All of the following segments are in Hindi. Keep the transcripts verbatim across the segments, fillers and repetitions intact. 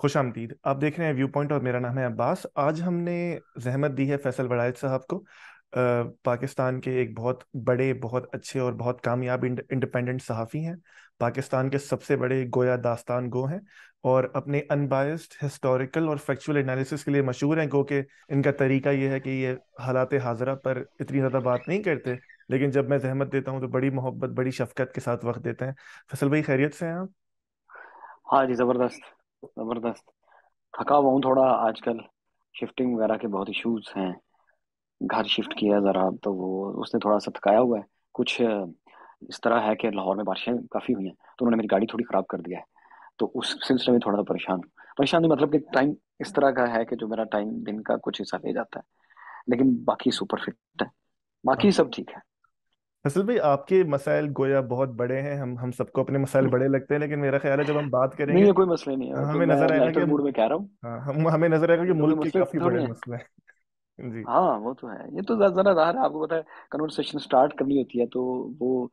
खुश आमदीद। आप देख रहे हैं व्यू पॉइंट और मेरा नाम है अब्बास। आज हमने जहमत दी है फैसल वराइच साहब को, पाकिस्तान के एक बहुत बड़े, बहुत अच्छे और बहुत कामयाब इंडिपेंडेंट सहाफ़ी हैं, पाकिस्तान के सबसे बड़े गोया दास्तान गो हैं और अपने अनबायस्ड हिस्टोरिकल और फैक्चुअल एनालिसिस के लिए मशहूर हैं। गो के इनका तरीका ये है कि ये हालात हाजरा पर इतनी ज़्यादा बात नहीं करते, लेकिन जब मैं जहमत देता हूँ तो बड़ी मोहब्बत, बड़ी शफकत के साथ वक्त देते हैं। फैसल भाई, खैरियत से हैं आप? हाँ जी, ज़बरदस्त ज़बरदस्त। थका हुआ हूँ थोड़ा, आजकल शिफ्टिंग वगैरह के बहुत इशूज़ हैं, घर शिफ्ट किया ज़रा, तो वो उसने थोड़ा सा थकाया हुआ है। कुछ इस तरह है कि लाहौर में बारिशें काफ़ी हुई हैं तो उन्होंने मेरी गाड़ी थोड़ी ख़राब कर दिया है, तो उस सिलसिले में थोड़ा सा परेशान परेशानी मतलब कि टाइम इस तरह का है कि जो मेरा टाइम दिन का कुछ हिस्सा ले जाता है, लेकिन बाकी सुपर फिट है, बाकी सब ठीक है। फैसल भाई, आपके मसाइल गोया बहुत बड़े हैं, हम हम सबको अपने मसाइल बड़े लगते हैं, लेकिन मेरा ख्याल है जब हम बात करेंगे नहीं, कोई मसले नहीं है, हमें नजर आएगा कि मूड में कह रहा हूं, हम हमें नजर आएगा कि मुल्क के काफी बड़े मसले हैं। जी हाँ, वो तो है। ये तो ज़रा ज़ाहिर है, आपको पता है कन्वर्सेशन स्टार्ट करनी होती है तो वो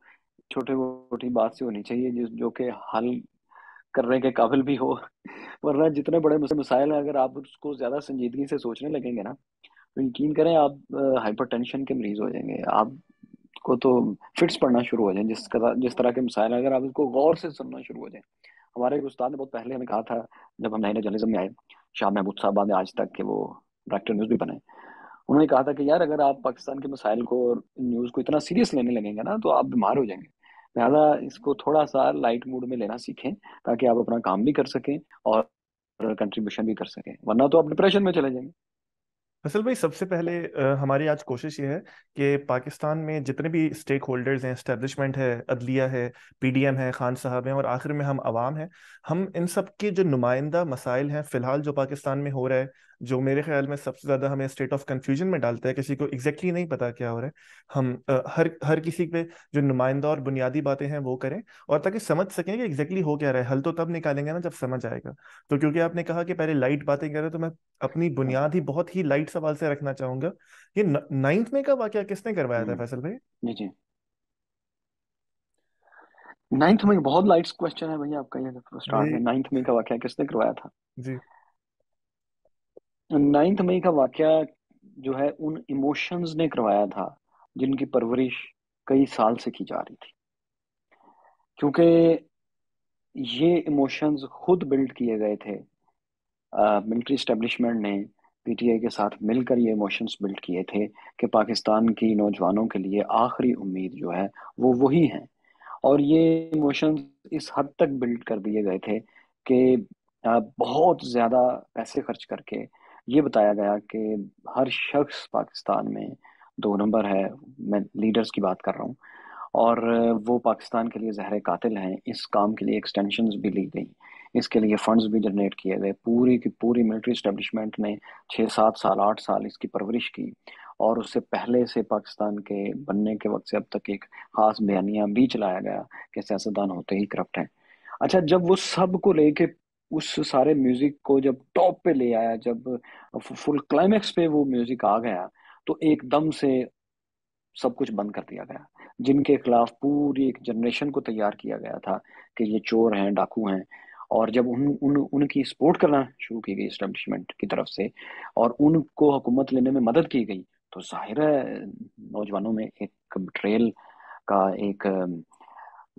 छोटे छोटी बात से होनी चाहिए जो कि हल करने के काबिल भी हो, वरना जितने बड़े मसाइल हैं अगर आप उसको ज़्यादा संजीदगी से सोचने लगेंगे ना तो यकीन करें आप हाइपरटेंशन के मरीज हो जाएंगे, आप को तो फिट्स पढ़ना शुरू हो जाए। जिस जिस तरह के मसाइल अगर आप इसको गौर से सुनना शुरू हो जाए। हमारे एक उस्ताद ने बहुत पहले हमें कहा था जब हम नए नए जर्नलिज्म में आए, शाह महमूद साहब बाद में आज तक के वो डायरेक्टर न्यूज़ भी बने, उन्होंने कहा था कि यार अगर आप पाकिस्तान के मसाइल को और न्यूज़ को इतना सीरियस लेने लगेंगे ना तो आप बीमार हो जाएंगे, लिहाजा इसको थोड़ा सा लाइट मूड में लेना सीखें ताकि आप अपना काम भी कर सकें और कंट्रीब्यूशन भी कर सकें, वरना तो आप डिप्रेशन में चले जाएंगे। फैसल भाई, सबसे पहले आ, हमारी आज कोशिश ये है कि पाकिस्तान में जितने भी स्टेक होल्डर्स हैं, इस्टेब्लिशमेंट है, अदलिया है, पीडीएम है, खान साहब हैं और आखिर में हम आवाम हैं, हम इन सब के जो नुमाइंदा मसाइल हैं फ़िलहाल जो पाकिस्तान में हो रहा है, जो मेरे ख्याल में सबसे ज़्यादा हमें स्टेट ऑफ कन्फ्यूजन में डालता है, किसी को एग्जैक्टली नहीं पता क्या हो रहा है, हम आ, हर हर किसी पे जो नुमाइंदा और बुनियादी बातें हैं वो करें और ताकि समझ सकें कि एग्जैक्टली हो क्या रहा है। हल तो तब निकालेंगे ना जब समझ आएगा। तो क्योंकि आपने कहा कि पहले लाइट बातें करें, तो मैं अपनी बुनियाद ही बहुत ही लाइट सवाल से रखना चाहूंगा। ये नाइन्थ मे का वाकया किसने करवाया था फैसल भाई? जी, नाइन्थ मे बहुत लाइट क्वेश्चन है भैया आपका, ये स्टार्ट में नाइन्थ मे का वाकया किसने करवाया था? जी, नाइन्थ मई का वाकया जो है उन इमोशंस ने करवाया था जिनकी परवरिश कई साल से की जा रही थी, क्योंकि ये इमोशंस खुद बिल्ड किए गए थे। मिलिट्री इस्टेब्लिशमेंट ने पीटीआई के साथ मिलकर ये इमोशंस बिल्ड किए थे कि पाकिस्तान की नौजवानों के लिए आखिरी उम्मीद जो है वो वही है, और ये इमोशंस इस हद तक बिल्ड कर दिए गए थे कि बहुत ज़्यादा पैसे खर्च करके ये बताया गया कि हर शख्स पाकिस्तान में दो नंबर है, मैं लीडर्स की बात कर रहा हूँ, और वो पाकिस्तान के लिए जहर कातिल हैं। इस काम के लिए एक्सटेंशंस भी ली गई, इसके लिए फंड्स भी जनरेट किए गए, पूरी की पूरी मिलिट्री इस्टेब्लिशमेंट ने छः सात साल आठ साल इसकी परवरिश की, और उससे पहले से पाकिस्तान के बनने के वक्त से अब तक एक ख़ास बयानिया भी चलाया गया कि सियासतदान होते ही करप्ट हैं। अच्छा, जब वो सब को लेके उस सारे म्यूज़िक को जब टॉप पे ले आया, जब फुल क्लाइमेक्स पे वो म्यूज़िक आ गया, तो एकदम से सब कुछ बंद कर दिया गया। जिनके खिलाफ पूरी एक जनरेशन को तैयार किया गया था कि ये चोर हैं, डाकू हैं, और जब उन उन उनकी सपोर्ट करना शुरू की गई इस्टेब्लिशमेंट की तरफ से और उनको हुकूमत लेने में मदद की गई, तो ज़ाहिर है नौजवानों में एक बिट्रेल का, एक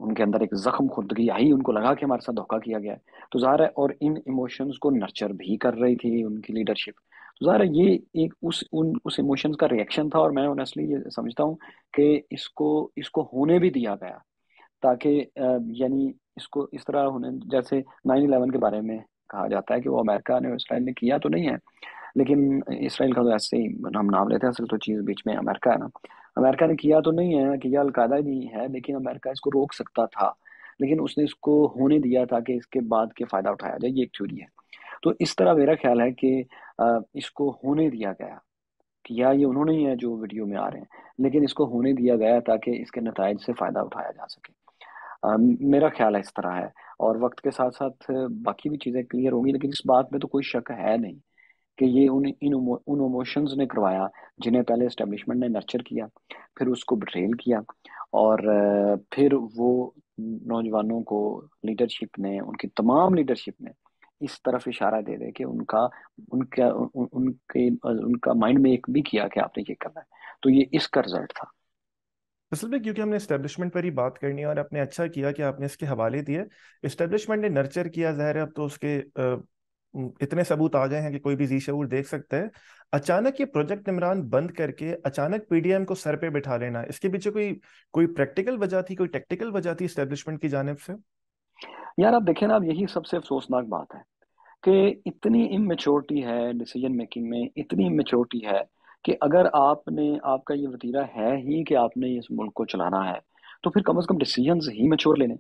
उनके अंदर एक ज़ख्म खुर्दगी आई, उनको लगा कि हमारे साथ धोखा किया गया है, तो ज़ाहिर है, और इन इमोशंस को नर्चर भी कर रही थी उनकी लीडरशिप, तो ज़ाहिर है ये एक उस उन उस इमोशंस का रिएक्शन था। और मैं ऑनेस्टली ये समझता हूँ कि इसको इसको होने भी दिया गया ताकि यानी इसको इस तरह होने, जैसे नाइन इलेवन के बारे में कहा जाता है कि वो अमेरिका ने, इसराइल ने किया तो नहीं है, लेकिन इसराइल का तो ऐसे ही हम नाम लेते हैं, असल तो चीज़ बीच में अमेरिका है ना, अमेरिका ने किया तो नहीं है कि यह अलकायदा ही नहीं है, लेकिन अमेरिका इसको रोक सकता था, लेकिन उसने इसको होने दिया था कि इसके बाद के फ़ायदा उठाया जाए, ये एक थ्योरी है। तो इस तरह मेरा ख्याल है कि इसको होने दिया गया, कि या ये उन्होंने ही है जो वीडियो में आ रहे हैं, लेकिन इसको होने दिया गया ताकि इसके नताइज से फ़ायदा उठाया जा सके। Uh, मेरा ख्याल है इस तरह है, और वक्त के साथ साथ बाकी भी चीज़ें क्लियर होंगी, लेकिन इस बात में तो कोई शक है नहीं कि ये उन इन उन इमोशंस ने करवाया जिन्हें पहले इस्टेब्लिशमेंट ने नर्चर किया, फिर उसको बिट्रेल किया, और फिर वो नौजवानों को लीडरशिप ने, उनकी तमाम लीडरशिप ने इस तरफ इशारा दे दे कि उनका उनका उन, उनके उनका माइंड में एक भी किया कि आपने ये करना है। तो ये इसका रिजल्ट था असल में, क्योंकि हमने एस्टेब्लिशमेंट पर ही बात करनी है और आपने अच्छा किया कि आपने इसके हवाले दिए। एस्टेब्लिशमेंट ने नर्चर किया, ज़ाहिर है अब तो उसके आ, इतने सबूत आ गए हैं कि कोई भी जी शऊर देख सकता है। अचानक ये प्रोजेक्ट इमरान बंद करके अचानक पीडीएम को सर पे बिठा लेना, इसके पीछे कोई कोई प्रैक्टिकल वजह थी, कोई टेक्टिकल वजह थी एस्टेब्लिशमेंट की जानिब से? यार आप देखें ना, अब यही सबसे अफसोसनाक बात है कि इतनी इमैच्योरिटी है डिसीजन मेकिंग में, इतनी इमैच्योरिटी है कि अगर आपने आपका ये वतीरा है ही कि आपने इस मुल्क को चलाना है तो फिर कम अज़ कम डिसीजंस ही मैच्योर लेने।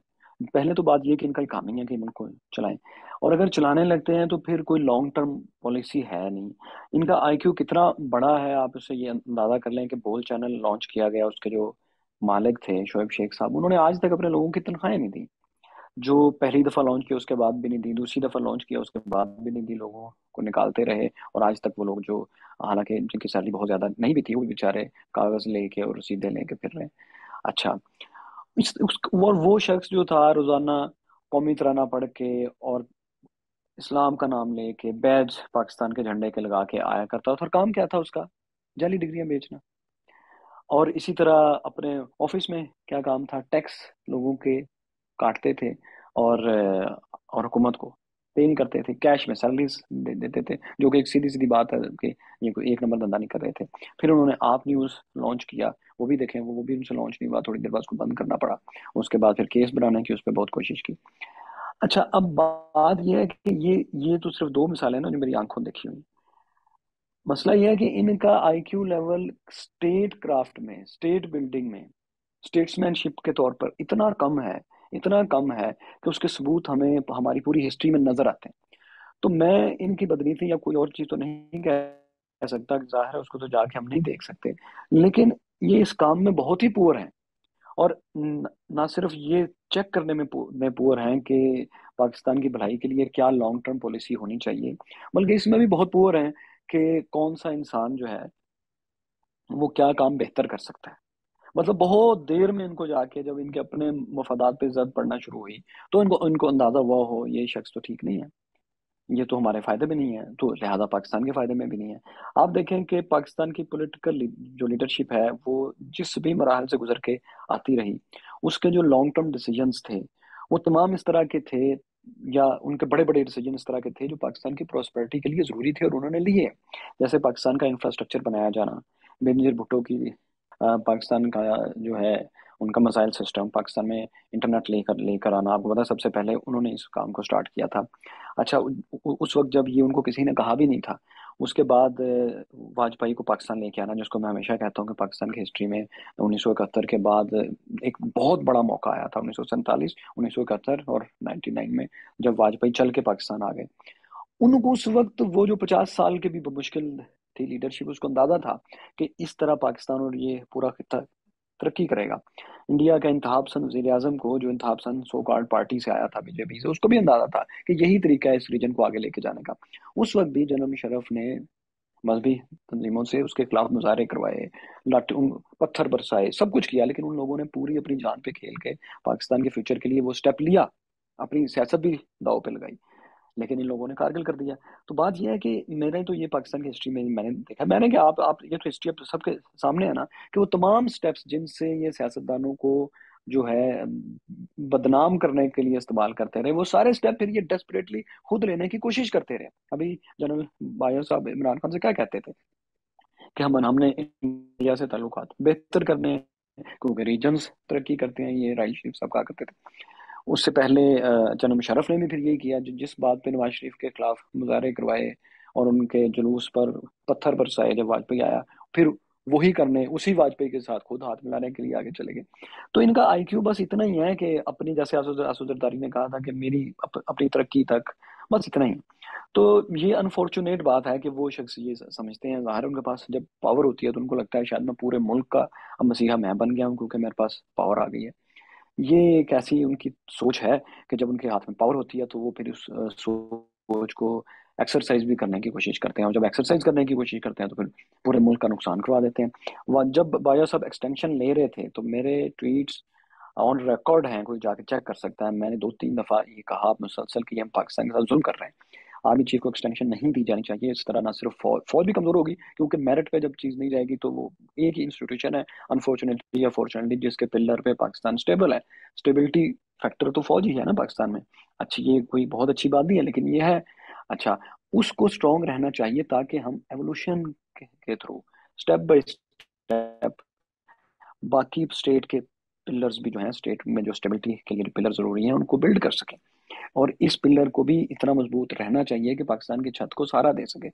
पहले तो बात यह कि इनका ही काम ही है कि मुल्क को चलाएं, और अगर चलाने लगते हैं तो फिर कोई लॉन्ग टर्म पॉलिसी है नहीं। इनका आईक्यू कितना बड़ा है आप उससे ये अंदाज़ा कर लें कि बोल चैनल लॉन्च किया गया, उसके जो मालिक थे शोएब शेख साहब, उन्होंने आज तक अपने लोगों की तनख्वाहें नहीं दी। जो पहली दफ़ा लॉन्च किया उसके बाद भी नहीं दी, दूसरी दफ़ा लॉन्च किया उसके बाद भी नहीं दी, लोगों को निकालते रहे और आज तक वो लोग जो हालांकि जिनकी सैलरी बहुत ज़्यादा नहीं भी थी वो बेचारे कागज़ लेके और रसीदें लेके फिर रहे। अच्छा, इस उस और वो शख्स जो था रोज़ाना कौमी तराना पढ़ के और इस्लाम का नाम ले के बैज पाकिस्तान के झंडे के लगा के आया करता था, और काम क्या था उसका? जाली डिग्रियां बेचना। और इसी तरह अपने ऑफिस में क्या काम था? टैक्स लोगों के काटते थे और और हुकूमत को पे नहीं करते थे, कैश में सैलरीज दे देते थे, जो कि एक सीधी सीधी बात है कि ये कोई एक नंबर धंधा नहीं कर रहे थे। फिर उन्होंने आप न्यूज़ लॉन्च किया, वो भी देखें, वो वो भी उनसे लॉन्च नहीं हुआ, थोड़ी देर बाद उसको बंद करना पड़ा। उसके बाद फिर केस बनाने की उस पर बहुत कोशिश की। अच्छा, अब बात यह है कि ये ये तो सिर्फ दो मिसालें ना जो मेरी आंखों देखी हुई। मसला यह है कि इनका I Q level statecraft में, स्टेट बिल्डिंग में, स्टेट्समैनशिप के तौर पर इतना कम है, इतना कम है कि उसके सबूत हमें हमारी पूरी हिस्ट्री में नजर आते हैं। तो मैं इनकी बदनीति या कोई और चीज़ तो नहीं कह सकता, जाहिर है उसको तो जाके हम नहीं देख सकते, लेकिन ये इस काम में बहुत ही पुअर हैं। और ना सिर्फ ये चेक करने में पुअर हैं कि पाकिस्तान की भलाई के लिए क्या लॉन्ग टर्म पॉलिसी होनी चाहिए, बल्कि इसमें भी बहुत पुअर हैं कि कौन सा इंसान जो है वो क्या काम बेहतर कर सकता है। मतलब बहुत देर में इनको जाके जब इनके अपने मफादात पे जद पड़ना शुरू हुई तो इनको इनको अंदाज़ा हुआ हो ये शख्स तो ठीक नहीं है, ये तो हमारे फ़ायदे में नहीं है, तो लिहाजा पाकिस्तान के फ़ायदे में भी नहीं है। आप देखें कि पाकिस्तान की पॉलिटिकल जो लीडरशिप है वो जिस भी मराहल से गुजर के आती रही, उसके जो लॉन्ग टर्म डिसीजंस थे वो तमाम इस तरह के थे, या उनके बड़े बड़े डिसीजन इस तरह के थे जो पाकिस्तान की प्रॉस्पेरिटी के लिए ज़रूरी थे और उन्होंने लिए, जैसे पाकिस्तान का इंफ्रास्ट्रक्चर बनाया जाना, बेनज़ीर भुट्टो की पाकिस्तान का जो है उनका मसाइल सिस्टम, पाकिस्तान में इंटरनेट लेकर लेकर आना, आपको पता सबसे पहले उन्होंने इस काम को स्टार्ट किया था। अच्छा, उस वक्त जब ये उनको किसी ने कहा भी नहीं था, उसके बाद वाजपेयी को पाकिस्तान लेके आना, जिसको मैं हमेशा कहता हूँ कि पाकिस्तान की हिस्ट्री में उन्नीस सौ इकहत्तर के बाद एक बहुत बड़ा मौका आया था, उन्नीस सौ सैंतालीस उन्नीस सौ इकहत्तर और नाइन्टी नाइन में जब वाजपेयी चल के पाकिस्तान आ गए। उनको उस वक्त वो जो पचास साल के भी मुश्किल थी लीडरशिप, उसको अंदाजा था कि इस तरह पाकिस्तान और ये पूरा खिता तरक्की करेगा। इंडिया का इंतहाब सन वज़ीर आज़म को, जो इंतहाब सन सो कार्ड पार्टी से आया था बीजेपी से, उसको भी अंदाजा था कि यही तरीका है इस रीजन को आगे लेके जाने का। उस वक्त भी जनरल मुशर्रफ ने मजहबी तंजीमों से उसके खिलाफ मुजाहरे करवाए, लाठ पत्थर बरसाए, सब कुछ किया, लेकिन उन लोगों ने पूरी अपनी जान पे खेल के पाकिस्तान के फ्यूचर के लिए वो स्टेप लिया, अपनी सियासत भी दाव पे लगाई, लेकिन इन लोगों ने कारगिल कर दिया। तो बात यह है कि मेरे तो ये पाकिस्तान की हिस्ट्री में मैंने देखा, मैंने कि आप आप ये तो हिस्ट्री अब सबके सामने है ना कि वो तमाम स्टेप्स जिनसे ये सियासतदानों को जो है बदनाम करने के लिए इस्तेमाल करते रहे, वो सारे स्टेप फिर ये डेस्परेटली खुद लेने की कोशिश करते रहे। अभी जनरल बाजवा साहब इमरान खान से क्या कहते थे कि हम हमने इंडिया से ताल्लुकात बेहतर करने, क्योंकि रीजन्स तरक्की करते हैं, ये राइल शरीफ साहब कहा करते थे। उससे पहले जनरल मुशर्रफ ने भी फिर यही किया, जिस बात पे नवाज शरीफ के खिलाफ मुजाहरे करवाए और उनके जुलूस पर पत्थर बरसाए जब वाजपेयी आया, फिर वही करने उसी वाजपेयी के साथ खुद हाथ मिलाने के लिए आगे चले गए। तो इनका आईक्यू बस इतना ही है कि अपनी, जैसे आसिफ जरदारी ने कहा था कि मेरी अप, अपनी तरक्की तक, बस इतना ही। तो ये अनफॉर्चुनेट बात है कि वो शख्स ये समझते हैं, ज़ाहिर उनके पास जब पावर होती है तो उनको लगता है शायद मैं पूरे मुल्क का अब मसीहा मैं बन गया हूँ क्योंकि मेरे पास पावर आ गई है। ये एक ऐसी उनकी सोच है कि जब उनके हाथ में पावर होती है तो वो फिर उस सोच को एक्सरसाइज भी करने की कोशिश करते हैं, और जब एक्सरसाइज करने की कोशिश करते हैं तो फिर पूरे मुल्क का नुकसान करवा देते हैं। वह जब बाजवा साहब एक्सटेंशन ले रहे थे तो मेरे ट्वीट्स ऑन रिकॉर्ड हैं, कोई जाके चेक कर सकता है, मैंने दो तीन दफ़ा ये कहा मुसलसल कि हम पाकिस्तान के साथ जुल्म कर रहे हैं। आर्मी चीफ को एक्सटेंशन नहीं दी जानी चाहिए। इस तरह ना सिर्फ फौज फौज भी कमजोर होगी, क्योंकि मेरिट पे जब चीज़ नहीं जाएगी तो वो एक ही इंस्टीट्यूशन है अनफॉर्चुनेटली या फॉर्चुनेटली जिसके पिलर पे पाकिस्तान स्टेबल है। स्टेबिलिटी फैक्टर तो फौज ही है ना पाकिस्तान में। अच्छी ये कोई बहुत अच्छी बात नहीं है, लेकिन ये है अच्छा उसको स्ट्रॉन्ग रहना चाहिए ताकि हम एवोल्यूशन के थ्रू स्टेप बाई स्टेप बाकी स्टेट के पिलर्स भी जो हैं स्टेट में जो स्टेबिलिटी के लिए पिलर जरूरी हैं उनको बिल्ड कर सकें, और इस पिलर को भी इतना मजबूत रहना चाहिए कि पाकिस्तान की छत को सहारा दे सके।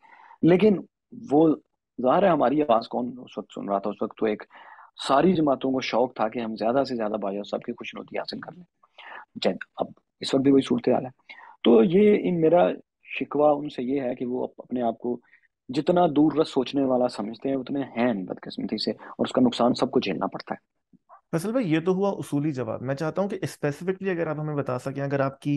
लेकिन वो ज़ाहिर है हमारी आवाज़ कौन उस वक्त सुन रहा था? उस वक्त तो एक सारी जमातों को शौक था कि हम ज़्यादा से ज़्यादा बाजा साहब की खुशनौती हासिल कर लें। अब इस वक्त भी वही सूरत हाल है। तो ये इन मेरा शिकवा उनसे ये है कि वो अपने आप को जितना दूर रस सोचने वाला समझते हैं उतने हैं बदकिस्मती से, और उसका नुकसान सबको झेलना पड़ता है। फैसल भाई, ये तो हुआ उसूली जवाब। मैं चाहता हूँ कि स्पेसिफिकली अगर आप हमें बता सकें, अगर आपकी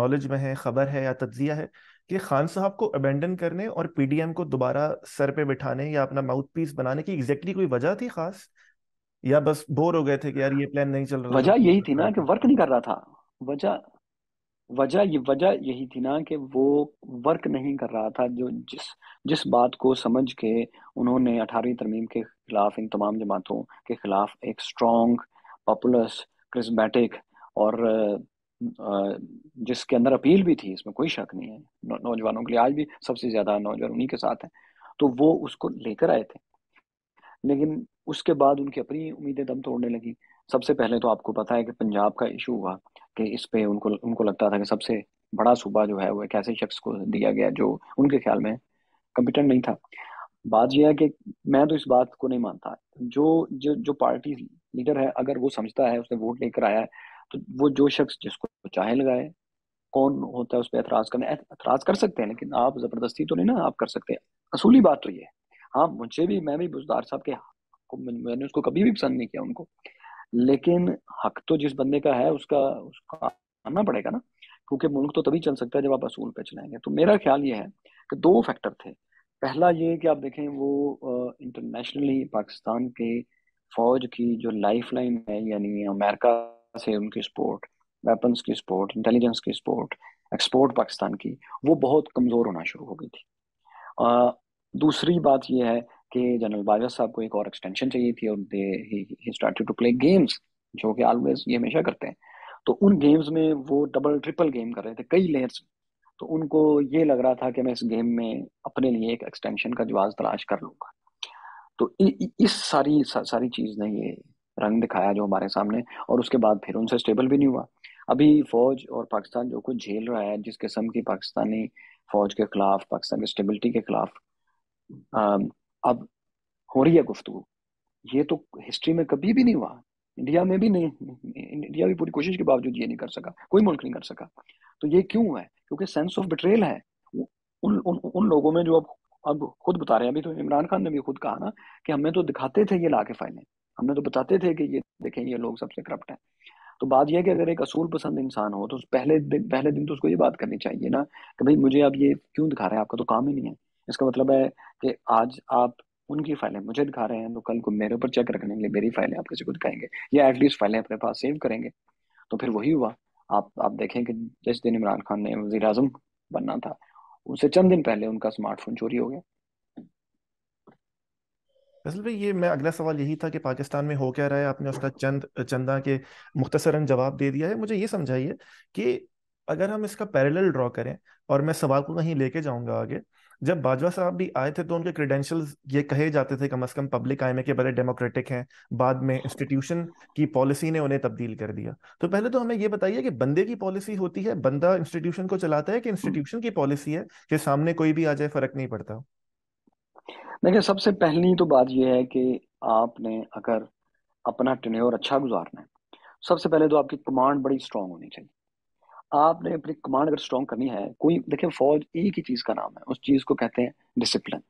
नॉलेज में है, खबर है या तज्जिया है कि खान साहब को अबेंडन करने और पीडीएम को दोबारा सर पे बिठाने या अपना माउथ पीस बनाने की एग्जैक्टली कोई वजह थी खास, या बस बोर हो गए थे कि यार ये प्लान नहीं चल रहा? वजह यही थी ना कि वर्क नहीं कर रहा था। वजह वजह ये वजह यही थी ना कि वो वर्क नहीं कर रहा था, जो जिस जिस बात को समझ के उन्होंने अठारहवीं तरमीम के खिलाफ इन तमाम जमातों के खिलाफ एक स्ट्रॉन्ग पॉपुलस क्रिस्मेटिक और जिसके अंदर अपील भी थी, इसमें कोई शक नहीं है, नौ, नौजवानों के लिए आज भी सबसे ज़्यादा नौजवान उन्हीं के साथ हैं, तो वो उसको लेकर आए थे। लेकिन उसके बाद उनकी अपनी उम्मीदें दम तोड़ने लगी। सबसे पहले तो आपको पता है कि पंजाब का इशू हुआ कि इस पे उनको उनको लगता था कि सबसे बड़ा सूबा जो है वो एक ऐसे शख्स को दिया गया जो उनके ख्याल में कंपिटेंट नहीं था। बात यह है कि मैं तो इस बात को नहीं मानता, जो जो जो पार्टी लीडर है अगर वो समझता है उसने वोट लेकर आया है तो वो जो शख्स जिसको चाहे लगाए, कौन होता है उस पर एतराज करना, एतराज कर सकते हैं, लेकिन आप ज़बरदस्ती तो नहीं ना आप कर सकते। असूली बात तो ये है। हाँ, मुझे भी मैं भी बुज़दार साहब के मैंने उसको कभी भी पसंद नहीं किया उनको, लेकिन हक तो जिस बंदे का है उसका उसका आना पड़ेगा ना, क्योंकि मुल्क तो तभी चल सकता है जब आप असूल पे चलाएंगे। तो मेरा ख्याल ये है कि दो फैक्टर थे। पहला ये कि आप देखें वो इंटरनेशनली पाकिस्तान के फौज की जो लाइफलाइन है, यानी अमेरिका से उनकी सपोर्ट, वेपन्स की सपोर्ट, इंटेलिजेंस की सपोर्ट, एक्सपोर्ट पाकिस्तान की, वो बहुत कमज़ोर होना शुरू हो गई थी। आ, दूसरी बात यह है कि जनरल बाजवा साहब को एक और एक्सटेंशन चाहिए थी और दे ही स्टार्टेड टू प्ले गेम्स, जो कि ऑलवेज ये हमेशा करते हैं। तो उन गेम्स में वो डबल ट्रिपल गेम कर रहे थे, कई लेयर्स। तो उनको ये लग रहा था कि मैं इस गेम में अपने लिए एक एक्सटेंशन का जवाब तलाश कर लूँगा। तो इ, इ, इस सारी सा, सारी चीज़ ने ये रंग दिखाया जो हमारे सामने, और उसके बाद फिर उनसे स्टेबल भी नहीं हुआ। अभी फ़ौज और पाकिस्तान जो कुछ झेल रहा है, जिस किस्म की पाकिस्तानी फ़ौज के ख़िलाफ़, पाकिस्तान की स्टेबिलिटी के ख़िलाफ़ अब हो रही है गुफ्तगू, ये तो हिस्ट्री में कभी भी नहीं हुआ। इंडिया में भी नहीं, इंडिया भी पूरी कोशिश के बावजूद ये नहीं कर सका, कोई मुल्क नहीं कर सका। तो ये क्यों है? क्योंकि सेंस ऑफ बिट्रेल है उन उन उन लोगों में जो अब अब खुद बता रहे हैं। अभी तो इमरान खान ने भी खुद कहा ना कि हमें तो दिखाते थे ये ला के फाइलें, हमने तो बताते थे कि ये देखें ये लोग सबसे करप्ट हैं। तो बात यह है कि अगर एक असूल पसंद इंसान हो तो पहले दिन पहले दिन तो उसको ये बात करनी चाहिए ना कि भाई मुझे आप ये क्यों दिखा रहे हैं, आपका तो काम ही नहीं है। इसका मतलब है कि आज आप उनकी फाइलें मुझे दिखा रहे हैं तो कल को मेरे ऊपर चेक रखने के लिए मेरी फाइलें आप किसी को दिखाएंगे, या एटलीस्ट फाइलें अपने पास सेव करेंगे। तो फिर वही हुआ। आप आप देखें कि जिस दिन इमरान खान ने वज़ीर आज़म बनना था उससे चंद दिन पहले उनका स्मार्टफोन चोरी हो गया। असल में ये मैं अगला सवाल यही था कि पाकिस्तान में हो क्या रहा है, आपने उसका चंद चंदा के मुख्तसरन जवाब दे दिया है। मुझे ये समझाइए कि अगर हम इसका पैरेलल ड्रॉ करें, और मैं सवाल को कहीं लेके जाऊंगा आगे, जब बाजवा साहब भी आए थे तो उनके क्रेडेंशियल्स ये कहे जाते थे कम अज कम पब्लिक आई में के बड़े डेमोक्रेटिक हैं, बाद में इंस्टीट्यूशन की पॉलिसी ने उन्हें तब्दील कर दिया। तो पहले तो हमें ये बताइए कि बंदे की पॉलिसी होती है, बंदा इंस्टीट्यूशन को चलाता है, कि इंस्टीट्यूशन की पॉलिसी है कि सामने कोई भी आ जाए फर्क नहीं पड़ता? देखिए, सबसे पहली तो बात यह है कि आपने अगर अपना टेन्योर अच्छा गुजारना है, सबसे पहले तो आपकी कमांड बड़ी स्ट्रांग होनी चाहिए। आपने अपनी कमांड अगर स्ट्रॉन्ग करनी है, कोई देखें फौज एक ही चीज़ का नाम है, उस चीज़ को कहते हैं डिसिप्लिन।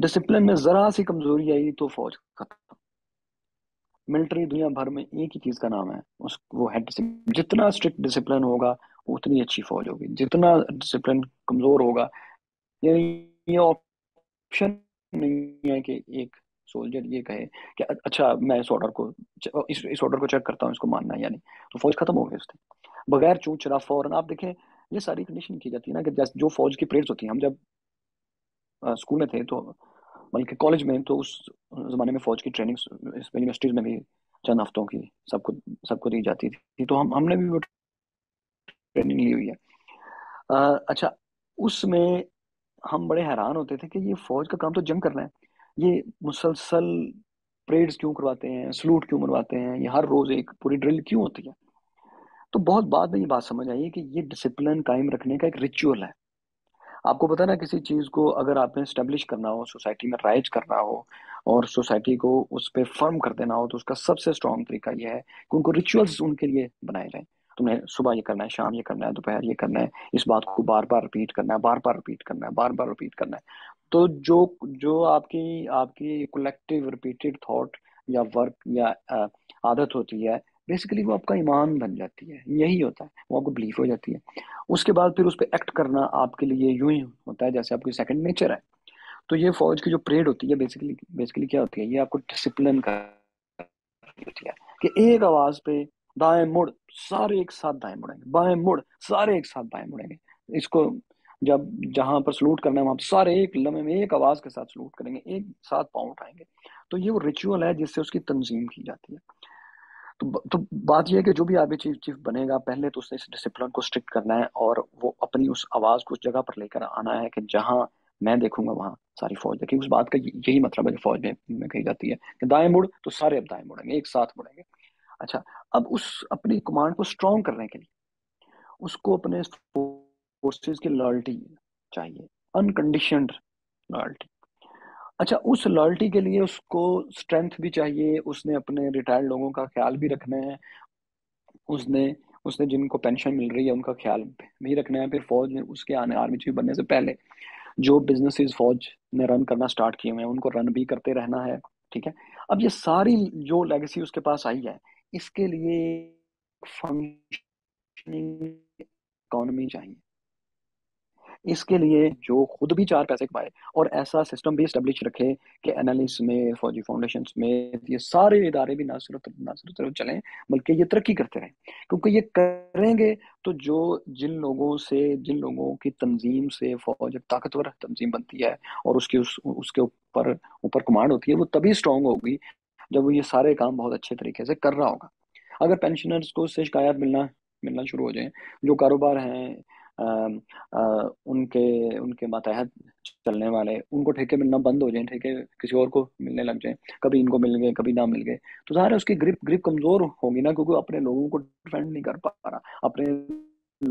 डिसिप्लिन में ज़रा सी कमज़ोरी आई तो फौज खत्म। मिलिट्री दुनिया भर में एक ही चीज़ का नाम है, उस वो है डिसिप्लिन। जितना स्ट्रिक्ट डिसिप्लिन होगा उतनी अच्छी फौज होगी, जितना डिसिप्लिन कमज़ोर होगा, यानी ये ऑप्शन नहीं है कि एक सोल्जर ये कहे कि अच्छा मैं इस ऑर्डर को इस इस ऑर्डर को चेक करता हूँ, इसको मानना है या नहीं, तो फौज खत्म हो गई उससे बगैर चूक चला फौरन। आप देखें ये सारी कंडीशन की जाती है ना कि जैसे जो फौज की परेड्स होती हैं, हम जब आ, स्कूल में थे तो बल्कि कॉलेज में तो उस ज़माने में फ़ौज की ट्रेनिंग यूनिवर्सिटीज़ में भी चंद हफ्तों की सबको सबको दी जाती थी, तो हम हमने भी वो ट्रेनिंग ली हुई है। आ, अच्छा, उसमें हम बड़े हैरान होते थे कि ये फ़ौज का काम तो जंग करना है, ये मुसलसल परेड्स क्यों करवाते हैं, सलूट क्यों मरवाते हैं, ये हर रोज़ एक पूरी ड्रिल क्यों होती है। तो बहुत बाद में ये बात समझ आई है कि ये डिसिप्लिन कायम रखने का एक रिचुअल है। आपको पता ना, किसी चीज़ को अगर आपने इस्टेब्लिश करना हो, सोसाइटी में राइज करना हो और सोसाइटी को उस पर फर्म कर देना हो, तो उसका सबसे स्ट्रॉन्ग तरीका ये है कि उनको रिचुअल्स उनके लिए बनाए जाएँ। तुमने सुबह ये करना है, शाम ये करना है, दोपहर ये करना है, इस बात को बार बार रिपीट करना है, बार बार रिपीट करना है, बार बार रिपीट करना है। तो जो जो आपकी आपकी कलेक्टिव रिपीटेड थॉट या वर्क या आदत होती है, बेसिकली वो आपका ईमान बन जाती है, यही होता है, वो आपको बिलीफ हो जाती है। उसके बाद फिर उस पर एक्ट करना आपके लिए यूं ही होता है जैसे आपकी सेकंड नेचर है। तो ये फौज की जो परेड होती है बेसिकली बेसिकली क्या होती है, ये आपको डिसिप्लिन का होती है कि एक आवाज़ पे दाएं मुड़, सारे एक साथ दाएं मुड़ेंगे, बाएं मुड़, सारे एक साथ बाएं मुड़ेंगे। इसको जब जहाँ पर सलूट करना है वहाँ सारे एक लम्हे में एक आवाज़ के साथ सलूट करेंगे, एक साथ पाँव उठाएंगे। तो ये वो रिचुअल है जिससे उसकी तंजीम की जाती है। तो तो बात यह है कि जो भी आगे चीफ चीफ बनेगा, पहले तो उसने इस डिसिप्लिन को स्ट्रिक्ट करना है और वो अपनी उस आवाज़ को उस जगह पर लेकर आना है कि जहाँ मैं देखूंगा वहाँ सारी फौज देखी। उस बात का यही मतलब है जो फौज में, में कही जाती है कि दाएं मुड़ तो सारे अब दाएं मुड़ेंगे, एक साथ मुड़ेंगे। अच्छा, अब उस अपनी कमांड को स्ट्रॉन्ग करने के लिए उसको अपने फोर्सेज की लॉयल्टी चाहिए, अनकंडीशनड लॉयल्टी। अच्छा, उस लॉयल्टी के लिए उसको स्ट्रेंथ भी चाहिए, उसने अपने रिटायर्ड लोगों का ख्याल भी रखना है, उसने उसने जिनको पेंशन मिल रही है उनका ख्याल भी रखना है। फिर फौज में उसके आने आर्मी चीफ बनने से पहले जो बिजनेसेस फौज ने रन करना स्टार्ट किए हुए हैं उनको रन भी करते रहना है, ठीक है। अब ये सारी जो लेगेसी उसके पास आई है, इसके लिए फंक्शनिंग इकोनॉमी चाहिए, इसके लिए जो खुद भी चार पैसे कमाए और ऐसा सिस्टम भी इस्टेब्लिश रखे कि एनालिस्ट में, फौजी फाउंडेशन में, ये सारे इदारे भी ना सिर्फ ना सिर्फ चलें बल्कि ये तरक्की करते रहें। क्योंकि ये करेंगे तो जो जिन लोगों से जिन लोगों की तंजीम से फौज ताकतवर तंजीम बनती है और उसकी उस, उसके ऊपर ऊपर कमांड होती है, वो तभी स्ट्रॉन्ग होगी जब वो ये सारे काम बहुत अच्छे तरीके से कर रहा होगा। अगर पेंशनर्स को उससे शिकायत मिलना मिलना शुरू हो जाए, जो कारोबार हैं आ, आ, उनके उनके मातहत चलने वाले, उनको ठेके मिलना बंद हो जाएं, ठेके किसी और को मिलने लग जाएं, कभी इनको मिल गए कभी ना मिल गए, तो ज़ाहिर है उसकी ग्रिप ग्रिप कमज़ोर होगी ना, क्योंकि अपने लोगों को डिफेंड नहीं कर पा रहा, अपने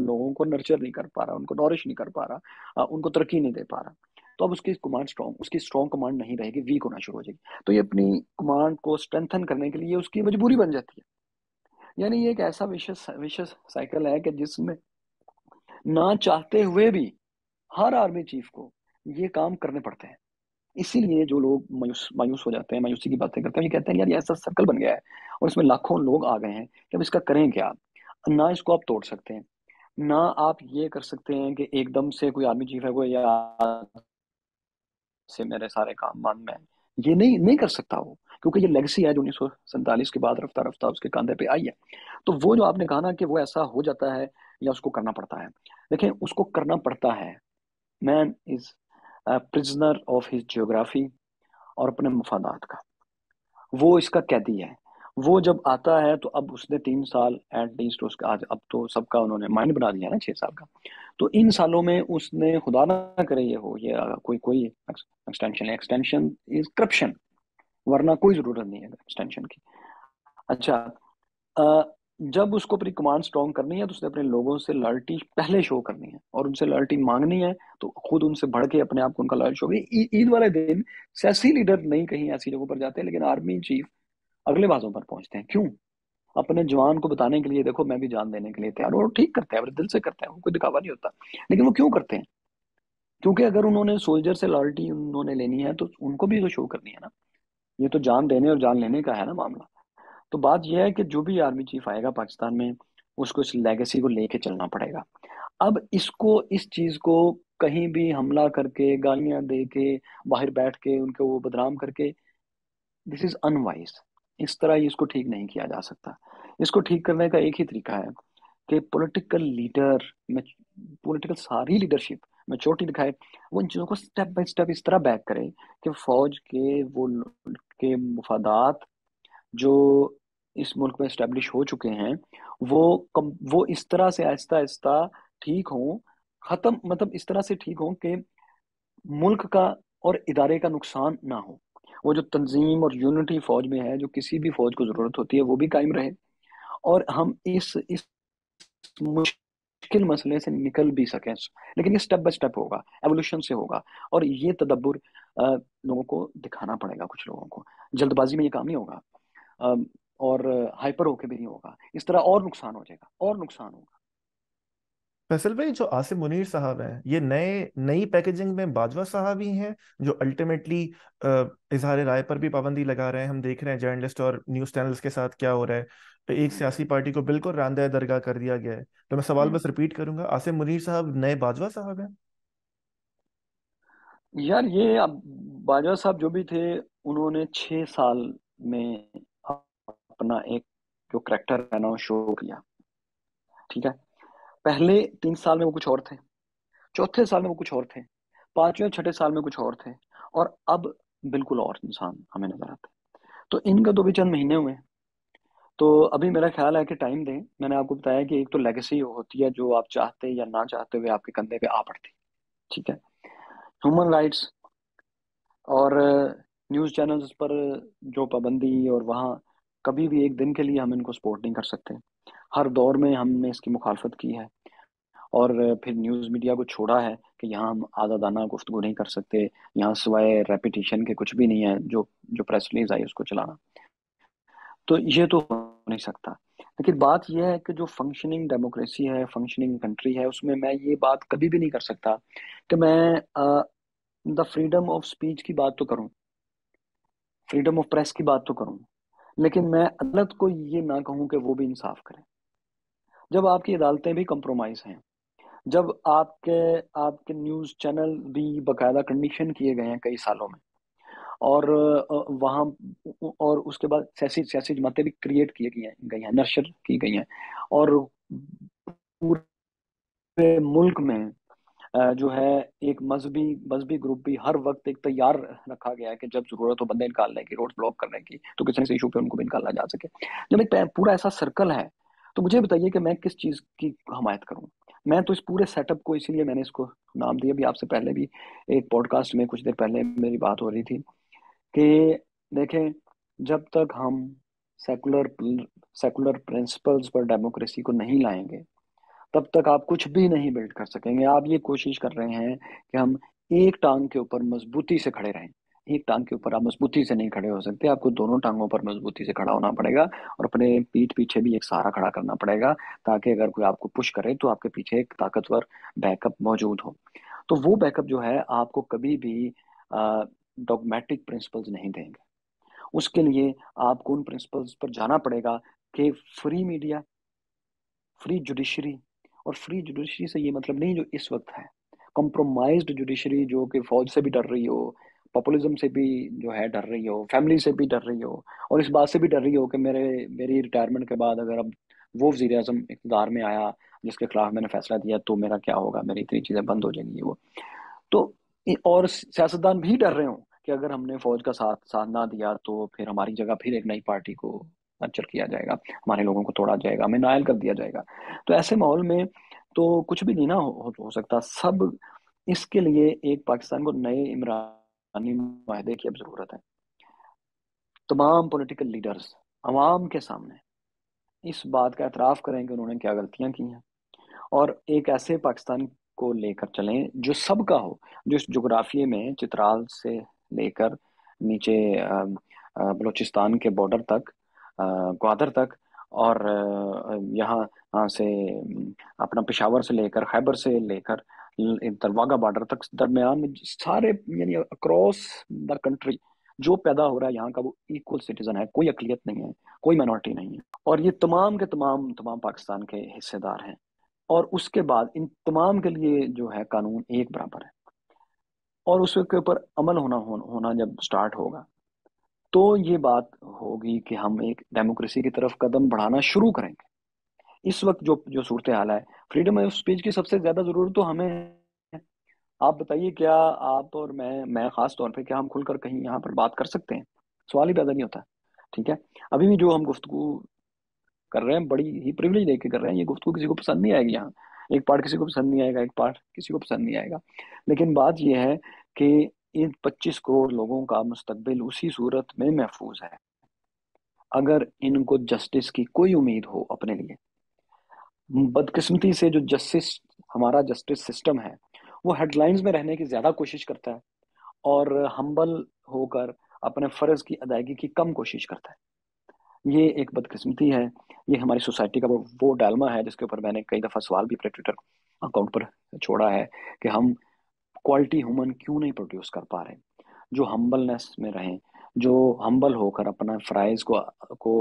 लोगों को नर्चर नहीं कर पा रहा, उनको नॉरिश नहीं कर पा रहा, उनको तरक्की नहीं दे पा रहा। तो अब उसकी कमांड स्ट्रॉन्ग उसकी स्ट्रॉन्ग कमांड नहीं रहेगी, वीक होना शुरू हो जाएगी। तो ये अपनी कमांड को स्ट्रेंथन करने के लिए उसकी मजबूरी बन जाती है। यानी ये एक ऐसा विशेष विशेष साइकिल है कि जिसमें ना चाहते हुए भी हर आर्मी चीफ को ये काम करने पड़ते हैं। इसीलिए जो लोग मायूस मायूस हो जाते हैं, मायूसी की बातें करते हैं, ये कहते हैं यार ये ऐसा सर्कल बन गया है और इसमें लाखों लोग आ गए हैं, कि अब इसका करें क्या। आप ना इसको आप तोड़ सकते हैं, ना आप ये कर सकते हैं कि एकदम से कोई आर्मी चीफ है कोई या से मेरे सारे काम मान में, ये नहीं नहीं कर सकता वो, क्योंकि ये लेगेसी है जो उन्नीस सौ सैंतालीस के बाद रफ्ता रफ्ता उसके कंधे पे आई है। तो वो जो आपने कहा ना कि वो ऐसा हो जाता है या उसको करना पड़ता है, देखें उसको करना पड़ता है। Man is prisoner of his geography और अपने मफादात का, वो इसका कैदी है। वो जब आता है तो अब उसने तीन साल एट लीस्ट उसका, आज अब तो सबका उन्होंने माइंड बना दिया है ना छः साल का, तो इन सालों में उसने खुदा ना करे ये हो ये कोई कोई एक्सटेंशन है, एक्सटेंशन इज करप्शन, वरना कोई ज़रूरत नहीं है एक्सटेंशन की। अच्छा, आ, जब उसको अपनी कमांड स्ट्रॉन्ग करनी है तो उसने अपने लोगों से लॉयल्टी पहले शो करनी है और उनसे लॉयल्टी मांगनी है, तो खुद उनसे बढ़ के अपने आप को उनका लॉयल शो होगी। ईद वाले दिन सियासी लीडर नहीं कहीं ऐसी जगहों पर जाते, लेकिन आर्मी चीफ अगले बाजों पर पहुंचते हैं। क्यों? अपने जवान को बताने के लिए, देखो मैं भी जान देने के लिए तैयार हूँ। और ठीक करते हैं, दिल से करते हैं, उनको दिखावा नहीं होता। लेकिन वो क्यों करते हैं? क्योंकि अगर उन्होंने सोल्जर से लॉयल्टी उन्होंने लेनी है तो उनको भी तो शो करनी है ना। ये तो जान देने और जान लेने का है ना मामला। तो बात यह है कि जो भी आर्मी चीफ आएगा पाकिस्तान में, उसको इस लेगेसी को लेके चलना पड़ेगा। अब इसको इस चीज़ को कहीं भी हमला करके, गालियां दे के, बाहर बैठ के उनको वो बदनाम करके, दिस इज़ अनवाइज। इस तरह इसको ठीक नहीं किया जा सकता। इसको ठीक करने का एक ही तरीका है कि पॉलिटिकल लीडर पॉलिटिकल सारी लीडरशिप मैच्योरिटी दिखाए, वो इन चीज़ों को स्टेप बाय स्टेप इस तरह बैक करे कि फौज के वो के मुफादात जो इस मुल्क में इस्टेब्लिश हो चुके हैं वो कम वो इस तरह से आहिस्ता आहिस्ता ठीक हों, ख़त्म मतलब इस तरह से ठीक हों कि मुल्क का और इदारे का नुकसान ना हो। वो जो तंजीम और यूनिटी फ़ौज में है, जो किसी भी फ़ौज को ज़रूरत होती है, वो भी कायम रहे और हम इस इस मुश्किल मसले से निकल भी सकें। लेकिन ये स्टेप बाय स्टेप होगा, एवोल्यूशन से होगा और ये तदब्बुर लोगों को दिखाना पड़ेगा। कुछ लोगों को जल्दबाजी में ये काम नहीं होगा आ, और हाइपर होके भी नहीं होगा। इस तरह और नुकसान हो जाएगा और नुकसान होगा। फैसल भाई, जो आसिम मुनीर साहब हैं, ये नए नई पैकेजिंग में बाजवा साहब ही हैं जो अल्टीमेटली इजहार राय पर भी पाबंदी लगा रहे हैं। हम देख रहे हैं जर्नलिस्ट और न्यूज़ चैनल्स के साथ क्या हो रहा है। तो एक सियासी पार्टी को बिल्कुल रांदे दरगाह कर दिया गया है। तो मैं सवाल बस रिपीट करूंगा, आसिम मुनीर साहब नए बाजवा साहब हैं? यार ये अब बाजवा साहब जो भी थे, उन्होंने छह साल में अपना एक जो करैक्टर बनाना शो किया, ठीक है। पहले तीन साल में वो कुछ और थे, चौथे साल में वो कुछ और थे, पांचवें छठे साल में कुछ और थे और अब बिल्कुल और इंसान हमें नजर आते हैं। तो इनका दो भी चंद महीने हुए, तो अभी मेरा ख्याल है कि टाइम दें। मैंने आपको बताया कि एक तो लेगेसी होती है जो आप चाहते या ना चाहते हुए आपके कंधे पे आ पड़ती, ठीक है। ह्यूमन राइट्स और न्यूज़ चैनल्स पर जो पाबंदी, और वहाँ कभी भी एक दिन के लिए हम इनको सपोर्ट नहीं कर सकते। हर दौर में हमने इसकी मुखालफत की है और फिर न्यूज़ मीडिया को छोड़ा है कि यहाँ हम आज़ादाना गुफ्तगू नहीं कर सकते, यहाँ सिवाय रेपिटेशन के कुछ भी नहीं है। जो जो प्रेस रिलीज आई उसको चलाना, तो ये तो हो नहीं सकता। लेकिन बात यह है कि जो फंक्शनिंग डेमोक्रेसी है, फंक्शनिंग कंट्री है, उसमें मैं ये बात कभी भी नहीं कर सकता कि मैं द फ्रीडम ऑफ स्पीच की बात तो करूँ, फ्रीडम ऑफ प्रेस की बात तो करूँ, लेकिन मैं अदालत को ये ना कहूँ कि वो भी इंसाफ करें। जब आपकी अदालतें भी कंप्रोमाइज़ हैं, जब आपके आपके न्यूज़ चैनल भी बाकायदा कंडीशन किए गए हैं कई सालों में, और वहाँ और उसके बाद सियासी सियासी जमातें भी क्रिएट किए गई हैं, नर्शर की गई हैं, और पूरे मुल्क में जो है एक मजहबी मजहबी ग्रुप भी हर वक्त एक तैयार रखा गया है कि जब ज़रूरत हो बंदे निकालने की, रोड ब्लॉक करने की, तो किसी किसी इशू पे उनको भी निकाला जा सके। जब एक पूरा ऐसा सर्कल है तो मुझे बताइए कि मैं किस चीज़ की हमायत करूँ। मैं तो इस पूरे सेटअप को, इसीलिए मैंने इसको नाम दिया, भी आपसे पहले भी एक पॉडकास्ट में कुछ देर पहले मेरी बात हो रही थी कि देखें, जब तक हम सेकुलर सेकुलर प्रिंसिपल्स पर डेमोक्रेसी को नहीं लाएंगे तब तक आप कुछ भी नहीं बिल्ड कर सकेंगे। आप ये कोशिश कर रहे हैं कि हम एक टांग के ऊपर मजबूती से खड़े रहें। एक टांग के ऊपर आप मजबूती से नहीं खड़े हो सकते, आपको दोनों टांगों पर मजबूती से खड़ा होना पड़ेगा और अपने पीठ पीछे भी एक सहारा खड़ा करना पड़ेगा ताकि अगर कोई आपको पुश करे तो आपके पीछे एक ताकतवर बैकअप मौजूद हो। तो वो बैकअप जो है आपको कभी भी डॉगमेटिक प्रिंसिपल्स नहीं देंगे। उसके लिए आपको उन प्रिंसिपल्स पर जाना पड़ेगा कि फ्री मीडिया, फ्री जुडिशरी, और फ्री जुडिशरी से ये मतलब नहीं जो इस वक्त है, कॉम्प्रोमाइज्ड जुडिशरी जो कि फौज से भी डर रही हो, पॉपुलिज्म से भी जो है डर रही हो, फैमिली से भी डर रही हो, और इस बात से भी डर रही हो कि मेरे मेरी रिटायरमेंट के बाद अगर अब वो वज़ीर आज़म इक़्तिदार में आया जिसके खिलाफ मैंने फैसला दिया तो मेरा क्या होगा, मेरी इतनी चीज़ें बंद हो जाएंगी वो तो। और सियासतदान भी डर रहे हों कि अगर हमने फ़ौज का साथ साथ ना दिया तो फिर हमारी जगह फिर एक नई पार्टी को नचर किया जाएगा, हमारे लोगों को तोड़ा जाएगा, हमें नायल कर दिया जाएगा। तो ऐसे माहौल में तो कुछ भी नहीं ना हो, हो सकता। सब इसके लिए एक पाकिस्तान को नए इमरान माहदे की अब जरूरत है। तमाम पॉलिटिकल लीडर्स अवाम के सामने इस बात का एतराफ़ करें कि उन्होंने क्या गलतियां की हैं और एक ऐसे पाकिस्तान को लेकर चलें जो सबका हो, जो इस जोग्राफिए में चित्राल से लेकर नीचे बलूचिस्तान के बॉर्डर तक, ग्वादर तक, और यहाँ से अपना पेशावर से लेकर खैबर से लेकर दरवागा बॉर्डर तक, दरमियान में सारे यानी अक्रॉस द कंट्री जो पैदा हो रहा है यहाँ का, वो इक्वल सिटीजन है, कोई अकलियत नहीं है, कोई माइनॉरिटी नहीं है, और ये तमाम के तमाम तमाम पाकिस्तान के हिस्सेदार हैं। और उसके बाद इन तमाम के लिए जो है कानून एक बराबर है और उसके ऊपर अमल होना होना जब स्टार्ट होगा तो ये बात होगी कि हम एक डेमोक्रेसी की तरफ कदम बढ़ाना शुरू करेंगे। इस वक्त जो जो सूरत हाल है, फ्रीडम ऑफ स्पीच की सबसे ज्यादा जरूरत तो हमें है। आप बताइए क्या आप और मैं मैं खास तौर पे, क्या हम खुलकर कहीं यहाँ पर बात कर सकते हैं? सवाल ही पैदा नहीं होता। ठीक है, अभी भी जो हम गुफ्तगू कर रहे हैं बड़ी ही प्रिविलेज लेके कर रहे हैं, ये गुफ्तगू किसी को पसंद नहीं आएगी। यहाँ एक पार्ट किसी को पसंद नहीं आएगा, एक पार्ट किसी को पसंद नहीं आएगा, लेकिन बात यह है कि इन पच्चीस करोड़ लोगों का मुस्तकबिल उसी सूरत में महफूज है अगर इनको जस्टिस की कोई उम्मीद हो अपने लिए। बदकिस्मती से जो जस्टिस, हमारा जस्टिस सिस्टम है, वो हेडलाइंस में रहने की ज़्यादा कोशिश करता है और हम्बल होकर अपने फ़र्ज की अदायगी की कम कोशिश करता है। ये एक बदकिस्मती है, ये हमारी सोसाइटी का वो वो डालमा है जिसके ऊपर मैंने कई दफ़ा सवाल भी अपने ट्विटर अकाउंट पर छोड़ा है कि हम क्वालिटी ह्यूमन क्यों नहीं प्रोड्यूस कर पा रहे, जो हम्बलनेस में रहें, जो हम्बल होकर अपना फ़राइज़ को को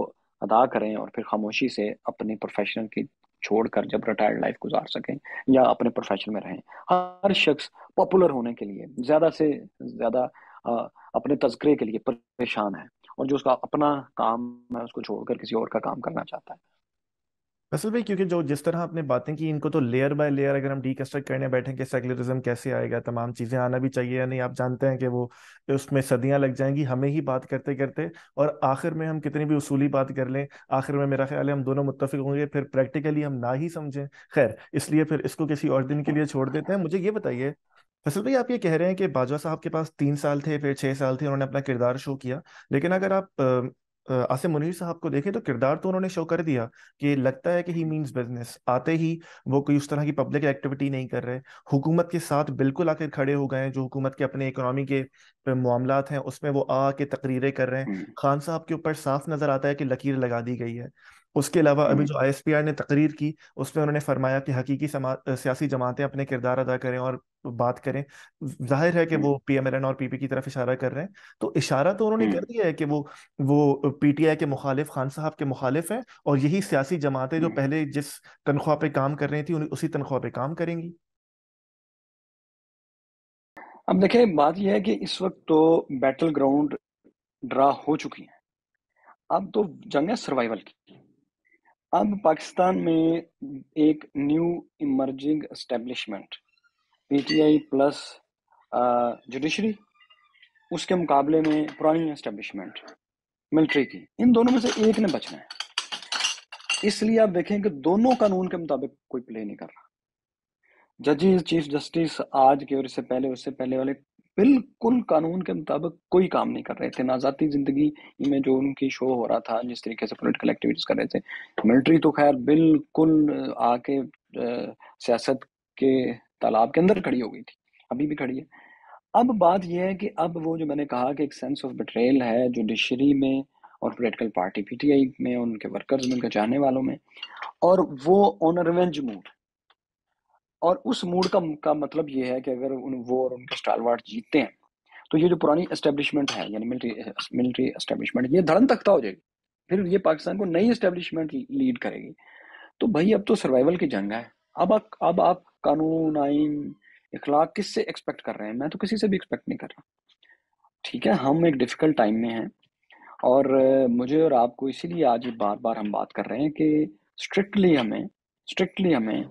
अदा करें और फिर खामोशी से अपने प्रोफेशन की छोड़कर जब रिटायर्ड लाइफ गुजार सकें या अपने प्रोफेशन में रहें। हर शख्स पॉपुलर होने के लिए, ज़्यादा से ज़्यादा अपने तज़किरे के लिए परेशान है और जो उसका अपना काम है उसको छोड़कर किसी और का काम करना चाहता है। असल भाई, क्योंकि जो जिस तरह आपने बातें की, इनको तो लेयर बाय लेयर अगर हम डीकंस्ट्रक्ट करने बैठें कि सेकुलरिज्म कैसे आएगा, तमाम चीज़ें आना भी चाहिए या नहीं, आप जानते हैं कि वो उसमें सदियां लग जाएंगी हमें ही बात करते करते, और आखिर में हम कितनी भी उसूली बात कर लें, आखिर में मेरा ख्याल है हम दोनों मुत्तफिक होंगे, फिर प्रैक्टिकली हम ना ही समझें। खैर, इसलिए फिर इसको किसी और दिन के लिए छोड़ देते हैं। मुझे ये बताइए फैसल भाई, आप ये कह रहे हैं कि बाजवा साहब के पास तीन साल थे, फिर छः साल थे, उन्होंने अपना किरदार शो किया, लेकिन अगर आप आसिम मुनीर साहब को देखें तो किरदार तो उन्होंने शो कर दिया कि लगता है कि ही मीन्स बिजनेस, आते ही वो कोई उस तरह की पब्लिक एक्टिविटी नहीं कर रहे, हुकूमत के साथ बिल्कुल आकर खड़े हो गए हैं, जो हुकूमत के अपने इकोनॉमी के मामलात हैं उसमें वो आके तकरीरें कर रहे हैं। खान साहब के ऊपर साफ नजर आता है कि लकीर लगा दी गई है। उसके अलावा अभी जो आई एस पी आर ने तकरीर की उसमें उन्होंने फरमाया कि हकीकी सियासी जमातें अपने किरदार अदा करें और बात करें। जाहिर है कि वो पी एम एल एन और पी पी की तरफ इशारा कर रहे हैं, तो इशारा तो उन्होंने कर दिया है कि वो वो पी टी आई के मुखालिफ, खान साहब के मुखालिफ हैं, और यही सियासी जमातें जो पहले जिस तनख्वाह पे काम कर रही थी उसी तनख्वाह पे काम करेंगी। अब देखिये, बात यह है कि इस वक्त तो बैटल ग्राउंड ड्रा हो चुकी है, अब तो जंग है सर्वाइवल की। अब पाकिस्तान में एक new emerging establishment, PTI plus judiciary, उसके मुकाबले में पुरानी एस्टेब्लिशमेंट मिलिट्री की, इन दोनों में से एक ने बचना है। इसलिए आप देखें कि दोनों कानून के मुताबिक कोई प्ले नहीं कर रहा। जजेस, चीफ जस्टिस आज के और इससे पहले उससे पहले वाले बिल्कुल कानून के मुताबिक कोई काम नहीं कर रहे थे। नाजाती ज़िंदगी में जो उनकी शो हो रहा था, जिस तरीके से पॉलिटिकल एक्टिविटीज़ कर रहे थे, मिलिट्री तो खैर बिल्कुल आके सियासत के तालाब के अंदर खड़ी हो गई थी, अभी भी खड़ी है। अब बात यह है कि अब वो जो मैंने कहा कि एक सेंस ऑफ बिट्रेयल है जुडिशरी में और पोलिटिकल पार्टी पीटीआई में, उनके वर्कर्स में, उनके चाहने वालों में, और वो ऑन अ रिवेंज मूड। और उस मूड का, का मतलब ये है कि अगर उन वो और उनके स्टालवार्ट जीतते हैं तो ये जो पुरानी एस्टेब्लिशमेंट है, यानी मिलिट्री मिलिट्री एस्टेब्लिशमेंट, ये धड़न तख्ता हो जाएगी, फिर ये पाकिस्तान को नई एस्टेब्लिशमेंट लीड करेगी। तो भाई अब तो सर्वाइवल की जंग है। अब आप अब आप कानून, आइन, इखलाक किससे एक्सपेक्ट कर रहे हैं? मैं तो किसी से भी एक्सपेक्ट नहीं कर रहा। ठीक है, हम एक डिफ़िकल्ट टाइम में हैं और मुझे और आपको इसीलिए आज बार बार हम बात कर रहे हैं कि स्ट्रिक्टली हमें स्ट्रिक्टली हमें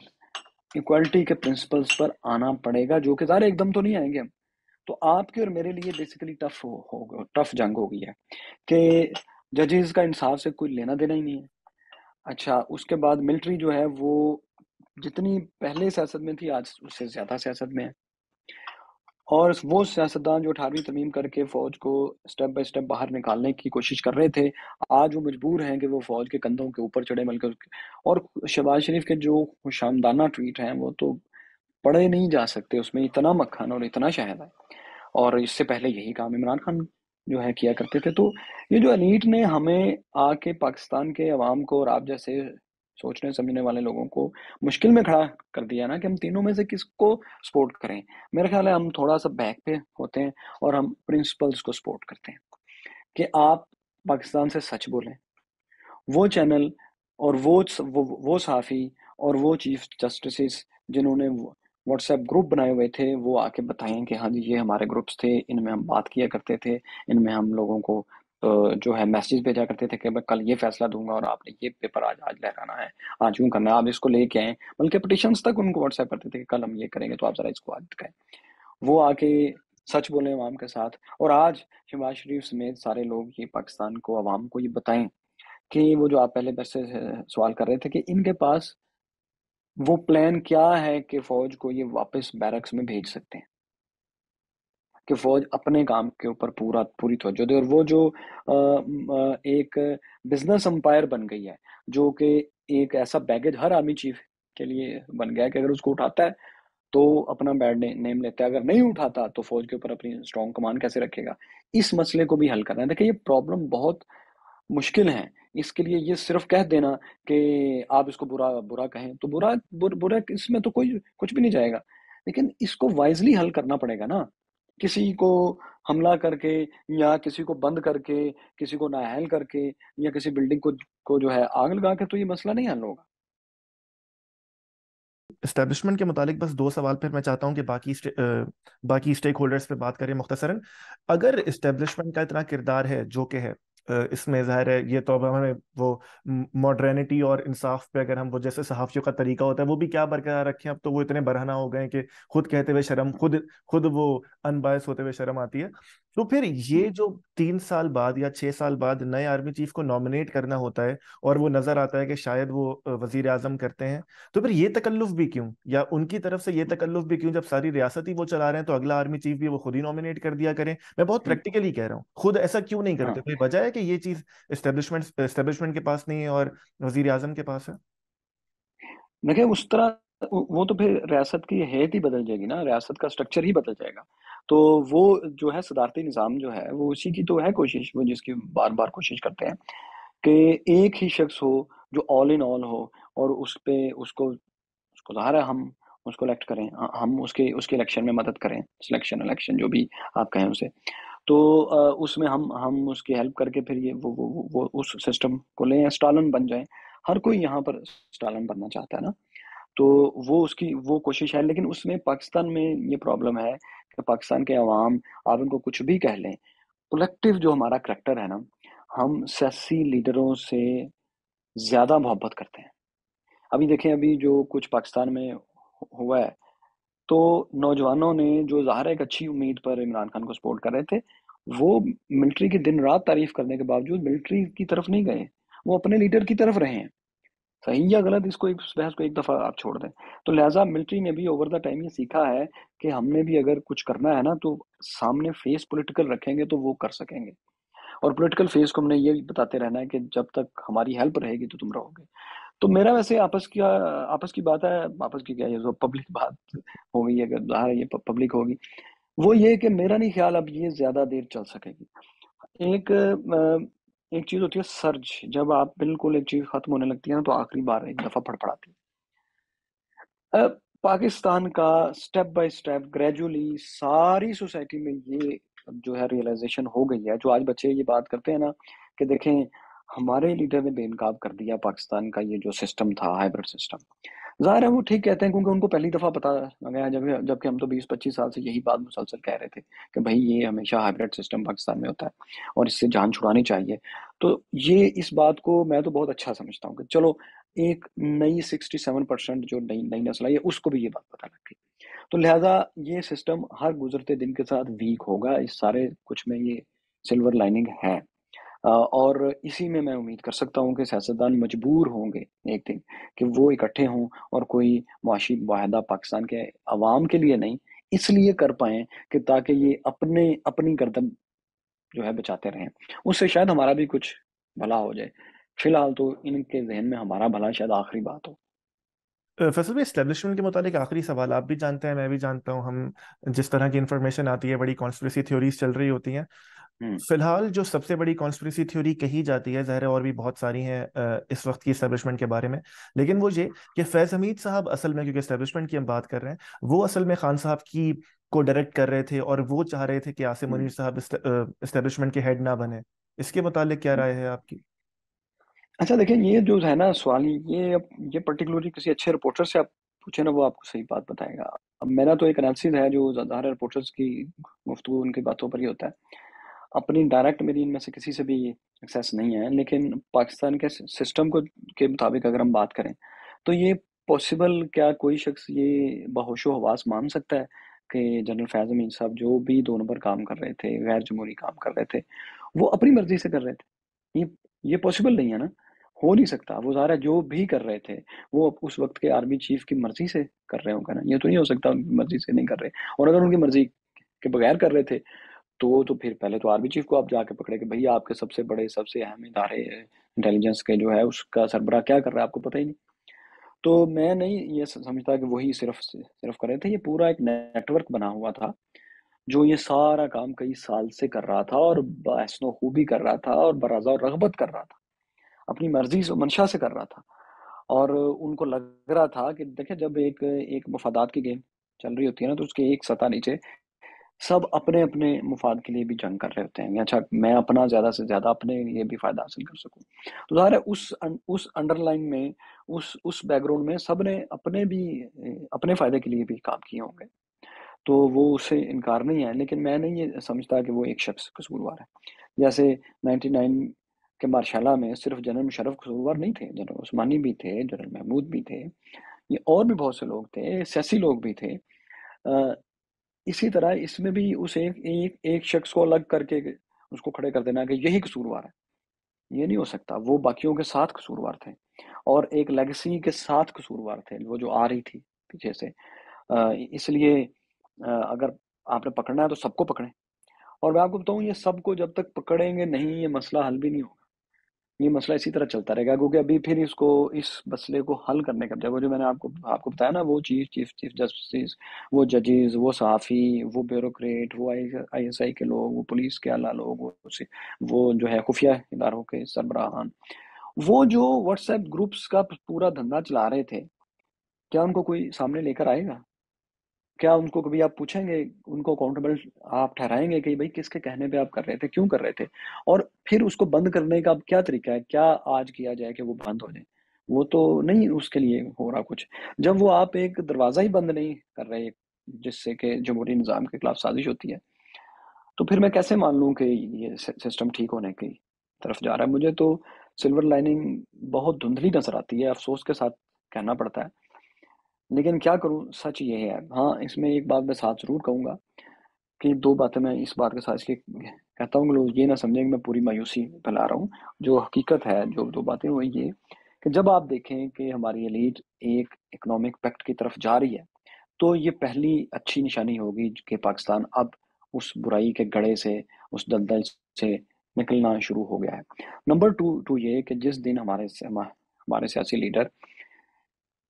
इक्वालिटी के प्रिंसिपल्स पर आना पड़ेगा, जो कि सारे एकदम तो नहीं आएंगे हम। तो आपके और मेरे लिए बेसिकली टफ हो, हो टफ जंग हो गई है कि जजेस का इंसाफ से कोई लेना देना ही नहीं है। अच्छा, उसके बाद मिलिट्री जो है वो जितनी पहले सियासत में थी आज उससे ज़्यादा सियासत में है, और वो सियासतदान जो अठारहवीं तरमीम करके फ़ौज को स्टेप बाय स्टेप बाहर निकालने की कोशिश कर रहे थे, आज वो मजबूर हैं कि वो फ़ौज के कंधों के ऊपर चढ़े। बल्कि और शहबाज शरीफ के जो खुशामदाना ट्वीट हैं वो तो पढ़े नहीं जा सकते, उसमें इतना मक्खन और इतना शहद है, और इससे पहले यही काम इमरान खान जो है किया करते थे। तो ये जो एलीट ने हमें आके पाकिस्तान के अवाम को और आप जैसे सोचने समझने वाले लोगों को मुश्किल में खड़ा कर दिया ना कि हम तीनों में से किसको सपोर्ट करें। मेरा ख्याल है हम थोड़ा सा बैक पे होते हैं और हम प्रिंसिपल्स को सपोर्ट करते हैं कि आप पाकिस्तान से सच बोलें। वो चैनल और वो वो, वो साफ़ी और वो चीफ जस्टिस जिन्होंने व्हाट्सएप ग्रुप बनाए हुए थे वो आके बताएं कि हाँ जी, ये हमारे ग्रुप्स थे, इनमें हम बात किया करते थे, इनमें हम लोगों को जो है मैसेज भेजा करते थे कि मैं कल ये फैसला दूंगा और आपने ये पेपर आज आज लहराना है, आज यूँ करना है, आप इसको लेके आएँ। बल्कि पटिशन तक उनको व्हाट्सएप करते थे कि कल हम ये करेंगे तो आप ज़रा इसको आज दिखाएँ। वो आके सच बोलें आवाम के साथ। और आज शहबाज शरीफ समेत सारे लोग ये पाकिस्तान को, आवाम को ये बताएं कि वो जो आप पहले पैसे सवाल कर रहे थे कि इनके पास वो प्लान क्या है कि फ़ौज को ये वापस बैरक्स में भेज सकते हैं, कि फ़ौज अपने काम के ऊपर पूरा पूरी तवज्जो दे। और वो जो आ, एक बिजनेस एम्पायर बन गई है, जो कि एक ऐसा बैगेज हर आर्मी चीफ के लिए बन गया है कि अगर उसको उठाता है तो अपना बैड ने, नेम लेता है, अगर नहीं उठाता तो फौज के ऊपर अपनी स्ट्रॉन्ग कमान कैसे रखेगा। इस मसले को भी हल करना है। देखिए ये प्रॉब्लम बहुत मुश्किल है, इसके लिए ये सिर्फ कह देना कि आप इसको बुरा बुरा कहें तो बुरा बुर, बुरा इसमें तो कोई कुछ भी नहीं जाएगा, लेकिन इसको वाइजली हल करना पड़ेगा ना। किसी को हमला करके या किसी को बंद करके, किसी को नाअहल करके या किसी बिल्डिंग को को जो है आग लगा के तो ये मसला नहीं हल होगा। एस्टैब्लिशमेंट के मुतालिक बस दो सवाल फिर मैं चाहता हूँ कि बाकी स्टे, आ, बाकी स्टेक होल्डर्स पर बात करें मुख्तसरन। अगर एस्टैब्लिशमेंट का इतना किरदार है जो कि है, इसमें ज़ाहिर है ये तो अब हमें वो मॉडर्निटी और इंसाफ पे अगर हम वो जैसे सहाफ़ियों का तरीका होता है वो भी क्या बरकरार रखें। अब तो वो इतने बरहना हो गए कि खुद कहते हुए शर्म, खुद खुद वो अनबायस होते हुए शर्म आती है। तो फिर ये जो तीन साल बाद या छः साल बाद नए आर्मी चीफ को नॉमिनेट करना होता है और वो नज़र आता है कि शायद वो वज़ीर आज़म करते हैं, तो फिर ये तकल्लुफ़ भी क्यों, या उनकी तरफ से ये तकल्लुफ़ भी क्यों? जब सारी रियासत ही वो चला रहे हैं तो अगला आर्मी चीफ भी वो खुद ही नॉमिनेट कर दिया करें। मैं बहुत प्रैक्टिकली कह रहा हूँ, खुद ऐसा क्यों नहीं करते? कोई वजह है कि ये चीज़ एस्टेब्लिशमेंट एस्टेब्लिशमेंट के पास नहीं है और वज़ीर आज़म के पास है? देखिए उस तरह वो तो फिर रियासत की हैत ही बदल जाएगी ना, रियासत का स्ट्रक्चर ही बदल जाएगा। तो वो जो है सदारती निज़ाम जो है वो उसी की तो है कोशिश, वो जिसकी बार बार कोशिश करते हैं कि एक ही शख्स हो जो ऑल इन ऑल हो और उस पर उसको उसको ज़ाहिर है हम उसको इलेक्ट करें, हम उसके उसके इलेक्शन में मदद करें, सिलेक्शन इलेक्शन जो भी आप कहें उसे, तो उसमें हम हम उसकी हेल्प करके फिर ये वो वो वो, वो उस सिस्टम को लें, स्टालिन बन जाएं। हर कोई यहाँ पर स्टालिन बनना चाहता है ना, तो वो उसकी वो कोशिश है। लेकिन उसमें पाकिस्तान में ये प्रॉब्लम है कि पाकिस्तान के अवाम, आप उनको कुछ भी कह लें, कलेक्टिव जो हमारा करैक्टर है ना, हम सियासी लीडरों से ज़्यादा मोहब्बत करते हैं। अभी देखें, अभी जो कुछ पाकिस्तान में हुआ है तो नौजवानों ने, जो ज़ाहिर एक अच्छी उम्मीद पर इमरान खान को सपोर्ट कर रहे थे, वो मिलिट्री की दिन रात तारीफ़ करने के बावजूद मिलिट्री की तरफ नहीं गए, वो अपने लीडर की तरफ रहे हैं। सही या गलत इसको एक बहस को एक दफ़ा आप छोड़ दें। तो लिहाजा मिलिट्री ने भी ओवर द टाइम ये सीखा है कि हमने भी अगर कुछ करना है ना तो सामने फेस पॉलिटिकल रखेंगे तो वो कर सकेंगे। और पॉलिटिकल फेस को हमने ये बताते रहना है कि जब तक हमारी हेल्प रहेगी तो तुम रहोगे। तो मेरा वैसे आपस की आपस की बात है, आपस की क्या ये जो पब्लिक बात हो गई, अगर बाहर ये पब्लिक होगी, वो ये कि मेरा नहीं ख्याल अब ये ज़्यादा देर चल सकेगी। एक एक चीज़ होती है सर्ज, जब आप बिल्कुल एक चीज़ ख़त्म होने लगती है ना तो आखिरी बार एक दफ़ा फड़फड़ाती है। अब पाकिस्तान का स्टेप बाय स्टेप ग्रेजुअली सारी सोसाइटी में ये जो है रियलाइजेशन हो गई है। जो आज बच्चे ये बात करते हैं ना कि देखें हमारे लीडर ने बेनकाब कर दिया पाकिस्तान का ये जो सिस्टम था, हाइब्रिड सिस्टम, ज़ाहिर है वो ठीक कहते हैं क्योंकि उनको पहली दफ़ा पता गया। जब जबकि हम तो बीस पच्चीस साल से यही बात मुसलसल कह रहे थे कि भाई ये हमेशा हाइब्रिड सिस्टम पाकिस्तान में होता है और इससे जान छुड़ानी चाहिए। तो ये इस बात को मैं तो बहुत अच्छा समझता हूँ कि चलो एक नई सिक्सटी सेवन परसेंट जो नई नई नस्ल आई है उसको भी ये बात पता लग गई। तो लिहाजा ये सिस्टम हर गुजरते दिन के साथ वीक होगा। इस सारे कुछ में ये सिल्वर लाइनिंग है और इसी में मैं उम्मीद कर सकता हूँ कि सियासतदान मजबूर होंगे एक दिन कि वो इकट्ठे हों और कोई मुआशी वाहिदा पाकिस्तान के अवाम के लिए नहीं, इसलिए कर पाएँ कि ताकि ये अपने अपनी गर्दन जो है बचाते रहें, उससे शायद हमारा भी कुछ भला हो जाए। फिलहाल तो इनके जहन में हमारा भला शायद आखिरी बात हो। फैसल भाई, एस्टेब्लिशमेंट के मुताबिक आखिरी सवाल, आप भी जानते हैं मैं भी जानता हूँ, हम जिस तरह की इंफॉर्मेशन आती है बड़ी कॉन्स्पिरेसी थ्योरीज चल रही होती हैं। फिलहाल जो सबसे बड़ी कॉन्स्पिरेसी थ्योरी कही जाती है, ज़ाहिर है और भी बहुत सारी हैं इस वक्त की एस्टेब्लिशमेंट के बारे में, लेकिन वो ये कि फैज़ हमीद साहब असल में, क्योंकि एस्टेब्लिशमेंट की हम बात कर रहे हैं, वो असल में खान साहब की को डायरेक्ट कर रहे थे और वो चाह रहे थे कि आसिम मुनीर साहब एस्टेब्लिशमेंट के हेड ना बने। इसके मुतालिक क्या राय है आपकी? अच्छा देखिए, ये जो है ना सवाल, ये ये पर्टिकुलरली किसी अच्छे रिपोर्टर से आप पूछे ना, वो आपको सही बात बताएगा। अब मेरा तो एक एनालिसिस है जो ज़्यादा रिपोर्टर्स की गुफ्तगू उनकी बातों पर ही होता है। अपनी डायरेक्ट मेरी इनमें से किसी से भी एक्सेस नहीं है, लेकिन पाकिस्तान के सिस्टम को के मुताबिक अगर हम बात करें तो ये पॉसिबल, क्या कोई शख्स ये बहोशो हवास मान सकता है कि जनरल फैज़ अमीन साहब जो भी दो नंबर काम कर रहे थे, गैर जमहूरी काम कर रहे थे, वो अपनी मर्जी से कर रहे थे? ये ये पॉसिबल नहीं है ना, हो नहीं सकता। वो सारा जो भी कर रहे थे वो उस वक्त के आर्मी चीफ की मर्जी से कर रहे होंगे ना, ये तो नहीं हो सकता उनकी मर्जी से नहीं कर रहे। और अगर उनकी मर्जी के बगैर कर रहे थे तो तो फिर पहले तो आर्मी चीफ को आप जाके पकड़े कि भैया आपके सबसे बड़े सबसे अहम इदारे इंटेलिजेंस के जो है उसका सरबराह क्या कर रहा है आपको पता ही नहीं। तो मैं नहीं ये समझता कि वही सिर्फ सिर्फ कर रहे थे, ये पूरा एक नेटवर्क बना हुआ था जो ये सारा काम कई साल से कर रहा था और बहसनो खूबी कर रहा था और बराजा और रगबत कर रहा था, अपनी मर्जी से मंशा से कर रहा था। और उनको लग रहा था कि देखिए जब एक एक मफादात की गेम चल रही होती है ना तो उसके एक सतह नीचे सब अपने अपने मुफाद के लिए भी जंग कर रहे होते हैं, अच्छा मैं अपना ज़्यादा से ज़्यादा अपने लिए भी फ़ायदा हासिल कर सकूं। तो ज़ाहिर है उस उस अंडरलाइन में उस उस बैकग्राउंड में सब ने अपने भी अपने फ़ायदे के लिए भी काम किए होंगे, तो वो उससे इनकार नहीं है। लेकिन मैं नहीं ये समझता कि वो एक शख्स कसूरवार है, जैसे नाइन्टी नाइन के मार्शाला में सिर्फ जनरल मुशर्रफ कसूरवार नहीं थे, जनरल उस्मानी भी थे, जनरल महमूद भी थे, ये और भी बहुत से लोग थे, सियासी लोग भी थे। आ, इसी तरह इसमें भी उस एक एक, एक शख्स को अलग करके उसको खड़े कर देना कि यही कसूरवार है, ये नहीं हो सकता। वो बाकियों के साथ कसूरवार थे और एक लेगेसी के साथ कसूरवार थे, वो जो आ रही थी पीछे से। इसलिए अगर आपने पकड़ना है तो सबको पकड़ें, और मैं आपको बताऊं ये सबको जब तक पकड़ेंगे नहीं ये मसला हल भी नहीं होगा, ये मसला इसी तरह चलता रहेगा। क्योंकि अभी फिर इसको इस मसले को हल करने का, जब जो मैंने आपको आपको बताया ना, वो चीफ चीफ चीफ जस्टिस, वो जजेस, वो सहाफ़ी, वो ब्यूरोक्रेट, वो आई एस आई के लोग, वो पुलिस के आला लोग, वो जो है खुफिया इदारों के सरबराहान, वो जो व्हाट्सएप ग्रुप्स का पूरा धंधा चला रहे थे, क्या उनको कोई सामने लेकर आएगा? क्या उनको कभी आप पूछेंगे, उनको अकाउंटेबल आप ठहराएंगे कि भाई किसके कहने पे आप कर रहे थे, क्यों कर रहे थे? और फिर उसको बंद करने का अब क्या तरीका है, क्या आज किया जाए कि वो बंद हो जाए? वो तो नहीं उसके लिए हो रहा कुछ। जब वो आप एक दरवाज़ा ही बंद नहीं कर रहे जिससे कि जमहूरी निज़ाम के खिलाफ साजिश होती है, तो फिर मैं कैसे मान लूँ कि ये सिस्टम ठीक होने की तरफ जा रहा है? मुझे तो सिल्वर लाइनिंग बहुत धुंधली नजर आती है, अफसोस के साथ कहना पड़ता है, लेकिन क्या करूं, सच ये है। हाँ, इसमें एक बात मैं साथ जरूर कहूँगा कि दो बातें मैं इस बात के साथ इसलिए कहता हूँ कि लोग ये ना समझें कि मैं पूरी मायूसी फैला रहा हूँ, जो हकीकत है। जो दो बातें वो ये कि जब आप देखें कि हमारी एलीट एक इकोनॉमिक पैक्ट की तरफ जा रही है, तो ये पहली अच्छी निशानी होगी कि पाकिस्तान अब उस बुराई के गड़े से, उस दलदल से निकलना शुरू हो गया है। नंबर टू टू ये कि जिस दिन हमारे हमारे सियासी लीडर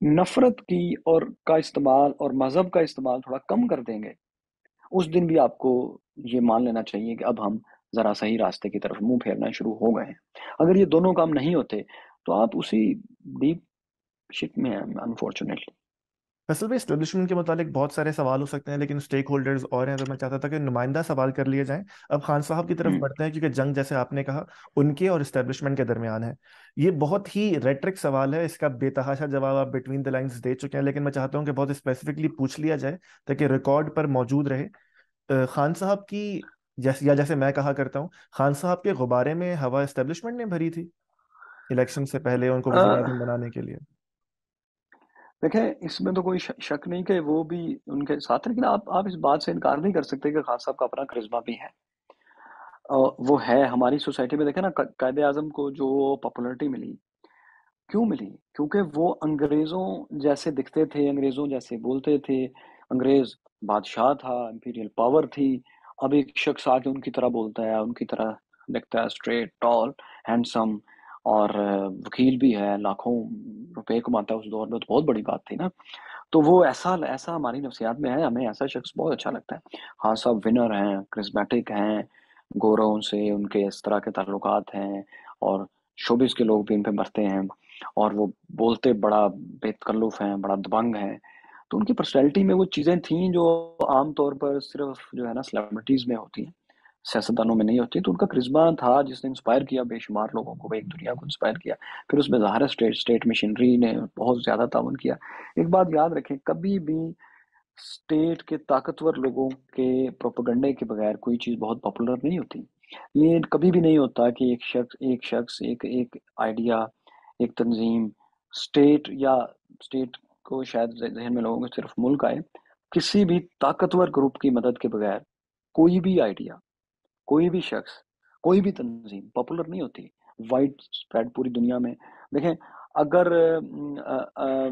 नफरत की और का इस्तेमाल और मज़हब का इस्तेमाल थोड़ा कम कर देंगे, उस दिन भी आपको ये मान लेना चाहिए कि अब हम ज़रा सही रास्ते की तरफ मुंह फेरना शुरू हो गए हैं। अगर ये दोनों काम नहीं होते तो आप उसी डीप शिट में हैं अनफॉर्चुनेटली। असल में इस्टेब्लिशमेंट के मुतालिक बहुत सारे सवाल हो सकते हैं, लेकिन स्टेक होल्डर्स और हैं, तो मैं चाहता था कि नुमाइंदा सवाल कर लिए जाएं। अब खान साहब की तरफ बढ़ते हैं, क्योंकि जंग, जैसे आपने कहा, उनके और इस्टेब्लिशमेंट के दरमियान है। ये बहुत ही रेट्रिक सवाल है, इसका बेतहाशा जवाब आप बिटवीन द लाइंस दे चुके हैं, लेकिन मैं चाहता हूँ कि बहुत स्पेसिफिकली पूछ लिया जाए ताकि रिकॉर्ड पर मौजूद रहे। खान साहब की, जैसे या जैसे मैं कहा करता हूँ, खान साहब के गुब्बारे में हवा इस्टेब्लिशमेंट ने भरी थी इलेक्शन से पहले उनको बनाने के लिए। देखें, इसमें तो कोई शक नहीं कि वो भी उनके साथ, लेकिन आप आप इस बात से इनकार नहीं कर सकते कि खान साहब का अपना करिश्मा भी है। वो है हमारी सोसाइटी में, देखें ना, कायदे आज़म को जो पॉपुलरिटी मिली, क्यों मिली? क्योंकि वो अंग्रेज़ों जैसे दिखते थे, अंग्रेज़ों जैसे बोलते थे, अंग्रेज़ बादशाह था, इम्पीरियल पावर थी। अब एक शख्स आके उनकी तरह बोलता है, उनकी तरह दिखता है, स्ट्रेट, टॉल, हैंडसम, और वकील भी है, लाखों रुपए कमाता है, उस दौर में तो बहुत बड़ी बात थी ना। तो वो ऐसा ऐसा हमारी नफ्सियात में है, हमें ऐसा शख्स बहुत अच्छा लगता है। हाँ, सब विनर हैं, क्रिस्मेटिक हैं, गोरों से उनके इस तरह के ताल्लुकात हैं, और शोबिस के लोग भी इन पे मरते हैं, और वो बोलते बड़ा बेतकल्लुफ़ हैं, बड़ा दबंग हैं। तो उनकी पर्सनैलिटी में वो चीज़ें थीं जो आमतौर पर सिर्फ जो है ना सेलिब्रिटीज़ में होती हैं, सियासतदानों में नहीं होती। तो उनका करिश्मा था जिसने इंस्पायर किया बेशुमार लोगों को, एक दुनिया को इंस्पायर किया। फिर उसमें ज़ाहिर स्टेट स्टेट मशीनरी ने बहुत ज़्यादा ताउन किया। एक बात याद रखें, कभी भी स्टेट के ताकतवर लोगों के प्रोपेगेंडे के बगैर कोई चीज़ बहुत पॉपुलर नहीं होती। ये कभी भी नहीं होता कि एक शख्स एक शख्स एक एक आइडिया, एक तंजीम, स्टेट या स्टेट को शायद जहन में लोगों को सिर्फ मुल्क आए, किसी भी ताकतवर ग्रुप की मदद के बगैर कोई भी आइडिया, कोई भी शख्स, कोई भी तंजीम पॉपुलर नहीं होती, वाइड स्प्रेड पूरी दुनिया में। देखें, अगर आ, आ, आ,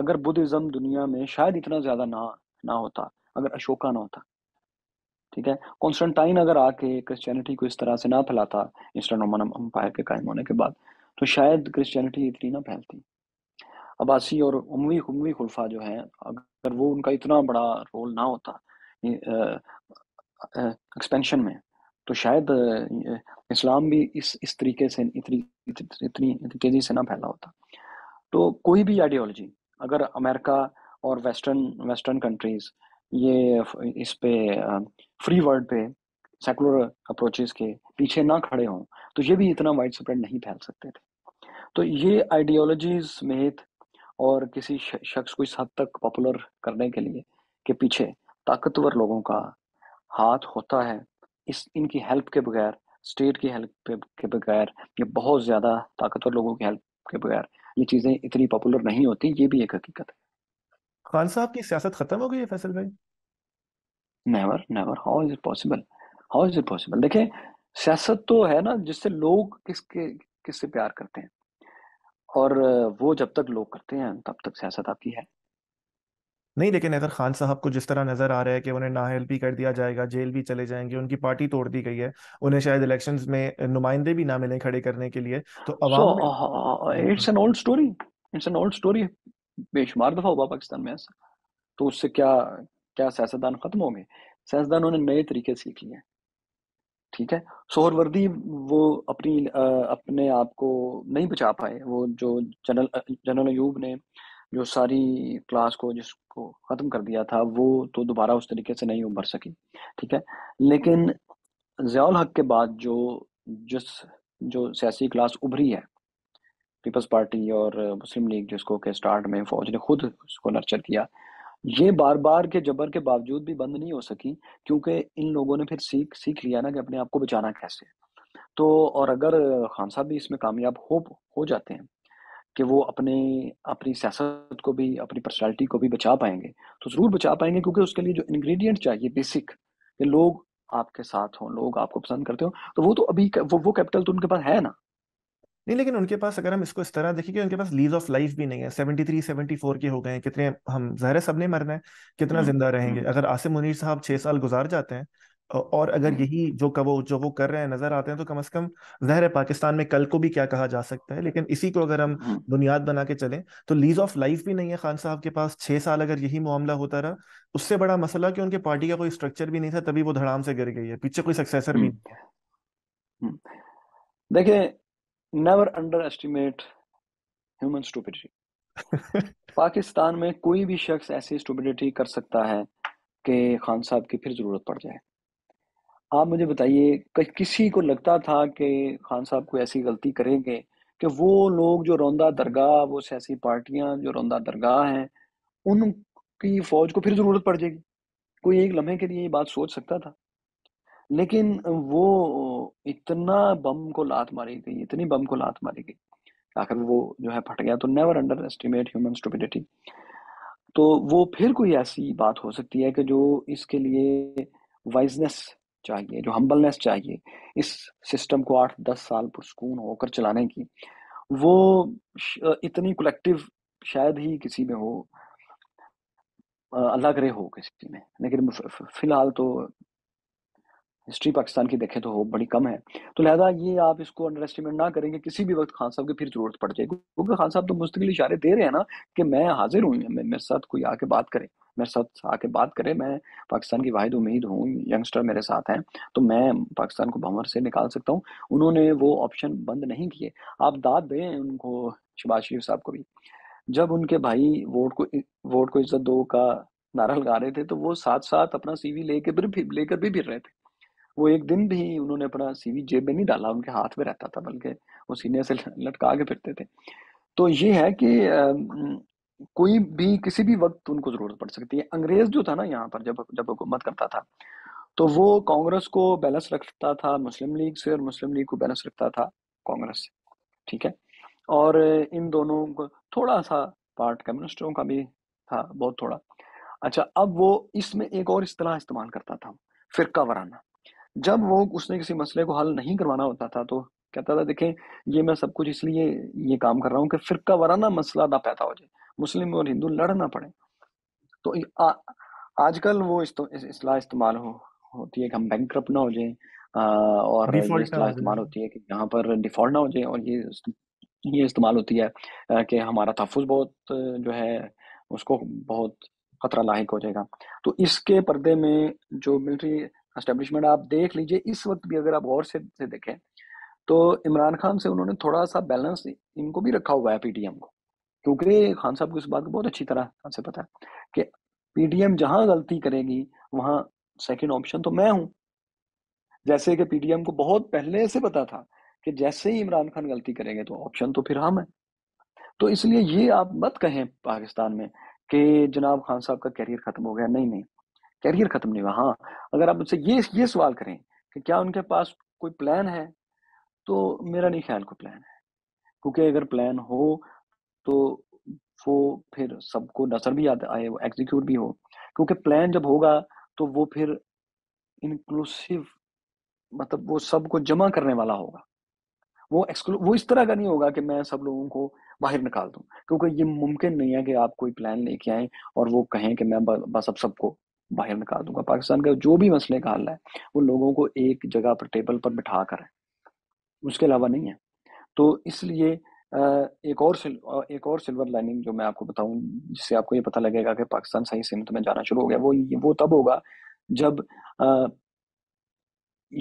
अगर बुद्धिज़्म दुनिया में शायद इतना ज़्यादा ना ना होता, अगर अशोका ना होता, ठीक है, कॉन्स्टेंटाइन अगर आके क्रिश्चियनिटी को इस तरह से ना फैलाता ईस्टर्न रोमन अम्पायर के कायम होने के बाद, तो शायद क्रिश्चियनिटी इतनी ना फैलती। अब्बासी और उमवी उमवी खुलफा जो हैं, अगर वो उनका इतना बड़ा रोल ना होता एक्सपेंशन में, तो शायद इस्लाम भी इस इस तरीके से इतनी इतनी तेज़ी से ना फैला होता। तो कोई भी आइडियोलॉजी, अगर अमेरिका और वेस्टर्न वेस्टर्न कंट्रीज़ ये इस पे फ्री वर्ल्ड पे सेकुलर अप्रोचेस के पीछे ना खड़े हों, तो ये भी इतना वाइड स्प्रेड नहीं फैल सकते थे। तो ये आइडियोलॉजीज़ समेत और किसी शख्स को इस हद तक पॉपुलर करने के लिए के पीछे ताकतवर लोगों का हाथ होता है, इस इनकी हेल्प के बगैर, स्टेट की हेल्प के बगैर, ये बहुत ज़्यादा ताकतवर लोगों की हेल्प के बगैर ये चीज़ें इतनी पॉपुलर नहीं होती, ये भी एक हकीकत है। खान साहब की सियासत ख़त्म हो गई है फैसल भाई? Never never, how is it possible, how is it possible. देखें, सियासत तो है ना जिससे लोग किसके किससे प्यार करते हैं, और वो जब तक लोग करते हैं तब तक सियासत आपकी है नहीं। लेकिन अगर खान साहब को जिस तरह नजर आ रहा है कि उन्हें नाअहल भी कर दिया जाएगा, जेल भी चले जाएंगे, उनकी पार्टी तोड़ दी गई है, उन्हें शायद इलेक्शंस में नुमाइंदे भी ना मिले खड़े करने के लिए, तो अवाम, it's an old story, it's an old story, बेशुमार दफा हुआ पाकिस्तान में ऐसा। तो उससे क्या क्या सियासतदान खत्म हो गए? सियासतदानों ने नए तरीके सीख लिए, ठीक है। सोहरवर्दी वो अपनी आ, अपने आप को नहीं बचा पाए, वो जो जनरल जनरल अयूब ने जो सारी क्लास को जिसको ख़त्म कर दिया था, वो तो दोबारा उस तरीके से नहीं उभर सकी, ठीक है। लेकिन ज़ियाउल हक के बाद जो जिस जो सियासी क्लास उभरी है, पीपल्स पार्टी और मुस्लिम लीग, जिसको के स्टार्ट में फ़ौज ने खुद उसको नर्चर किया, ये बार बार के जबर के बावजूद भी बंद नहीं हो सकी, क्योंकि इन लोगों ने फिर सीख सीख लिया ना कि अपने आप को बचाना कैसे। तो और अगर खान साहब भी इसमें कामयाब हो हो जाते हैं कि वो अपने अपनी सियासत को भी, अपनी पर्सनैलिटी को भी बचा पाएंगे, तो ज़रूर बचा पाएंगे, क्योंकि उसके लिए जो इंग्रेडिएंट चाहिए बेसिक, कि लोग आपके साथ हों, लोग आपको पसंद करते हो, तो वो तो अभी वो वो कैपिटल तो उनके पास है ना। नहीं, लेकिन उनके पास, अगर हम इसको इस तरह देखें कि उनके पास लीज ऑफ लाइफ भी नहीं है, सेवेंटी थ्री सेवेंटी फोर के हो गए हैं, कितने हम ज़ाहिर सबने मरना है, कितना जिंदा रहेंगे। अगर आसिम मुनीर साहब छह साल गुजार जाते हैं और अगर यही जो वो जो वो कर रहे हैं नजर आते हैं, तो कम से कम ज़ाहिर है पाकिस्तान में कल को भी क्या कहा जा सकता है। लेकिन इसी को अगर हम बुनियाद बना के चलें तो लीज ऑफ लाइफ भी नहीं है खान साहब के पास, छह साल अगर यही मामला होता रहा, उससे बड़ा मसला कि उनके पार्टी का कोई स्ट्रक्चर भी नहीं था, तभी वो धड़ाम से गिर गई है, पीछे कोई सक्सेसर भी नहीं है। देखिए, never underestimate human stupidity. Pakistan में कोई भी शख्स ऐसी स्टूपिडिटी कर सकता है कि खान साहब की फिर ज़रूरत पड़ जाए। आप मुझे बताइए कि किसी को लगता था कि खान साहब कोई ऐसी गलती करेंगे कि वो लोग जो रौंदा दरगाह, वो सियासी पार्टियां जो रौंदा दरगाह हैं, उनकी फ़ौज को फिर ज़रूरत पड़ जाएगी? कोई एक लम्हे के लिए ये बात सोच सकता था? लेकिन वो इतना बम को लात मारी गई, इतनी बम को लात मारी गई, आखिर वो जो है फट गया। तो never underestimate human stupidity. तो वो फिर कोई ऐसी बात हो सकती है कि जो इसके लिए वाइजनेस चाहिए, जो हम्बलनेस चाहिए, इस सिस्टम को आठ दस साल पुरसकून होकर चलाने की, वो इतनी कलेक्टिव शायद ही किसी में हो, अल्लाह करे हो किसी में। लेकिन फिलहाल तो हिस्ट्री पाकिस्तान की देखें तो हो बड़ी कम है। तो लिहाजा ये आप इसको अंडर एस्टिमेट ना करेंगे, किसी भी वक्त खान साहब की फिर ज़रूरत पड़ जाएगी, क्योंकि खान साहब तो मुस्तकिल इशारे दे रहे हैं ना कि मैं हाजिर हूँ, मेरे साथ कोई आके बात करे, मेरे साथ आके बात करे, मैं पाकिस्तान की वाहिद उम्मीद हूँ, यंगस्टर मेरे साथ हैं, तो मैं पाकिस्तान को भंवर से निकाल सकता हूँ। उन्होंने वो ऑप्शन बंद नहीं किए। आप दाद दें उनको, शहबाज शरीफ साहब को भी, जब उनके भाई वोट को वोट को इज्जत दो का नारा लगा रहे थे, तो वो साथ साथ अपना सीवी लेके भी लेकर भी फिर रहे थे। वो एक दिन भी उन्होंने अपना सीवी जेब में नहीं डाला, उनके हाथ में रहता था, बल्कि वो सीने से लटका के फिरते थे। तो ये है कि कोई भी किसी भी वक्त उनको ज़रूरत पड़ सकती है। अंग्रेज़ जो था ना यहाँ पर, जब जब हुकूमत करता था, तो वो कांग्रेस को बैलेंस रखता था मुस्लिम लीग से और मुस्लिम लीग को बैलेंस रखता था कांग्रेस से, ठीक है। और इन दोनों को थोड़ा सा पार्ट कम्युनिस्टों का भी था, बहुत थोड़ा। अच्छा, अब वो इसमें एक और इस्तेलाह इस्तेमाल करता था, फिरका वराना। जब वो उसने किसी मसले को हल नहीं करवाना होता था तो कहता था, देखें ये मैं सब कुछ इसलिए ये काम कर रहा हूँ कि फिरका वराना मसला ना पैदा हो जाए, मुस्लिम और हिंदू लड़ ना पड़े। तो आजकल वो इस्लाह इस्तेमाल हो होती है कि हम बैंकक्रप्ट ना हो जाए, और इस्लाह इस्तेमाल होती है कि यहाँ पर डिफॉल्ट ना हो जाए, और ये ये इस्तेमाल होती है कि हमारा तहफ़्फ़ुज़ बहुत जो है उसको बहुत खतरा लाहिक हो जाएगा। तो इसके पर्दे में जो मिलिट्री एस्टेब्लिशमेंट आप देख लीजिए, इस वक्त भी अगर आप गौर से, से देखें तो इमरान खान से उन्होंने थोड़ा सा बैलेंस इनको भी रखा हुआ है, पीटीएम को, क्योंकि खान साहब को इस बात को बहुत अच्छी तरह से पता है कि पीटीएम जहां गलती करेगी वहां सेकंड ऑप्शन तो मैं हूं। जैसे कि पीटीएम को बहुत पहले से पता था कि जैसे ही इमरान खान गलती करेंगे तो ऑप्शन तो फिर हम है। तो इसलिए ये आप मत कहें पाकिस्तान में कि जनाब खान साहब का कैरियर खत्म हो गया, नहीं नहीं, कैरियर खत्म नहीं हुआ। हाँ, अगर आप उनसे ये ये सवाल करें कि क्या उनके पास कोई प्लान है, तो मेरा नहीं ख्याल कोई प्लान है, क्योंकि अगर प्लान हो तो वो फिर सबको नजर भी याद आए, वो एग्जीक्यूट भी हो, क्योंकि प्लान जब होगा तो वो फिर इंक्लूसिव, मतलब वो सबको जमा करने वाला होगा। वो एक्सक्लू वो इस तरह का नहीं होगा कि मैं सब लोगों को बाहर निकाल दूं, क्योंकि ये मुमकिन नहीं है कि आप कोई प्लान लेके आए और वो कहें कि मैं बस अब सबको बाहर निकाल दूंगा। पाकिस्तान का जो भी मसले का हल है वो लोगों को एक जगह पर टेबल पर बिठा कर है, उसके अलावा नहीं है। तो इसलिए एक और एक और सिल्वर लाइनिंग जो मैं आपको बताऊं, जिससे आपको ये पता लगेगा कि पाकिस्तान सही सीमित में जाना शुरू हो गया, वो वो तब होगा जब आ,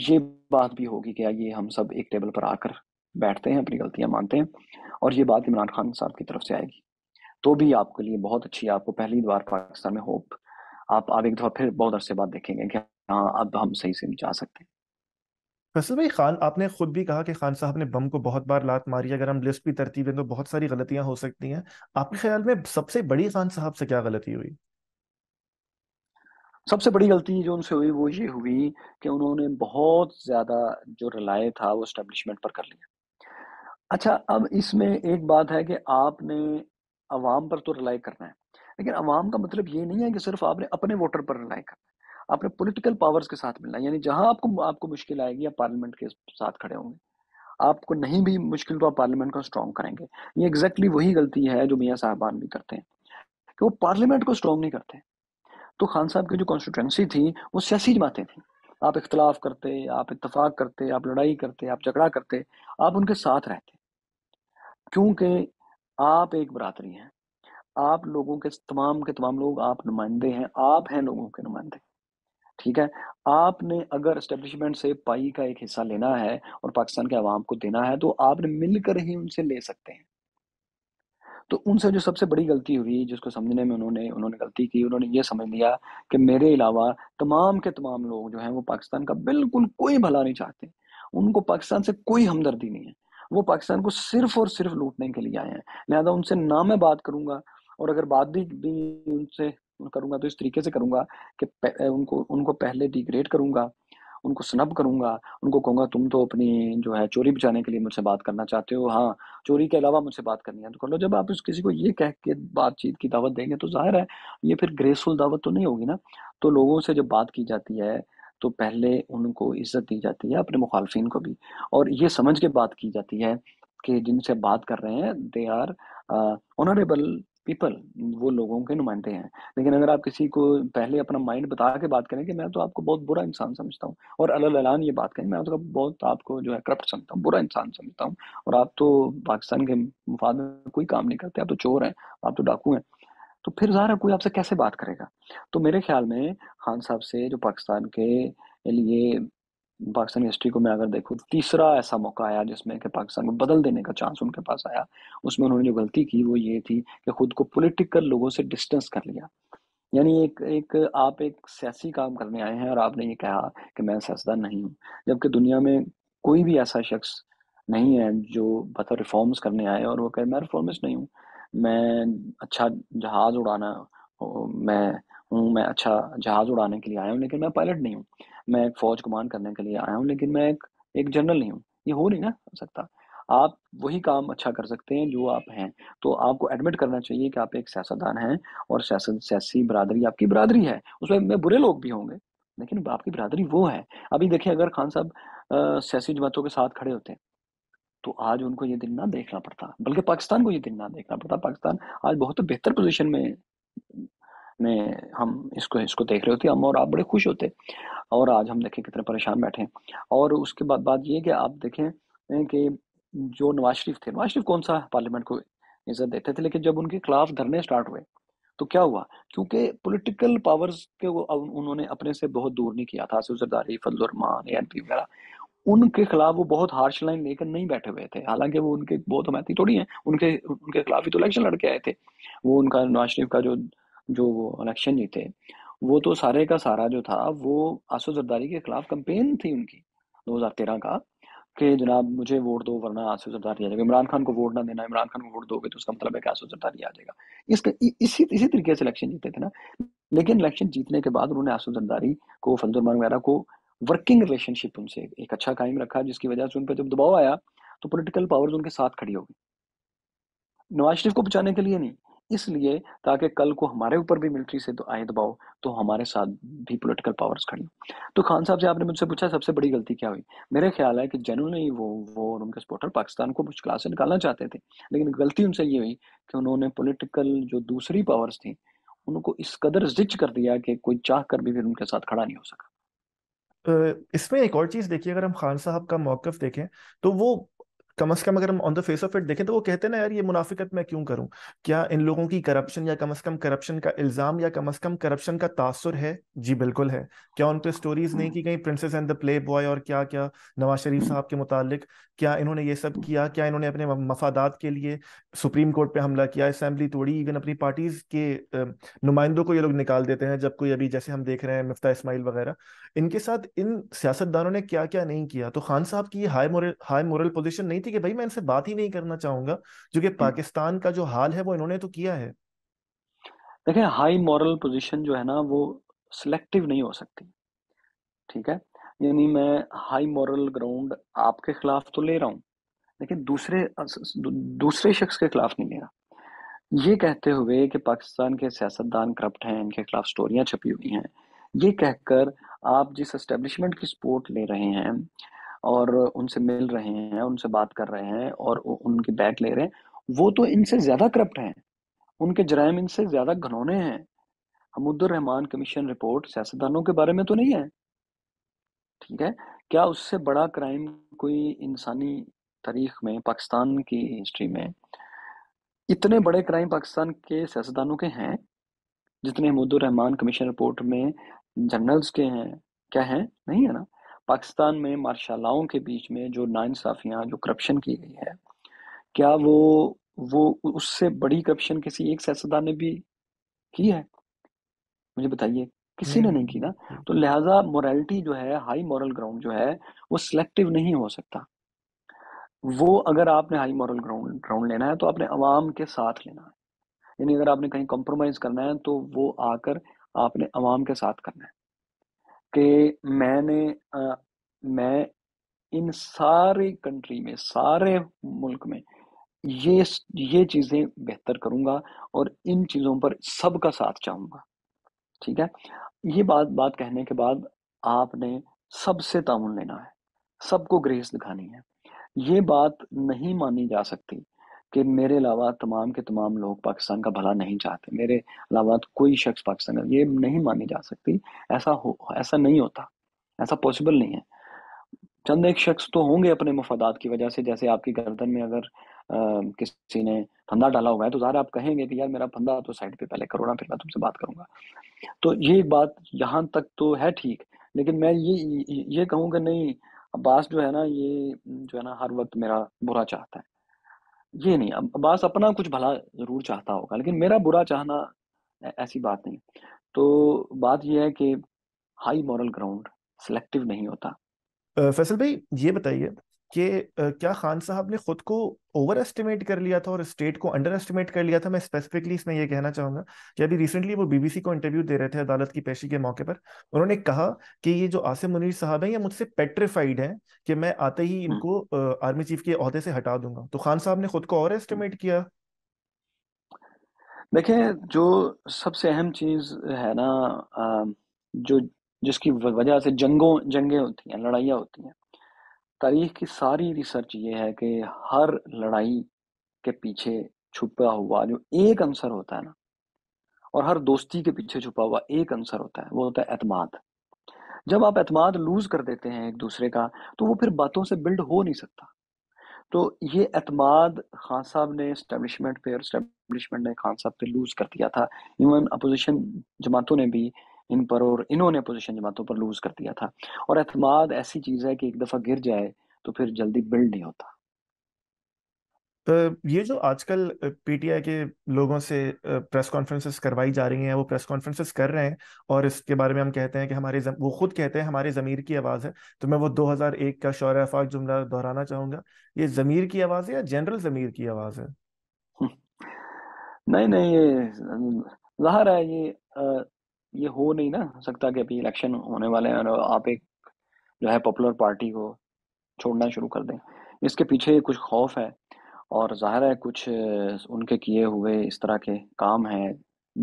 ये बात भी होगी कि ये हम सब एक टेबल पर आकर बैठते हैं, अपनी गलतियां मानते हैं, और ये बात इमरान खान साहब की तरफ से आएगी तो भी आपके लिए बहुत अच्छी, आपको पहली बार पाकिस्तान में होप, आप आप एक दफा फिर बहुत अरसे बाद देखेंगे कि हाँ अब हम सही से जा सकते हैं। फैसल भाई, खान आपने खुद भी कहा कि खान साहब ने बम को बहुत बार लात मारी, अगर हम लिस्ट भी तरतीब दें तो बहुत सारी गलतियां हो सकती हैं। आपके ख्याल में सबसे बड़ी खान साहब से क्या गलती हुई? सबसे बड़ी गलती जो उनसे हुई वो ये हुई कि उन्होंने बहुत ज्यादा जो रिलाय था वो एस्टेब्लिशमेंट पर कर लिया। अच्छा, अब इसमें एक बात है कि आपने अवाम पर तो रिलाय करना है, लेकिन अवाम का मतलब ये नहीं है कि सिर्फ आपने अपने वोटर पर रिलाय करना है, आपने पॉलिटिकल पावर्स के साथ मिलना है। यानी जहां आपको आपको मुश्किल आएगी, आप पार्लियामेंट के साथ खड़े होंगे, आपको नहीं भी मुश्किल तो आप पार्लियामेंट को स्ट्रॉन्ग करेंगे। ये एग्जैक्टली वही गलती है जो मियाँ साहबान भी करते हैं कि वो पार्लियामेंट को स्ट्रॉन्ग नहीं करते। तो खान साहब की जो कॉन्स्टिट्यूंसी थी वो सियासी जमातें थी, आप इख्तलाफ करते, आप इत्तफाक करते, आप लड़ाई करते, आप झगड़ा करते, आप उनके साथ रहते, क्योंकि आप एक बरादरी हैं, आप लोगों के तमाम के तमाम लोग आप नुमाइंदे हैं, आप हैं लोगों के नुमाइंदे, ठीक है। आपने अगर एस्टेब्लिशमेंट से पाई का एक हिस्सा लेना है और पाकिस्तान के अवाम को देना है तो आपने मिलकर ही उनसे ले सकते हैं। तो उनसे जो सबसे बड़ी गलती हुई, जिसको समझने में उन्होंने उन्होंने गलती की, उन्होंने ये समझ लिया कि मेरे अलावा तमाम के तमाम लोग जो हैं वो पाकिस्तान का बिल्कुल कोई भला नहीं चाहते, उनको पाकिस्तान से कोई हमदर्दी नहीं है, वो पाकिस्तान को सिर्फ और सिर्फ लूटने के लिए आए हैं। लिहाजा उनसे ना मैं बात करूंगा, और अगर बात भी, भी उनसे करूंगा तो इस तरीके से करूंगा कि उनको उनको पहले डिग्रेड करूंगा, उनको स्नब करूंगा, उनको कहूंगा तुम तो अपनी जो है चोरी बचाने के लिए मुझसे बात करना चाहते हो, हाँ चोरी के अलावा मुझसे बात करनी है तो कर लो। जब आप उस किसी को ये कह के बातचीत की दावत देंगे तो जाहिर है ये फिर ग्रेसफुल दावत तो नहीं होगी ना। तो लोगों से जब बात की जाती है तो पहले उनको इज्जत दी जाती है, अपने मुखालफिन को भी, और ये समझ के बात की जाती है कि जिनसे बात कर रहे हैं दे आर ऑनरेबल पीपल, वो लोगों के नुमाइंदे हैं। लेकिन अगर आप किसी को पहले अपना माइंड बता के बात करें कि मैं तो आपको बहुत बुरा इंसान समझता हूँ, और अलल ऐलान ये बात करें मैं तो बहुत आपको जो है करप्ट समझता हूँ, बुरा इंसान समझता हूँ, और आप तो पाकिस्तान के मुफाद में कोई काम नहीं करते, आप तो चोर हैं, आप तो डाकू हैं, तो फिर ज़ाहिर है कोई आपसे कैसे बात करेगा। तो मेरे ख्याल में खान साहब से जो पाकिस्तान के लिए, पाकिस्तान की हिस्ट्री को मैं अगर देखूँ, तीसरा ऐसा मौका आया जिसमें कि पाकिस्तान को बदल देने का चांस उनके पास आया, उसमें उन्होंने जो गलती की वो ये थी कि खुद को पॉलिटिकल लोगों से डिस्टेंस कर लिया। यानी एक एक आप एक सियासी काम करने आए हैं और आपने ये कहा कि मैं सियासतदान नहीं हूँ, जबकि दुनिया में कोई भी ऐसा शख्स नहीं है जो बता रिफॉर्म्स करने आए और वो कहे मैं रिफॉर्मिस्ट नहीं हूँ, मैं अच्छा जहाज़ उड़ाना मैं हूँ, मैं अच्छा जहाज़ उड़ाने के लिए आया हूँ लेकिन मैं पायलट नहीं हूँ, मैं एक फौज कमांड करने के लिए आया हूँ, लेकिन मैं एक एक जनरल नहीं हूँ, ये हो नहीं ना सकता। आप वही काम अच्छा कर सकते हैं जो आप हैं, तो आपको एडमिट करना चाहिए कि आप एक सियासतदान हैं और सियासत सियासी बरादरी आपकी बरादरी है, उसमें में बुरे लोग भी होंगे लेकिन आपकी बरादरी वो है। अभी देखिए, अगर खान साहब सियासी जमातों के साथ खड़े होते तो आज उनको ये दिन ना देखना पड़ता, बल्कि पाकिस्तान को ये दिन ना देखना पड़ता। पाकिस्तान आज बहुत बेहतर पोजिशन में में हम इसको इसको देख रहे होते हम, और आप बड़े खुश होते, और आज हम देखें कितने परेशान बैठे हैं। और उसके बाद बात ये कि आप देखें कि जो नवाज शरीफ थे, नवाज शरीफ कौन सा पार्लियामेंट को इज्जत देते थे, लेकिन जब उनके खिलाफ धरने स्टार्ट हुए तो क्या हुआ, क्योंकि पॉलिटिकल पावर्स के उन्होंने अपने से बहुत दूर नहीं किया था। Asif Zardari, Fazlur Rahman, A N P वगैरह, उनके खिलाफ वो बहुत हार्श लाइन लेकर नहीं बैठे हुए थे, हालांकि वो उनके बहुत हमायती थोड़ी हैं, उनके उनके खिलाफ ही तो इलेक्शन लड़के आए थे वो। उनका नवाज शरीफ का जो जो वो इलेक्शन जीते वो तो सारे का सारा जो था वो आसिफ जरदारी के खिलाफ कंपेन थी उनकी दो हज़ार तेरह का, कि जनाब मुझे वोट दो वरना आसिफ जरदारी आ जाएगा। इमरान खान को वोट ना देना, इमरान खान को वोट दोगे तो उसका मतलब है कि आसिफ जरदारी आ जाएगा। इसका इसी इसी तरीके से इलेक्शन जीते थे ना, लेकिन इलेक्शन जीतने के बाद उन्होंने आसिफ जरदारी को, फजलुर रहमान वगैरह को वर्किंग रिलेशनशिप उनसे एक अच्छा कायम रखा, जिसकी वजह से उन पर जब दबाव आया तो पोलिटिकल पावर्स उनके साथ खड़ी हो गई। नवाज शरीफ को बचाने के लिए नहीं, इसलिए ताकि कल को हमारे ऊपर भी मिलिट्री से आए दबाव तो हमारे साथ भी पॉलिटिकल पावर्स खड़ी। तो खान साहब से आपने मुझसे पूछा सबसे बड़ी गलती क्या हुई, मेरे ख्याल है कि जनरली वो वो और उनके सपोर्टर पाकिस्तान को मुश्किल से निकालना चाहते थे, लेकिन गलती उनसे ये हुई कि उन्होंने पॉलिटिकल जो दूसरी पावर्स थी उनको इस कदर जिच कर दिया कि कोई चाह कर भी फिर उनके साथ खड़ा नहीं हो सका। इसमें एक और चीज़ देखिए, अगर हम खान साहब का मौक़िफ़ देखें तो वो कम अज़ कम अगर हम on the face of it देखें तो वो कहते हैं ना यार ये मुनाफिकत मैं क्यों करूं, क्या इन लोगों की करप्शन या कम अज़ कम करप्शन का इल्ज़ाम या कम अज़ कम करप्शन का तासुर है? जी बिल्कुल है। क्या उन पर स्टोरीज नहीं की गई princess and the playboy और क्या क्या नवाज शरीफ साहब के मुतालिक, क्या इन्होंने ये सब किया, क्या इन्होंने अपने मफादात के लिए सुप्रीम कोर्ट पर हमला किया, असम्बली तोड़ी, इवन अपनी पार्टीज़ के नुमाइंदों को ये लोग निकाल देते हैं जब कोई, अभी जैसे हम देख रहे हैं मिफ्ता इस्माइल वगैरह, इनके साथ इन सियासतदानों ने क्या क्या नहीं किया। तो खान साहब की high moral high moral position नहीं थी कि भाई मैं इनसे बात ही नहीं करना चाहूंगा, जो कि पाकिस्तान का जो हाल है वो इन्होंने तो किया है। देखिए, हाई मॉरल पोजीशन जो है ना वो सिलेक्टिव नहीं हो सकती, ठीक है, यानी मैं हाई मॉरल ग्राउंड आपके खिलाफ तो ले रहा हूं लेकिन दूसरे दूसरे शख्स के खिलाफ नहीं ले रहा, ये कहते हुए कि पाकिस्तान के सियासतदान करप्ट हैं, इनके खिलाफ स्टोरियां छपी हुई हैं, ये कहकर आप जिस एस्टेब्लिशमेंट की सपोर्ट ले रहे हैं और उनसे मिल रहे हैं, उनसे बात कर रहे हैं और उनकी बैक ले रहे हैं, वो तो इनसे ज़्यादा करप्ट हैं, उनके जराइम इनसे ज़्यादा घनौने हैं। हमूदुर रहमान कमीशन रिपोर्ट सियासतदानों के बारे में तो नहीं है, ठीक है, क्या उससे बड़ा क्राइम कोई इंसानी तारीख में, पाकिस्तान की हिस्ट्री में इतने बड़े क्राइम पाकिस्तान के सियासतदानों के हैं जितने हमूदुर रहमान कमीशन रिपोर्ट में जर्नल्स के हैं? क्या है? नहीं है ना। पाकिस्तान में मार्शालाओं के बीच में जो नाइंसाफियाँ, जो करप्शन की गई है, क्या वो वो उससे बड़ी करप्शन किसी एक सियासतदान ने भी की है? मुझे बताइए, किसी ने नहीं की ना। तो लिहाजा मोरालिटी जो है, हाई मॉरल ग्राउंड जो है वो सिलेक्टिव नहीं हो सकता। वो अगर आपने हाई मॉरल ग्राउंड ग्राउंड लेना है तो आपने अवाम के साथ लेना है, यानी अगर आपने कहीं कॉम्प्रोमाइज़ करना है तो वो आकर आपने अवाम के साथ करना है कि मैंने आ, मैं इन सारी कंट्री में, सारे मुल्क में ये ये चीज़ें बेहतर करूँगा और इन चीज़ों पर सबका साथ चाहूँगा, ठीक है। ये बात बात कहने के बाद आपने सबसे ताउन लेना है, सबको ग्रेस दिखानी है। ये बात नहीं मानी जा सकती कि मेरे अलावा तमाम के तमाम लोग पाकिस्तान का भला नहीं चाहते, मेरे अलावा कोई शख्स पाकिस्तान का, ये नहीं मानी जा सकती। ऐसा हो ऐसा नहीं होता, ऐसा पॉसिबल नहीं है। चंद एक शख्स तो होंगे अपने मफादात की वजह से, जैसे आपकी गर्दन में अगर आ, किसी ने फंदा डाला हुआ है तो ज़ाहिर आप कहेंगे कि यार मेरा फंदा तो साइड पे पहले करो ना, फिर मैं तुमसे बात करूँगा। तो ये बात यहाँ तक तो है ठीक, लेकिन मैं ये ये कहूँगा नहीं, अब्बास जो है ना ये जो है ना हर वक्त मेरा बुरा चाहता है, ये नहीं। अब्बास अपना कुछ भला ज़रूर चाहता होगा लेकिन मेरा बुरा चाहना, ऐसी बात नहीं। तो बात यह है कि हाई मॉरल ग्राउंड सिलेक्टिव नहीं होता। फैसल भाई ये बताइए कि क्या खान साहब ने खुद को ओवर एस्टिमेट कर लिया था और स्टेट को अंडर एस्टिमेट कर लिया था। मैं स्पेसिफिकली इसमें यह कहना चाहूंगा कि अभी रिसेंटली वो बीबीसी को इंटरव्यू दे रहे थे अदालत की पेशी के मौके पर, उन्होंने कहा कि ये जो आसिम मुनीर साहब हैं ये मुझसे पेट्रिफाइड हैं कि मैं आते ही इनको आर्मी चीफ के ओहदे से हटा दूंगा। तो खान साहब ने खुद को ओवर एस्टिमेट किया। देखिये, जो सबसे अहम चीज है ना, जो जिसकी वजह से जंगों जंगें होती हैं, लड़ाइयाँ होती हैं, तारीख की सारी रिसर्च ये है कि हर लड़ाई के पीछे छुपा हुआ जो एक अंसर होता है ना, और हर दोस्ती के पीछे छुपा हुआ एक अंसर होता है, वो होता है एतमाद। जब आप एतमाद लूज कर देते हैं एक दूसरे का, तो वो फिर बातों से बिल्ड हो नहीं सकता। तो ये एतमाद खान साहब ने एस्टेब्लिशमेंट पे और एस्टेब्लिशमेंट ने खान साहब पे लूज कर दिया था। इवन अपोजिशन जमातों ने भी इन पर और इन्होंने पोजीशन जमातों पर लूज कर दिया था। और एतमाद ऐसी चीज है कि एक दफा गिर जाए तो फिर जल्दी बिल्ड नहीं होता। ये जो आजकल पीटीआई के लोगों से प्रेस कॉन्फ्रेंसेस करवाई जा रही हैं, वो प्रेस कॉन्फ्रेंसेस कर रहे हैं और इसके बारे में हम कहते हैं कि हमारे जम... वो खुद कहते हैं हमारे ज़मीर की आवाज़ है। तो मैं वो दो हज़ार एक का शौर आफाक जुमला दोहराना चाहूंगा, ये ज़मीर की आवाज़ है या जनरल ज़मीर की आवाज़ है? नहीं नहीं, ये ज़ाहिर है ये ये हो नहीं ना सकता कि अभी इलेक्शन होने वाले हैं और आप एक जो है पॉपुलर पार्टी को छोड़ना शुरू कर दें। इसके पीछे कुछ खौफ है और जाहिर है कुछ उनके किए हुए इस तरह के काम हैं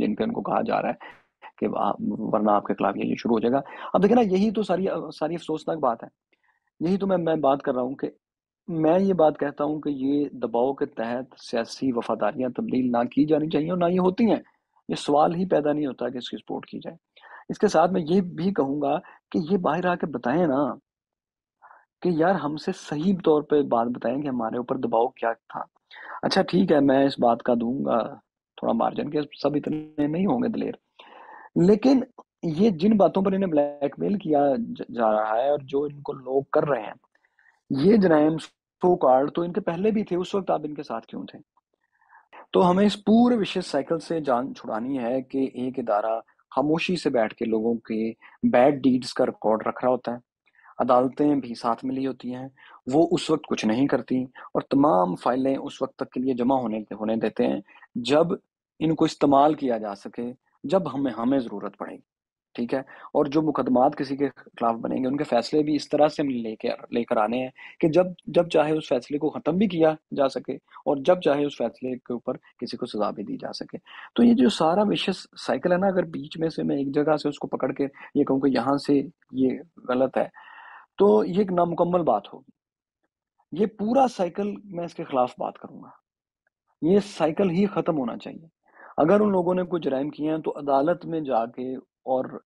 जिन पे उनको कहा जा रहा है कि वरना आपके खिलाफ ये शुरू हो जाएगा। अब देखिए ना, यही तो सारी सारी अफसोसनाक बात है। यही तो मैं मैं बात कर रहा हूँ कि मैं ये बात कहता हूँ कि ये दबाव के तहत सियासी वफादारियाँ तब्दील ना की जानी चाहिए और ना ये होती हैं। ये सवाल ही पैदा नहीं होता कि इसकी सपोर्ट की जाए। इसके साथ मैं ये भी कहूंगा कि ये बाहर आके बताएं ना कि यार हमसे सही तौर पे बात बताएं कि हमारे ऊपर दबाव क्या था। अच्छा ठीक है, मैं इस बात का दूंगा थोड़ा मार्जिन के सब इतने नहीं होंगे दिलेर, लेकिन ये जिन बातों पर इन्हें ब्लैकमेल किया जा रहा है और जो इनको लोग कर रहे हैं, ये जराइम सो कार्ड तो इनके पहले भी थे। उस वक्त आप इनके साथ क्यों थे? तो हमें इस पूरे विशेष साइकिल से जान छुड़ानी है कि एक इदारा खामोशी से बैठ के लोगों के बैड डीड्स का रिकॉर्ड रख रहा होता है, अदालतें भी साथ मिली होती हैं, वो उस वक्त कुछ नहीं करती और तमाम फाइलें उस वक्त तक के लिए जमा होने होने देते हैं जब इनको इस्तेमाल किया जा सके, जब हमें हमें ज़रूरत पड़ेगी। ठीक है, और जो मुकदमात किसी के खिलाफ बनेंगे उनके फैसले भी इस तरह से हम लेके लेकर आने हैं कि जब जब चाहे उस फैसले को ख़त्म भी किया जा सके और जब चाहे उस फैसले के ऊपर किसी को सजा भी दी जा सके। तो ये जो सारा विशेष साइकिल है ना, अगर बीच में से मैं एक जगह से उसको पकड़ के ये कहूँ कि यहाँ से ये गलत है तो ये एक नामुकम्मल बात होगी। ये पूरा साइकिल, मैं इसके खिलाफ बात करूँगा, ये साइकिल ही ख़त्म होना चाहिए। अगर उन लोगों ने कोई जराइम किए हैं तो अदालत में जाके और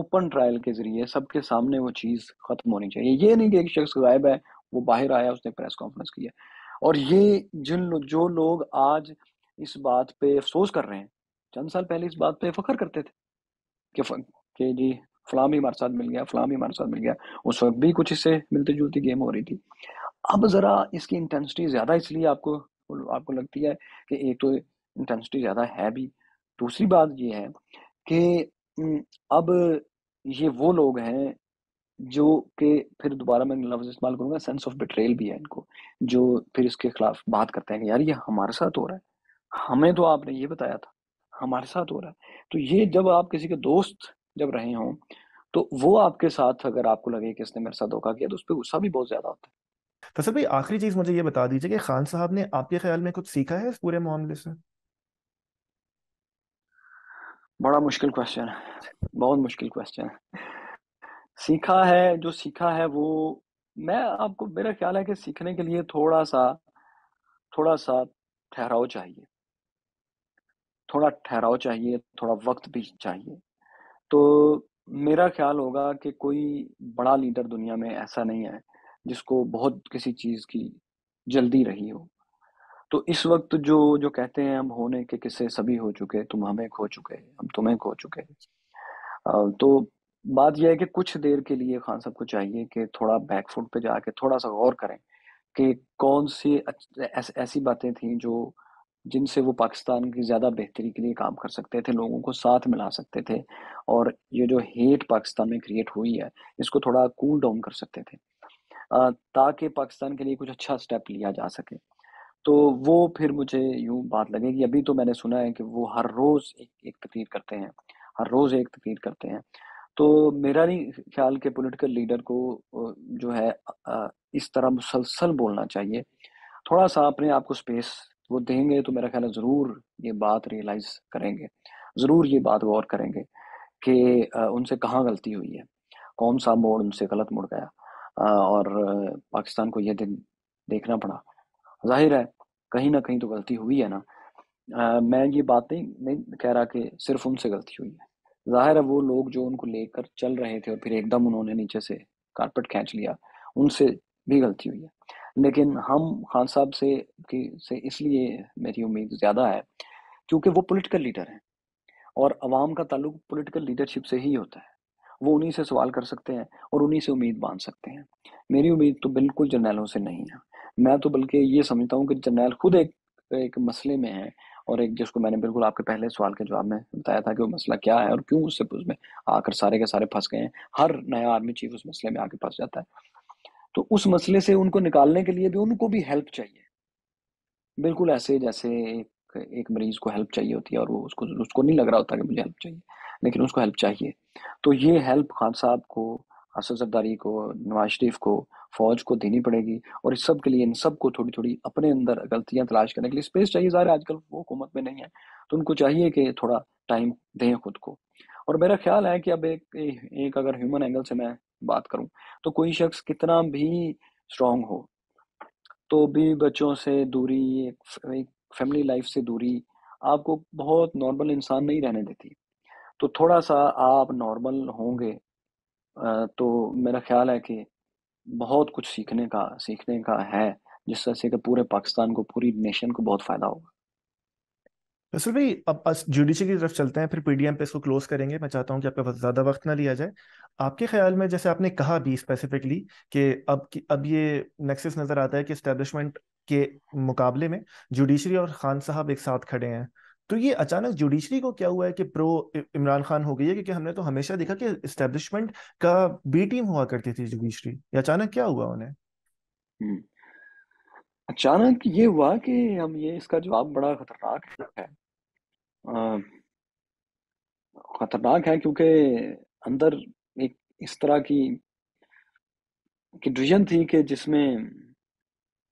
ओपन ट्रायल के जरिए सबके सामने वो चीज़ खत्म होनी चाहिए। ये नहीं कि एक शख्स गायब है, वो बाहर आया, उसने प्रेस कॉन्फ्रेंस की है। और ये जिन जो लोग आज इस बात पे अफसोस कर रहे हैं, चंद साल पहले इस बात पे फख्र करते थे कि, कि जी फलां भी हमारे साथ मिल गया, फलां भी हमारे साथ मिल गया। उस वक्त भी कुछ इससे मिलती जुलती गेम हो रही थी। अब ज़रा इसकी इंटेंसिटी ज़्यादा इसलिए आपको आपको लगती है कि एक तो इंटेंसिटी ज़्यादा है भी, दूसरी बात ये है कि अब ये वो लोग हैं जो कि फिर दोबारा मैं लफ्ज़ इस्तेमाल करूँगा, सेंस ऑफ बिट्रेल भी है इनको, जो फिर इसके खिलाफ बात करते हैं कि यार ये हमारे साथ हो रहा है, हमें तो आपने ये बताया था, हमारे साथ हो रहा है। तो ये जब आप किसी के दोस्त जब रहे हों तो वो आपके साथ अगर आपको लगे कि इसने मेरे साथ धोखा किया तो उस पर गुस्सा भी बहुत ज़्यादा होता है। फैसल भाई, आखिरी चीज़ मुझे ये बता दीजिए कि खान साहब ने आपके ख्याल में कुछ सीखा है इस पूरे मामले से? बड़ा मुश्किल क्वेश्चन है, बहुत मुश्किल क्वेश्चन है। सीखा है, जो सीखा है वो मैं आपको, मेरा ख्याल है कि सीखने के लिए थोड़ा सा थोड़ा सा ठहराव चाहिए, थोड़ा ठहराव चाहिए, थोड़ा वक्त भी चाहिए। तो मेरा ख्याल होगा कि कोई बड़ा लीडर दुनिया में ऐसा नहीं है जिसको बहुत किसी चीज़ की जल्दी रही हो। तो इस वक्त जो जो कहते हैं हम होने के किस्से सभी हो चुके, तुम हमें खो चुके, हम तुम्हें खो चुके, तो बात यह है कि कुछ देर के लिए खान साहब को चाहिए कि थोड़ा बैकफुट पे जाके थोड़ा सा गौर करें कि कौन सी ऐस, ऐसी बातें थीं जो जिनसे वो पाकिस्तान की ज़्यादा बेहतरी के लिए काम कर सकते थे, लोगों को साथ मिला सकते थे और ये जो हेट पाकिस्तान में क्रिएट हुई है इसको थोड़ा कूल डाउन कर सकते थे। ताकि पाकिस्तान के लिए कुछ अच्छा स्टेप लिया जा सके। तो वो फिर मुझे यूँ बात लगेगी। अभी तो मैंने सुना है कि वो हर रोज़ एक एक तकरीर करते हैं, हर रोज़ एक तकरीर करते हैं। तो मेरा नहीं ख्याल कि पॉलिटिकल लीडर को जो है इस तरह मुसलसल बोलना चाहिए, थोड़ा सा अपने आप को स्पेस वो देंगे तो मेरा ख्याल है ज़रूर ये बात रियलाइज़ करेंगे, ज़रूर ये बात गौर करेंगे कि उनसे कहाँ गलती हुई है, कौन सा मोड़ उनसे गलत मुड़ गया और पाकिस्तान को यह दिन देखना पड़ा। जाहिर है कहीं ना कहीं तो गलती हुई है ना। आ, मैं ये बात नहीं, नहीं कह रहा कि सिर्फ उनसे गलती हुई है। जाहिर है वो लोग जो उनको लेकर चल रहे थे और फिर एकदम उन्होंने नीचे से कारपेट खींच लिया, उनसे भी गलती हुई है। लेकिन हम खान साहब से कि से इसलिए मेरी उम्मीद ज़्यादा है क्योंकि वो पॉलिटिकल लीडर हैं और आवाम का ताल्लुक पॉलिटिकल लीडरशिप से ही होता है। वो उन्हीं से सवाल कर सकते हैं और उन्हीं से उम्मीद बांध सकते हैं। मेरी उम्मीद तो बिल्कुल जर्नैलों से नहीं है। मैं तो बल्कि ये समझता हूँ कि जर्नैल खुद एक एक मसले में है, और एक जिसको मैंने बिल्कुल आपके पहले सवाल के जवाब में बताया था कि वो मसला क्या है और क्यों उससे उसमें आकर सारे के सारे फंस गए हैं। हर नया आर्मी चीफ उस मसले में आके फंस जाता है। तो उस मसले से उनको निकालने के लिए भी उनको भी हेल्प चाहिए, बिल्कुल ऐसे जैसे एक एक मरीज को हेल्प चाहिए होती है और वो उसको उसको नहीं लग रहा होता कि मुझे हेल्प चाहिए, लेकिन उसको हेल्प चाहिए। तो ये हेल्प खान साहब को, असद जरदारी को, नवाज शरीफ को, फौज को देनी पड़ेगी। और इस सब के लिए इन सब को थोड़ी थोड़ी अपने अंदर गलतियां तलाश करने के लिए स्पेस चाहिए। ज़ाहिर आजकल वो हुकूमत में नहीं है तो उनको चाहिए कि थोड़ा टाइम दें खुद को। और मेरा ख्याल है कि अब एक एक अगर ह्यूमन एंगल से मैं बात करूं तो कोई शख्स कितना भी स्ट्रांग हो तो भी बच्चों से दूरी, एक फैमिली लाइफ से दूरी आपको बहुत नॉर्मल इंसान नहीं रहने देती। तो थोड़ा सा आप नॉर्मल होंगे तो मेरा ख्याल है कि बहुत कुछ सीखने का सीखने का है, जिस तरह से कि पूरे पाकिस्तान को, पूरी नेशन को बहुत फायदा होगा। असल भाई, अब जुडिशरी की तरफ चलते हैं, फिर पीडीएम पे इसको क्लोज करेंगे। मैं चाहता हूं कि आपका ज़्यादा वक्त ना लिया जाए। आपके ख्याल में, जैसे आपने कहा भी स्पेसिफिकली कि अब कि अब ये नेक्सस नज़र आता है कि एस्टेब्लिशमेंट के मुकाबले में जुडिशरी और खान साहब एक साथ खड़े हैं, तो ये अचानक जुडिशरी को क्या हुआ है कि प्रो इमरान खान हो गई है? क्योंकि हमने तो हमेशा देखा कि एस्टेब्लिशमेंट का बी टीम हुआ करती थी जुडिशरी, ये अचानक क्या हुआ उन्हें? अचानक ये हुआ कि हम ये इसका जवाब बड़ा खतरनाक है। आ, खतरनाक है क्योंकि अंदर एक इस तरह की, की डिवीजन थी कि जिसमें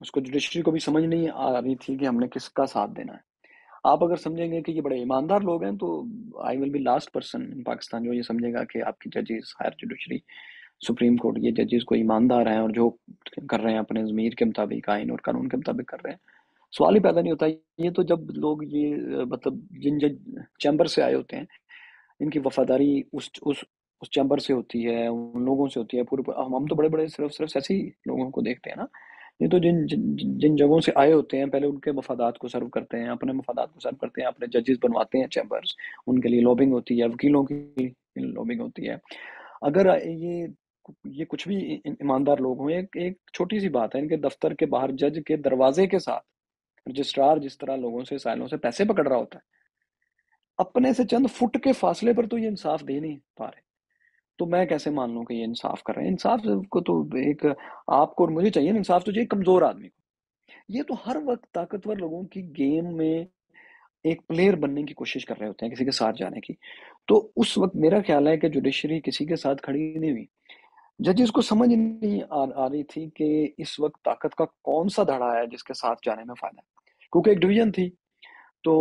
उसको जुडिशरी को भी समझ नहीं आ रही थी कि हमने किसका साथ देना है। आप अगर समझेंगे कि ये बड़े ईमानदार लोग हैं तो I will be last person in Pakistan जो ये समझेगा कि आपकी जजेस, हायर जुडिशरी, सुप्रीम कोर्ट, ये जजेस को ईमानदार हैं और जो कर रहे हैं अपने ज़मीर के मुताबिक, आइन और कानून के मुताबिक कर रहे हैं। सवाल ही पैदा नहीं होता। ये तो जब लोग ये मतलब जिन जज चैम्बर से आए होते हैं, इनकी वफादारी उस उस उस चैम्बर से होती है, उन लोगों से होती है। पूरे हम तो बड़े बड़े सिर्फ सिर्फ ऐसे ही लोगों को देखते हैं ना। ये तो जिन जिन जिन जगहों से आए होते हैं पहले उनके मफादात को सर्व करते हैं, अपने मफादात को सर्व करते हैं, अपने जजेस बनवाते हैं चैम्बर्स, उनके लिए लॉबिंग होती है, वकीलों की लॉबिंग होती है। अगर ये ये कुछ भी ईमानदार लोग हों, एक एक छोटी सी बात है, इनके दफ्तर के बाहर जज के दरवाजे के साथ रजिस्ट्रार जिस तरह लोगों से, साइलों से पैसे पकड़ रहा होता है, अपने से चंद फुट के फासले पर तो ये इंसाफ दे नहीं पा रहे, तो मैं कैसे मान लूँ कि ये इंसाफ कर रहे हैं? इंसाफ को तो एक आपको और मुझे चाहिए ना, इंसाफ तो चाहिए कमज़ोर आदमी को। ये तो हर वक्त ताकतवर लोगों की गेम में एक प्लेयर बनने की कोशिश कर रहे होते हैं, किसी के साथ जाने की। तो उस वक्त मेरा ख्याल है कि जुडिशरी किसी के साथ खड़ी नहीं हुई। जजेस को समझ नहीं आ, आ रही थी कि इस वक्त ताकत का कौन सा धड़ा है जिसके साथ जाने में फ़ायदा है, क्योंकि एक डिवीज़न थी। तो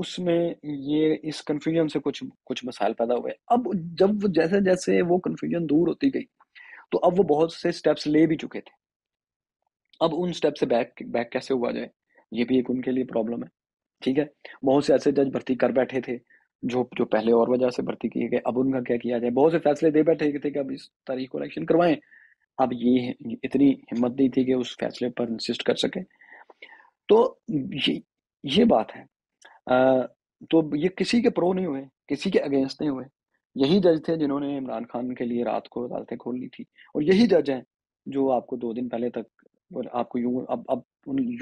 उसमें ये इस कन्फ्यूजन से कुछ कुछ मसाइल पैदा हुए। अब जब जैसे जैसे वो कन्फ्यूजन दूर होती गई तो अब वो बहुत से स्टेप्स ले भी चुके थे। अब उन स्टेप से बैक बैक कैसे हुआ जाए, ये भी एक उनके लिए प्रॉब्लम है। ठीक है, बहुत से ऐसे जज भर्ती कर बैठे थे जो जो पहले और वजह से भर्ती किए गए, अब उनका क्या किया जाए। बहुत से फैसले दे बैठे थे कि अब इस तारीख को इलेक्शन करवाएं, अब ये इतनी हिम्मत नहीं थी कि उस फैसले पर इंसिस्ट कर सके। तो ये ये बात है। आ, तो ये किसी के प्रो नहीं हुए, किसी के अगेंस्ट नहीं हुए। यही जज थे जिन्होंने इमरान खान के लिए रात को अदालतें खोल ली थी, और यही जज हैं जो आपको दो दिन पहले तक आपको यूं अब अब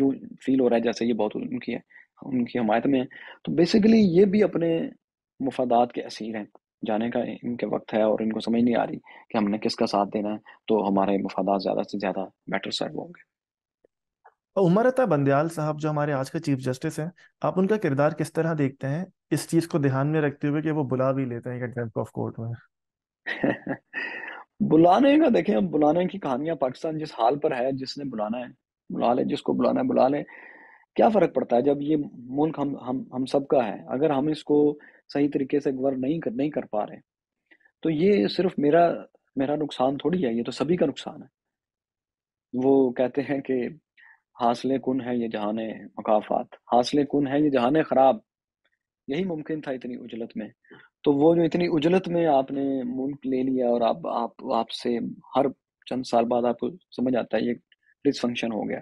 यूं फील हो रहा है जैसे ये बहुत उनकी है, उनकी हमायत में है। तो बेसिकली ये भी अपने मुफादात के असीर हैं, जाने का इनके वक्त है और इनको समझ नहीं आ रही कि हमने किसका साथ देना है, तो हमारे मफादात ज़्यादा से ज़्यादा बेटर सर्व होंगे। उमर अता बंदयाल साहब जो हमारे आज के चीफ जस्टिस हैं, आप उनका किरदार किस तरह देखते हैं इस चीज़ को ध्यान में रखते हुए कि वो बुला भी लेते हैं कंटेम्प्ट ऑफ कोर्ट में? बुलाने का देखें, अब बुलाने की कहानियाँ, पाकिस्तान जिस हाल पर है, जिसने बुलाना है बुला ले, जिसको बुलाना है बुला ले, क्या फ़र्क पड़ता है जब ये मुल्क हम हम हम सब का है। अगर हम इसको सही तरीके से गवर्न नहीं कर नहीं कर पा रहे तो ये सिर्फ मेरा मेरा नुकसान थोड़ी है, ये तो सभी का नुकसान है। वो कहते हैं कि हासले कुन है ये जहाने मकाफात, हासले कुन है ये जहाने ख़राब, यही मुमकिन था इतनी उजलत में। तो वो जो इतनी उजलत में आपने मुल्क ले लिया और आप आप आपसे हर चंद साल बाद आपको समझ आता है ये डिसफंक्शन हो गया,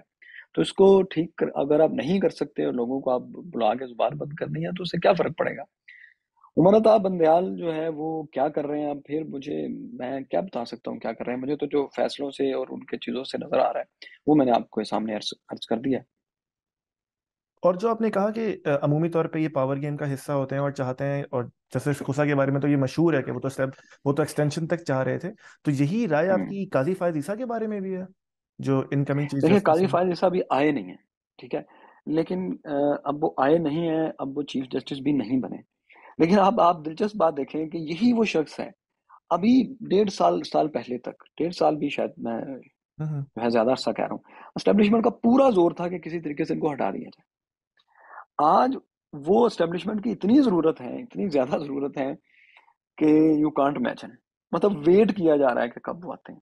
तो इसको ठीक कर, अगर आप नहीं कर सकते और लोगों को आप बुला के जुबान बंद कर दें तो उससे क्या फ़र्क पड़ेगा। उमर अता बंदयाल जो है वो क्या कर रहे हैं, अब फिर मुझे मैं क्या बता सकता हूँ क्या कर रहे हैं, मुझे तो जो फैसलों से और उनके चीज़ों से नज़र आ रहा है वो मैंने आपको सामने अर्ज, अर्ज कर दिया। और जो आपने कहा कि अमूमी तौर पे ये पावर गेम का हिस्सा होते हैं और चाहते हैं, और जस्टिस खुसा के बारे में तो ये मशहूर है कि वो तो स्टेप वो तो एक्सटेंशन तक चाह रहे थे, तो यही राय आपकी काजी फायद ईसा के बारे में भी है जो इनकमिंग चीज़? देखिए, काजी फायद ईसा भी आए नहीं है, ठीक है, लेकिन अब वो आए नहीं है, अब वो चीफ जस्टिस भी नहीं बने, लेकिन अब आप दिलचस्प बात देखें कि यही वो शख्स है। अभी डेढ़ साल साल पहले तक, डेढ़ साल भी शायद, मैं जो है ज्यादा अर्सा कह रहा हूँ, एस्टेब्लिशमेंट का पूरा जोर था कि किसी तरीके से इनको हटा दिया जाए। आज वो एस्टेब्लिशमेंट की इतनी ज़रूरत है, इतनी ज़्यादा ज़रूरत है कि यू कांट इमेजिन, मतलब वेट किया जा रहा है कि कब वो आते हैं।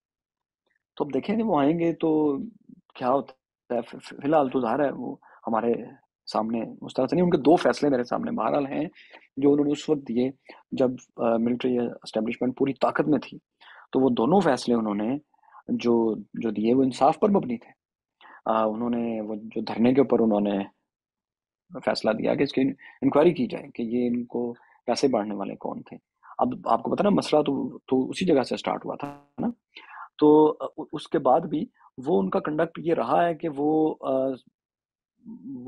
तो अब देखें कि वो आएंगे तो क्या होता है। फिलहाल तो ज़ाहिर है वो हमारे सामने उस तरह से नहीं, उनके दो फैसले मेरे सामने बहरहाल हैं जो उन्होंने उस वक्त दिए जब मिलिट्री एस्टेब्लिशमेंट पूरी ताकत में थी, तो वो दोनों फैसले उन्होंने जो जो दिए वो इंसाफ पर मबनी थे। आ, उन्होंने वो जो धरने के ऊपर उन्होंने फैसला दिया कि इसकी इंक्वायरी की जाए कि ये इनको पैसे बांटने वाले कौन थे। अब आपको पता ना, मसला तो तो उसी जगह से स्टार्ट हुआ था ना, तो उसके बाद भी वो उनका कंडक्ट ये रहा है कि वो आ,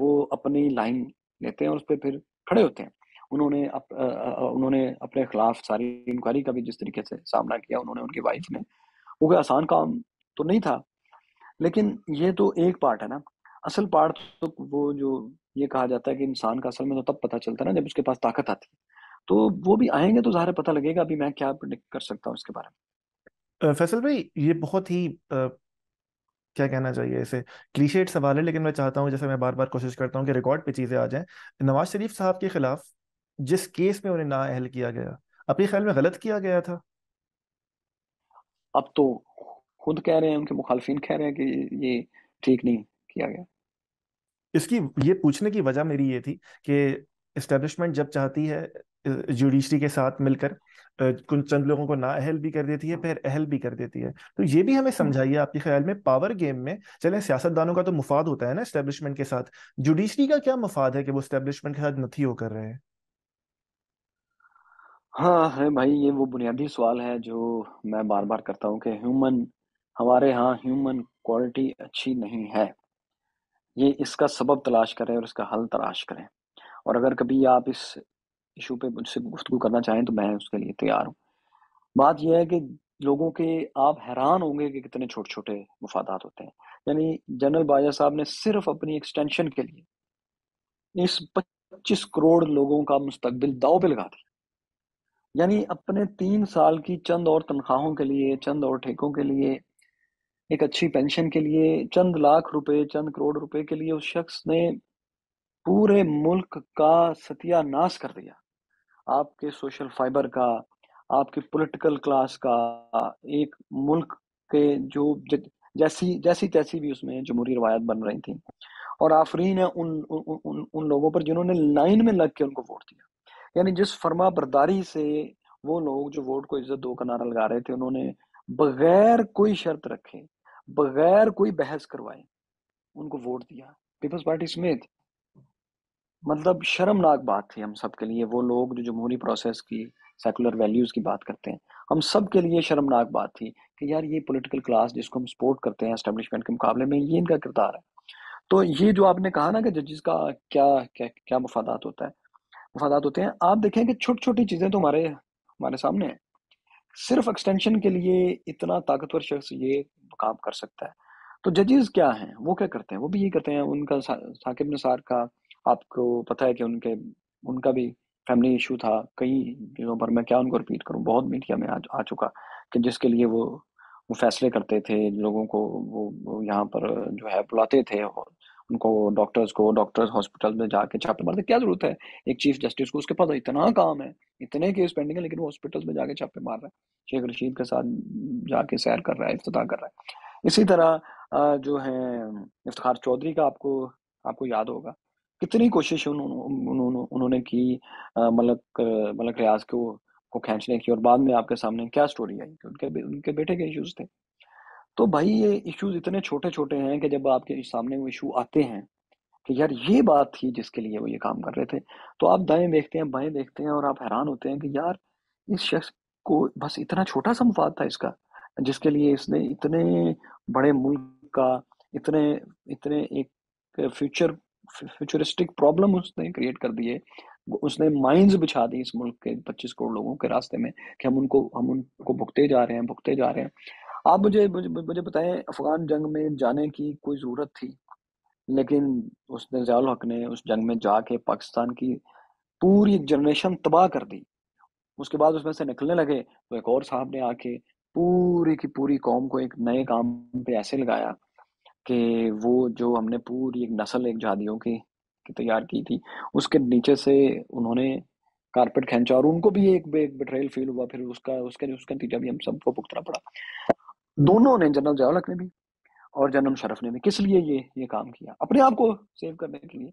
वो अपनी लाइन लेते हैं और उस पर फिर खड़े होते हैं। उन्होंने अप, आ, आ, उन्होंने अपने खिलाफ सारी इंक्वायरी का भी जिस तरीके से सामना किया उन्होंने, उनकी वाइफ ने, वो कोई आसान काम तो नहीं था, लेकिन ये तो एक पार्ट है ना। असल पार्ट तो वो जो ये कहा जाता है कि इंसान का असल में तो तब पता चलता है ना जब उसके पास ताकत आती है, तो वो भी आएंगे तो ज़ाहिर पता लगेगा। अभी मैं क्या कर सकता हूँ इसके बारे में। फैसल भाई, ये बहुत ही आ... क्या कहना चाहिए, इसे क्लीशेड सवाल है, लेकिन मैं चाहता हूँ, जैसे मैं बार बार कोशिश करता हूँ कि रिकॉर्ड पे चीज़ें आ जाएं। नवाज शरीफ साहब के खिलाफ जिस केस में उन्हें नाअहल किया गया, अपने ख्याल में गलत किया गया था? अब तो खुद कह रहे हैं, उनके मुखालफिन कह रहे हैं कि ये ठीक नहीं किया गया। इसकी ये पूछने की वजह मेरी ये थी कि एस्टेब्लिशमेंट जब चाहती है जुडिशरी के साथ मिलकर कुछ चंद लोगों को ना अहल भी कर देती है, फिर अहल भी कर देती है, तो ये भी हमें समझाइए आपके ख्याल में पावर गेम में। चलें, सियासतदानों का तो मुफाद होता है ना एस्टेब्लिशमेंट के साथ, जुडिशरी का क्या मुफाद है कि वो एस्टेब्लिशमेंट के साथ नथी हो कर रहे हैं? हाँ है भाई, ये वो बुनियादी सवाल है जो मैं बार बार करता हूँ कि ह्यूमन, हमारे यहाँ ह्यूमन क्वालिटी अच्छी नहीं है। ये इसका सबब तलाश करें और इसका हल तलाश करें, और अगर कभी आप इस इशू पे मुझसे गुफ्तगू करना चाहें तो मैं उसके लिए तैयार हूँ। बात यह है कि लोगों के, आप हैरान होंगे कि कितने छोटे छोटे मुफादात होते हैं। यानी जनरल बाजवा साहब ने सिर्फ अपनी एक्सटेंशन के लिए इस पच्चीस करोड़ लोगों का मुस्तकबिल दाव पे लगा दिया। यानी अपने तीन साल की चंद और तनख्वाहों के लिए, चंद और ठेकों के लिए, एक अच्छी पेंशन के लिए, चंद लाख रुपए, चंद करोड़ रुपए के लिए उस शख्स ने पूरे मुल्क का सत्यानाश कर दिया। आपके सोशल फाइबर का, आपके पॉलिटिकल क्लास का, एक मुल्क के जो जैसी जैसी तैसी भी उसमें जमहूरी रवायत बन रही थी, और आफरीन है उन उन उन, उन लोगों पर जिन्होंने लाइन में लग के उनको वोट दिया। यानी जिस फर्मा बरदारी से वो लोग जो वोट को इज्जत दो का नारा लगा रहे थे, उन्होंने बगैर कोई शर्त रखे, बगैर कोई बहस करवाए उनको वोट दिया, पीपल्स पार्टी समेत। मतलब शर्मनाक बात थी हम सब के लिए। वो लोग जो जमहूरी प्रोसेस की, सेकुलर वैल्यूज़ की बात करते हैं, हम सब के लिए शर्मनाक बात थी कि यार ये पॉलिटिकल क्लास जिसको हम सपोर्ट करते हैं एस्टेब्लिशमेंट के मुकाबले में, ये इनका किरदार है। तो ये जो आपने कहा ना कि जजिस का क्या क्या क्या मफादात होता है, मफादात होते हैं। आप देखें कि छोटी छोटी चीज़ें तो हमारे हमारे सामने है। सिर्फ एक्सटेंशन के लिए इतना ताकतवर शख्स ये काम कर सकता है। तो जजेस क्या हैं, वो क्या करते हैं? वो भी ये करते हैं, उनका साकिब निसार का आपको पता है कि उनके उनका भी फैमिली इशू था कई जगहों पर, मैं क्या उनको रिपीट करूं, बहुत मीडिया में आ, आ चुका, कि जिसके लिए वो वो फैसले करते थे, लोगों को वो, वो यहाँ पर जो है बुलाते थे, उनको डॉक्टर्स को डॉक्टर्स हॉस्पिटल में जाके छापे मारते। क्या जरूरत है एक चीफ जस्टिस को, उसके पास इतना काम है, इतने केस पेंडिंग है, लेकिन वो हॉस्पिटल में जाके छापे मार रहा है, शेख रशीद के साथ जाके सैर कर रहा है, इफ्तिताह कर रहा है। इसी तरह जो है इफ्तिखार चौधरी का आपको आपको याद होगा, कितनी कोशिश उन्होंने उन्होंने की मलक मलक रियाज को को खींचने की, और बाद में आपके सामने क्या स्टोरी आई कि उनके उनके बेटे के इश्यूज थे। तो भाई ये इश्यूज इतने छोटे छोटे हैं कि जब आपके सामने वो इशू आते हैं कि यार ये बात थी जिसके लिए वो ये काम कर रहे थे, तो आप दाएं देखते हैं, बाएं देखते हैं, और आप हैरान होते हैं कि यार इस शख्स को बस इतना छोटा सा मफाद था इसका, जिसके लिए इसने इतने बड़े मुल्क का इतने इतने एक फ्यूचर फ्यूचरिस्टिक प्रॉब्लम उसने क्रिएट कर दिए, उसने माइंस बिछा दी इस मुल्क के पच्चीस करोड़ लोगों के रास्ते में, कि हम उनको हम उनको भुगते जा रहे हैं भुगते जा रहे हैं। आप मुझे मुझे, मुझे बताएं, अफगान जंग में जाने की कोई ज़रूरत थी? लेकिन उसने ज़ियाउल हक ने उस जंग में जाके पाकिस्तान की पूरी एक जनरेशन तबाह कर दी। उसके बाद उसमें से निकलने लगे तो एक और साहब ने आके पूरी की पूरी कौम को एक नए काम पे ऐसे लगाया कि वो जो हमने पूरी एक नस्ल एक जहादियों की तैयार की थी, उसके नीचे से उन्होंने कारपेट खींचा, और उनको भी एक बेट्रेयल फील हुआ, फिर उसका उसके उसका नतीजा भी हम सबको भुगतना पड़ा। दोनों ने, जनरल ज़ियाउल हक ने भी और जनरल मुशर्रफ ने भी, किस लिए ये ये काम किया? अपने आप को सेव करने के लिए।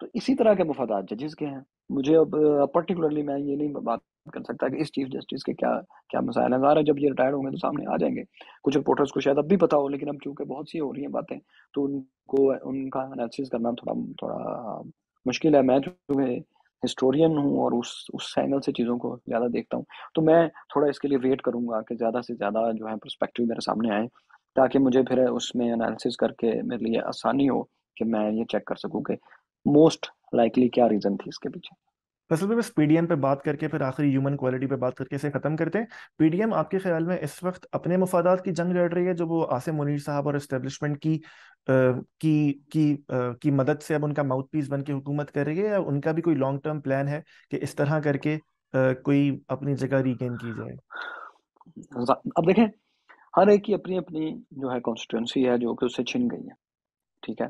तो इसी तरह के मफादात जजेस के हैं। मुझे अब पर्टिकुलरली मैं ये नहीं बात कर सकता कि इस चीफ जस्टिस के क्या क्या मसाइल हैं, जब ये रिटायर्ड होंगे तो सामने आ जाएंगे। कुछ रिपोर्टर्स को शायद अब भी पता हो, लेकिन अब चूंकि बहुत सी हो रही हैं बातें, तो उनको उनका एनालिसिस करना थोड़ा थोड़ा मुश्किल है। मैं चूंकि हिस्टोरियन हूँ और उस उस एंगल से चीज़ों को ज़्यादा देखता हूँ, तो मैं थोड़ा इसके लिए वेट करूँगा कि ज़्यादा से ज़्यादा जो है पर्सपेक्टिव मेरे सामने आए, ताकि मुझे फिर उसमें एनालिसिस करके मेरे लिए आसानी हो कि मैं ये चेक कर सकूँ कि मोस्ट लाइकली क्या रीज़न थी इसके पीछे। असल में बस पीडीएम पे बात करके फिर आखिरी ह्यूमन क्वालिटी पे बात करके इसे ख़त्म करते हैं। पीडीएम आपके ख्याल में इस वक्त अपने मफादात की जंग लड़ रही है, जो वो आसिम मुनीर साहब और इस्टेब्लिशमेंट की की की की मदद से अब उनका माउथ पीस बन के हुकूमत कर रही है, या उनका भी कोई लॉन्ग टर्म प्लान है कि इस तरह करके कोई अपनी जगह रीगेन की जाए? अब देखें, हर एक की अपनी अपनी जो है कॉन्स्टिट्यूंसी है जो कि उससे छिन गई है, ठीक है।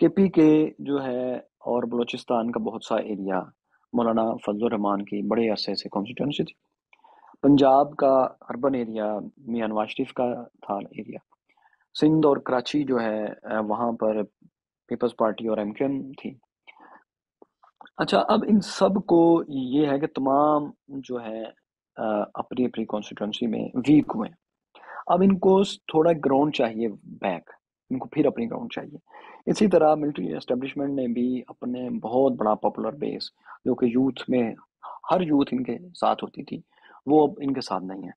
के पी के जो है और बलोचिस्तान का बहुत सा एरिया मौलाना फजलुर रहमान की बड़े अरसे से कॉन्स्टिट्यूंसी थी। पंजाब का अर्बन एरिया मियां नवाज शरीफ का था एरिया। सिंध और कराची जो है वहाँ पर पीपल्स पार्टी और एमक्यूएम थी। अच्छा, अब इन सब को ये है कि तमाम जो है अपनी अपनी कॉन्स्टिट्यूंसी में वीक हुए। अब इनको थोड़ा ग्राउंड चाहिए बैक, इनको फिर अपनी ग्राउंड चाहिए। इसी तरह मिलिट्री एस्टेब्लिशमेंट ने भी अपने बहुत बड़ा पॉपुलर बेस जो कि यूथ में हर यूथ इनके साथ होती थी, वो अब इनके साथ नहीं है,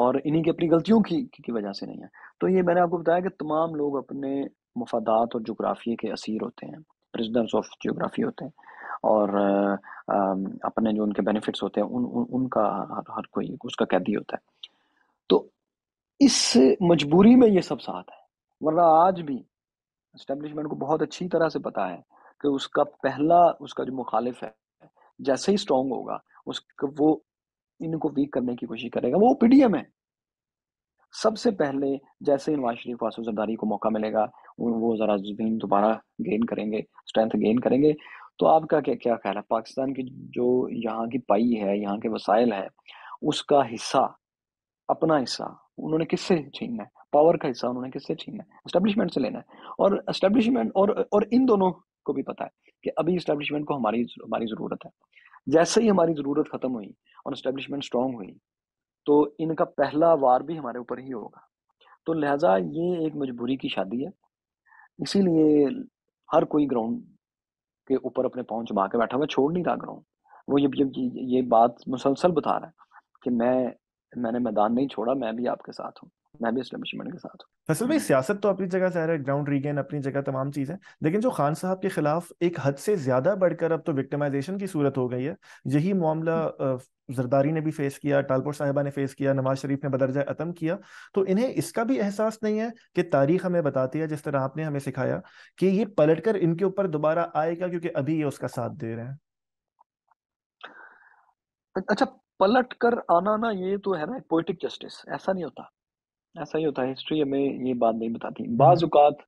और इन्हीं की अपनी गलतियों की की वजह से नहीं है। तो ये मैंने आपको बताया कि तमाम लोग अपने मफादात और जोग्राफिए के असीर होते हैं, प्रिजनर्स ऑफ जोग्राफी होते हैं, और अपने जो उनके बेनिफिट्स होते हैं उन, उन उनका हर, हर कोई उसका कैदी होता है। तो इस मजबूरी में ये सब साथ है, वरना आज भी एस्टेब्लिशमेंट को बहुत अच्छी तरह से पता है कि उसका पहला उसका जो मुखालिफ है जैसे ही स्ट्रॉन्ग होगा उसको वो इनको वीक करने की कोशिश करेगा। वो पीडीएम है। सबसे पहले जैसे नवाज शरीफ आसिफ जरदारी को मौका मिलेगा वो जरा जमीन दोबारा गेन करेंगे, स्ट्रेंथ गेन करेंगे। तो आपका क्या क्या ख्याल है, पाकिस्तान की जो यहाँ की पाई है, यहाँ के वसाइल है, उसका हिस्सा, अपना हिस्सा उन्होंने किससे छीनना है? पावर का हिस्सा उन्होंने किससे छीनना है? एस्टेब्लिशमेंट से लेना है। और एस्टेब्लिशमेंट और और इन दोनों को भी पता है कि अभी एस्टेब्लिशमेंट को हमारी हमारी ज़रूरत है। जैसे ही हमारी ज़रूरत ख़त्म हुई और एस्टेब्लिशमेंट स्ट्रांग हुई तो इनका पहला वार भी हमारे ऊपर ही होगा। तो लिहाजा ये एक मजबूरी की शादी है, इसीलिए हर कोई ग्राउंड के ऊपर अपने पाँव जमा के बैठा हुआ, छोड़ नहीं रहा ग्राउंड। वो ये ये, ये बात मुसलसल बता रहा है कि मैं मैंने मैदान नहीं छोड़ा, मैं भी आपके साथ हूँ, मैं भी एस्टेब्लिशमेंट के साथ हूँ। फैसल भाई, सियासत तो अपनी जगह ज़ाहिर है, ग्राउंड रीगेन अपनी जगह, तमाम चीज़ है, लेकिन जो खान साहब के खिलाफ एक हद से ज्यादा बढ़कर अब तो विक्टिमाइजेशन की सूरत हो गई है। यही मामला जरदारी ने भी फेस किया, टालपुर साहिबा ने फेस किया, नवाज शरीफ ने बदरजाए अतम किया, तो इन्हें इसका भी एहसास नहीं है कि तारीख हमें बताती है, जिस तरह आपने हमें सिखाया, कि ये पलट कर इनके ऊपर दोबारा आएगा क्योंकि अभी ये उसका साथ दे रहे हैं। अच्छा, पलट कर आना ना, ये तो है ना पोइटिक जस्टिस, ऐसा नहीं होता, ऐसा ही होता है। हिस्ट्री हमें ये बात नहीं बताती। बाजुकात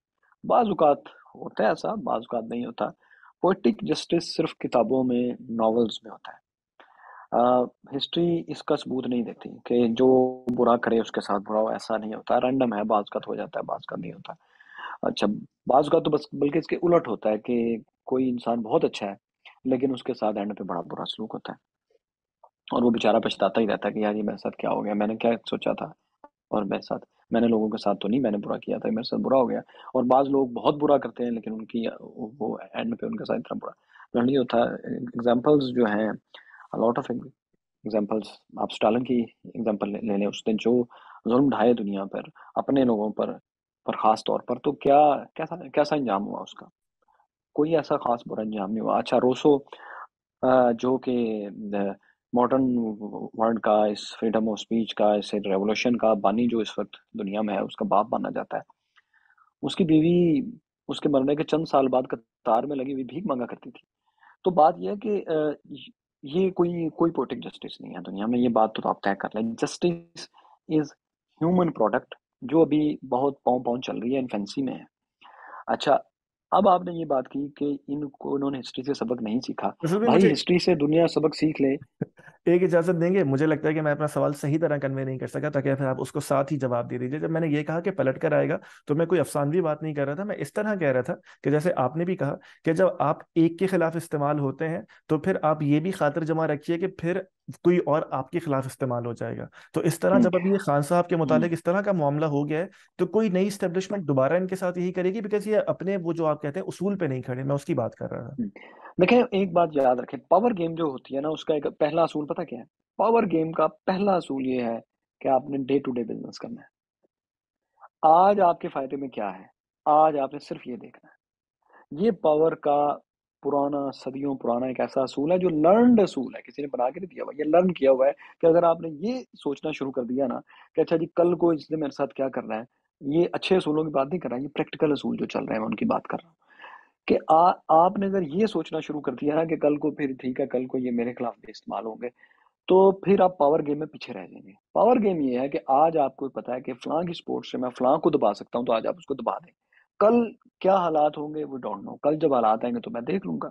बाजुकात होता है ऐसा, बाजुकात नहीं होता। पोइटिक जस्टिस सिर्फ किताबों में, नॉवेल्स में होता है। आ, हिस्ट्री इसका सबूत नहीं देती कि जो बुरा करे उसके साथ बुरा हो, ऐसा नहीं होता। रैंडम है, बाजुकात हो जाता है, बाजुकात नहीं होता। अच्छा, बाजुकात तो बस बल्कि इसके उलट होता है कि कोई इंसान बहुत अच्छा है लेकिन उसके साथ एंड पे बड़ा बुरा सलूक होता है और वो बेचारा पछताता ही रहता है कि यार ये मेरे साथ क्या हो गया, मैंने क्या सोचा था, और मेरे साथ, मैंने लोगों के साथ तो नहीं, मैंने बुरा किया था, मेरे साथ बुरा हो गया। और बाज़ लोग बहुत बुरा करते हैं लेकिन उनकी वो एंड पे उनके साथ इतना बुरा नहीं होता। एग्जांपल्स जो हैं, लॉट ऑफ एग्जांपल्स, आप स्टालिन की एग्जांपल ले लें, उसने जो जुल्म ढाए दुनिया पर अपने लोगों पर पर ख़ास तौर पर, तो क्या कैसा कैसा अंजाम हुआ उसका? कोई ऐसा ख़ास बुरा अंजाम नहीं हुआ। अच्छा, रोसो जो कि मॉडर्न वर्ल्ड का, इस फ्रीडम ऑफ स्पीच का, इस रेवोल्यूशन का बानी जो इस वक्त दुनिया में है, उसका बाप माना जाता है, उसकी बीवी उसके मरने के चंद साल बाद कतार में लगी हुई भीख मांगा करती थी। तो बात यह है कि ये कोई कोई पोलिटिक जस्टिस नहीं है दुनिया में, ये बात तो आप तय कर लें। जस्टिस इज़ ह्यूमन प्रोडक्ट, जो अभी बहुत पाँव पाँव चल रही है, इन्फेंसी में है। अच्छा, अब आपने ये बात की कि इनको उन्होंने हिस्ट्री से सबक नहीं सीखा। भाई, हिस्ट्री से दुनिया सबक सीख ले। एक इजाजत देंगे? मुझे लगता है कि मैं अपना सवाल सही तरह कन्वे नहीं कर सका, ताकि फिर आप उसको साथ ही जवाब दे दीजिए। जब मैंने ये कहा कि पलट कर आएगा, तो मैं कोई अफसानवी बात नहीं कर रहा था, मैं इस तरह कह रहा था कि जैसे आपने भी कहा कि जब आप एक के खिलाफ इस्तेमाल होते हैं तो फिर आप ये भी खातिर जमा रखिए कि फिर कोई और आपके खिलाफ इस्तेमाल हो जाएगा। तो इस तरह जब अभी ये खान साहब के मुतालिक इस तरह का मामला हो गया है, तो कोई नई एस्टेब्लिशमेंट दोबारा इनके साथ यही करेगी, बिकॉज ये अपने वो जो आप कहते हैं उसूल पे नहीं खड़े। मैं उसकी बात कर रहा था। देखिए, एक बात याद रखें, पावर गेम जो होती है ना, उसका एक पहला असूल पता क्या है? पावर गेम का पहला असूल ये है कि आपने डे टू डे बिजनेस करना है। आज आपके फायदे में क्या है, आज आपने सिर्फ ये देखना है। ये पावर का पुराना, सदियों पुराना एक ऐसा असूल है जो लर्नड असूल है, किसी ने बना के नहीं दिया हुआ, ये लर्न किया हुआ है कि अगर आपने ये सोचना शुरू कर दिया ना कि अच्छा जी कल को इसने मेरे साथ क्या करना है, ये अच्छे असूलों की बात नहीं कर रहा, ये प्रैक्टिकल असूल जो चल रहे हैं मैं उनकी बात कर रहा हूँ, कि आ, आपने अगर ये सोचना शुरू कर दिया ना कि कल को फिर ठीक है, कल को ये मेरे खिलाफ भी इस्तेमाल होंगे, तो फिर आप पावर गेम में पीछे रह जाएंगे। पावर गेम ये है कि आज आपको पता है कि फलां की स्पोर्ट से मैं फलां को दबा सकता हूँ, तो आज आप उसको दबा दें। कल क्या हालात होंगे वो डोंट नो, कल जब हालात आएंगे तो मैं देख लूंगा।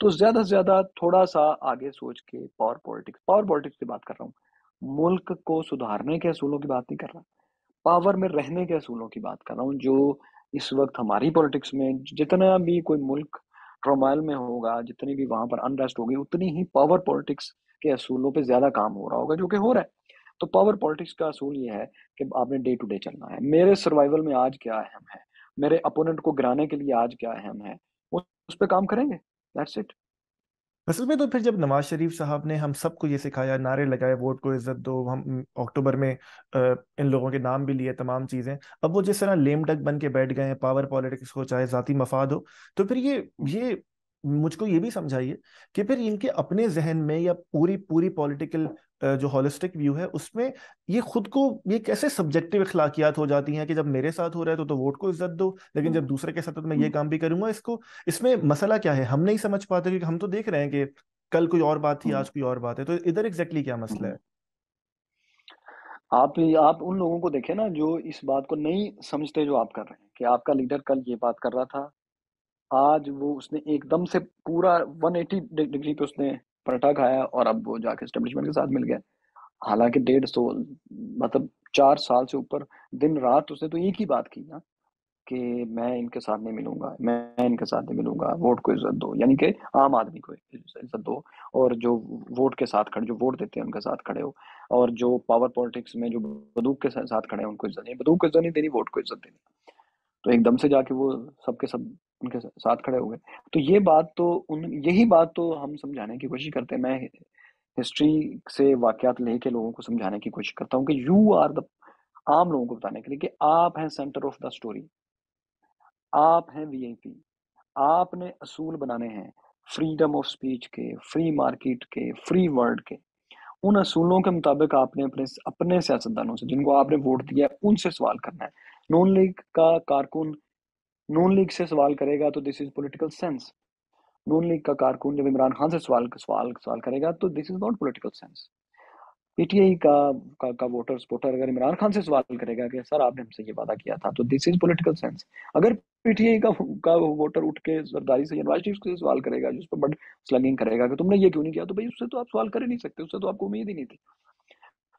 तो ज्यादा से ज्यादा थोड़ा सा आगे सोच के पावर पॉलिटिक्स, पावर पॉलिटिक्स की बात कर रहा हूँ, मुल्क को सुधारने के असूलों की बात नहीं कर रहा, पावर में रहने के असूलों की बात कर रहा हूँ, जो इस वक्त हमारी पॉलिटिक्स में जितना भी कोई मुल्क ट्रमाइल में होगा, जितनी भी वहां पर अनरेस्ट होगी, उतनी ही पावर पॉलिटिक्स के असूलों पर ज्यादा काम हो रहा होगा, जो कि हो रहा है। तो पावर पॉलिटिक्स का असूल ये है कि आपने डे टू डे चलना है। मेरे सर्वाइवल में आज क्या अहम है, मेरे अपोनेंट को गिराने के लिए आज क्या अहम है, उस पे काम करेंगे, दैट्स इट। असल में तो फिर जब नवाज शरीफ साहब ने हम सबको ये सिखाया, नारे लगाए वोट को इज्जत दो, हम अक्टूबर में इन लोगों के नाम भी लिए, तमाम चीज़ें, अब वो जिस तरह लेम डक बन के बैठ गए हैं, पावर पॉलिटिक्स हो चाहे जाती मफाद हो, तो फिर ये ये मुझको ये भी समझाइए कि फिर इनके अपने जहन में या पूरी पूरी पॉलिटिकल जो होलिस्टिक व्यू है उसमें ये खुद को, ये कैसे सब्जेक्टिव अखलाकियात हो जाती हैं कि जब मेरे साथ हो रहा है तो, तो वोट को इज्जत दो, लेकिन जब दूसरे के साथ तो मैं ये काम भी करूंगा। इसको इसमें मसला क्या है, हम नहीं समझ पाते, क्योंकि हम तो देख रहे हैं कि कल कोई और बात थी, आज कोई और बात है, तो इधर एग्जैक्टली क्या मसला है? आप आप उन लोगों को देखें ना जो इस बात को नहीं समझते, जो आप कर रहे हैं कि आपका लीडर कल ये बात कर रहा था, आज वो उसने एकदम से पूरा एक सौ अस्सी डिग्री पे उसने पलटा खाया और अब वो जाके एस्टेब्लिशमेंट के साथ मिल गया। हालांकि डेढ़ सौ मतलब चार साल से ऊपर दिन रात उसने तो एक ही बात की ना कि मैं इनके साथ नहीं मिलूंगा, मैं इनके साथ नहीं मिलूंगा, वोट को इज्जत दो, यानी कि आम आदमी को इज्जत दो, और जो वोट के साथ खड़े, जो वोट देते हैं उनके साथ खड़े हो, और जो पावर पॉलिटिक्स में जो बंदूक के साथ खड़े हैं उनको इज्जत नहीं, बंदूक को इज्जत नहीं देनी, वोट को इज्जत देनी। तो एकदम से जाके वो सबके सब उनके साथ खड़े हो गए। तो ये बात तो उन यही बात तो हम समझाने की कोशिश करते हैं। मैं हिस्ट्री से वाकयात लेके लोगों को समझाने की कोशिश करता हूँ कि यू आर द, आम लोगों को बताने के लिए कि आप हैं सेंटर ऑफ द स्टोरी, आप हैं वीआईपी, आपने असूल बनाने हैं फ्रीडम ऑफ स्पीच के, फ्री मार्केट के, फ्री वर्ल्ड के। उन असूलों के मुताबिक आपने अपने अपने सियासतदानों से जिनको आपने वोट दिया है उनसे सवाल करना है। नॉन लीग का कारकुन नॉन लीग से सवाल करेगा तो this is political sense, Noon league का कारकुन जब इमरान खान से सवाल सवाल सवाल करेगा तो this is not political sense. PTI का, का का वोटर सपोर्टर अगर इमरान खान से सवाल करेगा कि सर आपने हमसे ये वादा किया था तो दिस इज पॉलिटिकल सेंस। अगर पीटीआई का का वोटर उठ के जरदारी से नवाज शरीफ से सवाल करेगा जिस पर बड़ स्लगिंग करेगा कि तुमने ये क्यों नहीं किया, तो भाई उससे तो आप सवाल कर ही नहीं सकते, उससे तो आपको उम्मीद ही नहीं थी।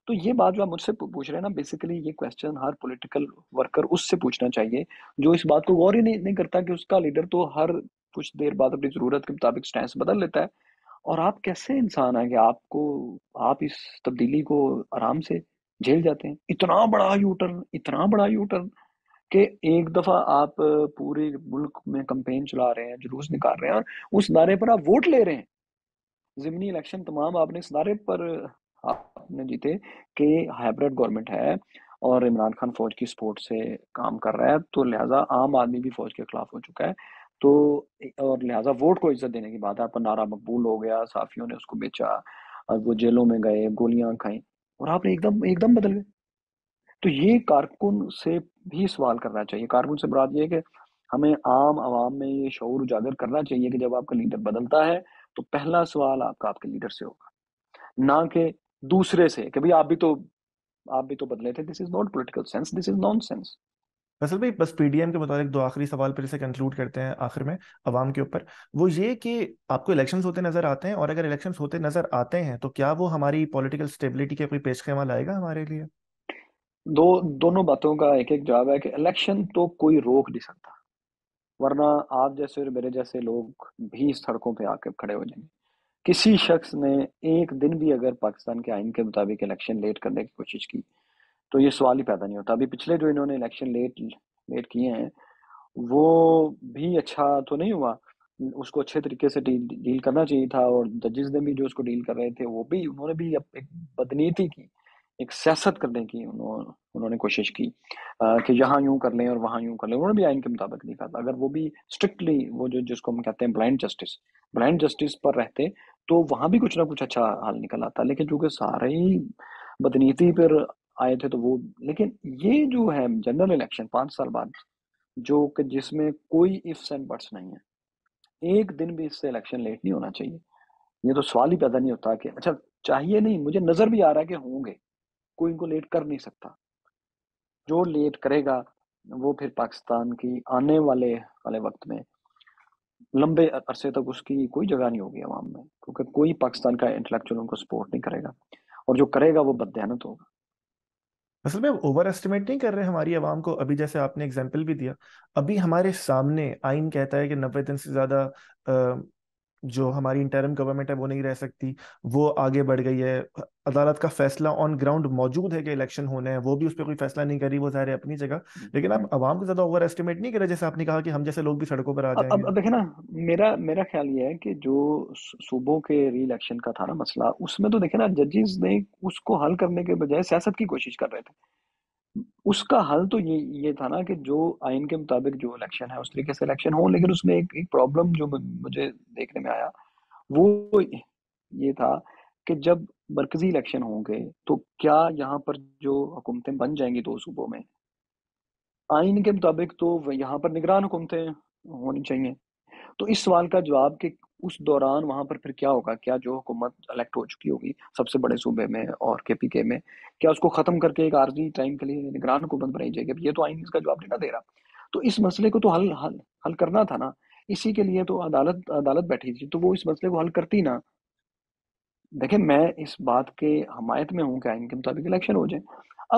तो ये बात जो आप मुझसे पूछ रहे हैं ना, बेसिकली ये क्वेश्चन हर पॉलिटिकल वर्कर उससे पूछना चाहिए जो इस बात को गौर ही नहीं, नहीं करता कि उसका लीडर तो हर कुछ देर बाद अपनी जरूरत के मुताबिक स्टैंस बदल लेता है। और आप कैसे इंसान है कि आपको आप इस तब्दीली को आराम से झेल जाते हैं। इतना बड़ा यू टर्न, इतना बड़ा यू टर्न कि एक दफ़ा आप पूरे मुल्क में कंपेन चला रहे हैं, जुलूस निकाल रहे हैं और उस दायरे पर आप वोट ले रहे हैं। ज़िमनी इलेक्शन तमाम आपने इस दायरे पर आपने जीते कि हाइब्रिड गवर्नमेंट है और इमरान खान फौज की सपोर्ट से काम कर रहा है, तो लिहाजा आम आदमी भी फौज के खिलाफ हो चुका है, तो और लिहाजा वोट को इज्जत देने की बात है। आपका नारा मकबूल हो गया, साफियों ने उसको बेचा और वो जेलों में गए, गोलियां खाई और आपने एकदम एकदम बदल गए। तो ये कारकुन से भी सवाल करना चाहिए। कारकुन से मुराद ये है कि हमें आम आवाम में ये शऊर उजागर करना चाहिए कि जब आपका लीडर बदलता है तो पहला सवाल आपका आपके लीडर से होगा, ना कि दूसरे से कि भाई आप भी तो आप भी तो बदले थे। This is not political sense, this is nonsense. असल भाई बस पीडीएम के मुताबिक दो आखिरी सवाल पर इसे कंक्लूड करते हैं आखिर में आवाम के ऊपर, वो ये कि आपको इलेक्शंस होते नजर आते हैं, और अगर इलेक्शंस होते नजर आते हैं तो क्या वो हमारी पॉलिटिकल स्टेबिलिटी के कोई पेशखेमा लाएगा हमारे लिए? दो दोनों बातों का एक एक जवाब है कि इलेक्शन तो कोई रोक नहीं सकता, वरना आप जैसे और मेरे जैसे लोग भी सड़कों पे आके खड़े हो जाएंगे। किसी शख्स ने एक दिन भी अगर पाकिस्तान के आइन के मुताबिक इलेक्शन लेट करने की कोशिश की तो ये सवाल ही पैदा नहीं होता। अभी पिछले जो इन्होंने इलेक्शन लेट लेट किए हैं वो भी अच्छा तो नहीं हुआ, उसको अच्छे तरीके से डील, डील करना चाहिए था, और जजेस ने भी जो उसको डील कर रहे थे वो भी उन्होंने भी एक बदनीति की, एक सियासत करने की उन्होंने उन्होंने कोशिश की कि यहाँ यूं कर लें और वहाँ यूं कर लें। उन्होंने भी आइन के मुताबिक लिखा था, अगर वो भी स्ट्रिक्टली वो जो जिसको हम कहते हैं ब्लाइंड जस्टिस ब्लाइंड जस्टिस पर रहते तो वहाँ भी कुछ ना कुछ अच्छा हाल निकल आता, लेकिन चूंकि सारे ही बदनीति पर आए थे तो वो। लेकिन ये जो है जनरल इलेक्शन पाँच साल बाद जो कि जिसमें कोई इफ्स एंड बट्स नहीं है, एक दिन भी इससे इलेक्शन लेट नहीं होना चाहिए। ये तो सवाल ही पैदा नहीं होता कि अच्छा चाहिए नहीं, मुझे नज़र भी आ रहा है कि होंगे, कोई इनको लेट कर नहीं सकता। जो लेट करेगा वो फिर पाकिस्तान की आने वाले वाले वक्त में लंबे अरसे तक उसकी कोई जगह नहीं होगी आवाम में, क्योंकि कोई पाकिस्तान का इंटेलेक्चुअल उनको सपोर्ट नहीं करेगा और जो करेगा वो बददहनत होगा। असल में ओवर एस्टिमेट नहीं कर रहे हमारी आवाम को? अभी जैसे आपने एग्जाम्पल भी दिया, अभी हमारे सामने आइन कहता है कि नब्बे दिन से ज़्यादा जो हमारी इंटरिम गवर्नमेंट है वो नहीं रह सकती, वो आगे बढ़ गई है, अदालत का फैसला ऑन ग्राउंड मौजूद है कि इलेक्शन होने हैं, वो भी उस पर कोई फैसला नहीं करी, वो ज़ाहिर है अपनी जगह। लेकिन आप आवाम को ज़्यादा ओवर एस्टिमेट नहीं करें, जैसे आपने कहा कि हम जैसे लोग भी सड़कों पर आ जाएंगे। अब, अब देखें ना, मेरा मेरा ख्याल ये है कि जो सूबों के री इलेक्शन का था ना मसला, उसमें तो देखें ना जजेस ने उसको हल करने के बजाय सियासत की कोशिश कर रहे थे। उसका हल तो ये ये था ना कि जो आइन के मुताबिक जो इलेक्शन है उस तरीके से इलेक्शन हो, लेकिन उसमें एक एक प्रॉब्लम जो मुझे देखने में आया वो ये था कि जब मरकजी इलेक्शन होंगे तो क्या यहाँ पर जो हुकूमतें बन जाएंगी दो सूबों में, आइन के मुताबिक तो यहाँ पर निगरान हुकूमतें होनी चाहिए। तो इस सवाल का जवाब कि उस दौरान वहाँ पर फिर क्या होगा, क्या जो हुकूमत इलेक्ट हो चुकी होगी सबसे बड़े सूबे में और के पी के में, क्या उसको ख़त्म करके एक आर्जी टाइम के लिए निगरान हुकूमत बनाई जाएगी? अब ये तो आइन इसका जवाब नहीं ना दे रहा। तो इस मसले को तो हल हल हल करना था ना, इसी के लिए तो अदालत अदालत बैठी थी, तो वो इस मसले को हल करती ना। देखिए मैं इस बात के हमायत में हूँ कि आइन के मुताबिक इलेक्शन हो जाए।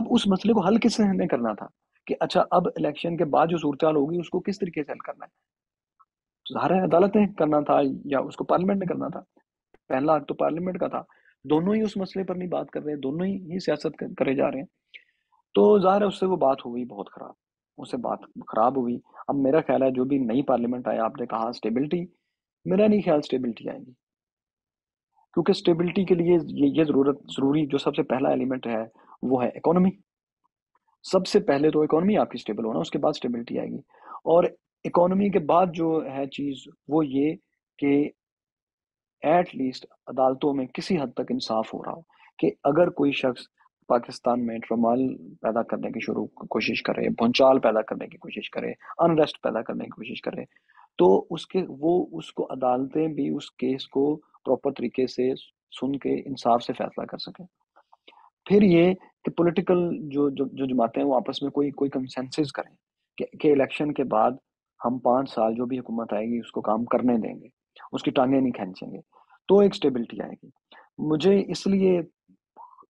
अब उस मसले को हल किसने करना था कि अच्छा अब इलेक्शन के बाद जो सूरत हाल होगी उसको किस तरीके से हल करना है? ज़ाहिर है अदालत ने करना था या उसको पार्लियामेंट ने करना था। पहला हक तो पार्लियामेंट का था। दोनों ही उस मसले पर नहीं बात कर रहे, दोनों ही ही सियासत करे जा रहे हैं, तो ज़ाहिर है उससे वो बात हुई बहुत ख़राब, उससे बात ख़राब हुई। अब मेरा ख्याल है जो भी नई पार्लियामेंट आया, आपने कहा स्टेबिलिटी, मेरा नहीं ख्याल स्टेबिलिटी आएगी। क्योंकि स्टेबिलिटी के लिए ये ये जरूरत जरूरी जो सबसे पहला एलिमेंट है वो है इकोनॉमी। सबसे पहले तो इकोनॉमी आपकी स्टेबल होना, उसके बाद स्टेबिलिटी आएगी। और इकोनॉमी के बाद जो है चीज़ वो ये कि एट लीस्ट अदालतों में किसी हद तक इंसाफ हो रहा हो कि अगर कोई शख्स पाकिस्तान में ट्रमाल पैदा करने की शुरू कोशिश करे, भूचाल पैदा करने की कोशिश करे, अनरेस्ट पैदा करने की कोशिश करे, तो उसके वो उसको अदालतें भी उस केस को प्रॉपर तरीके से सुन के इंसाफ से फैसला कर सकें। फिर ये कि पॉलिटिकल जो जो जो जमातें हैं वो आपस में कोई कोई कंसेंसस करें कि, कि इलेक्शन के बाद हम पाँच साल जो भी हुकूमत आएगी उसको काम करने देंगे, उसकी टांगें नहीं खींचेंगे, तो एक स्टेबिलिटी आएगी। मुझे इसलिए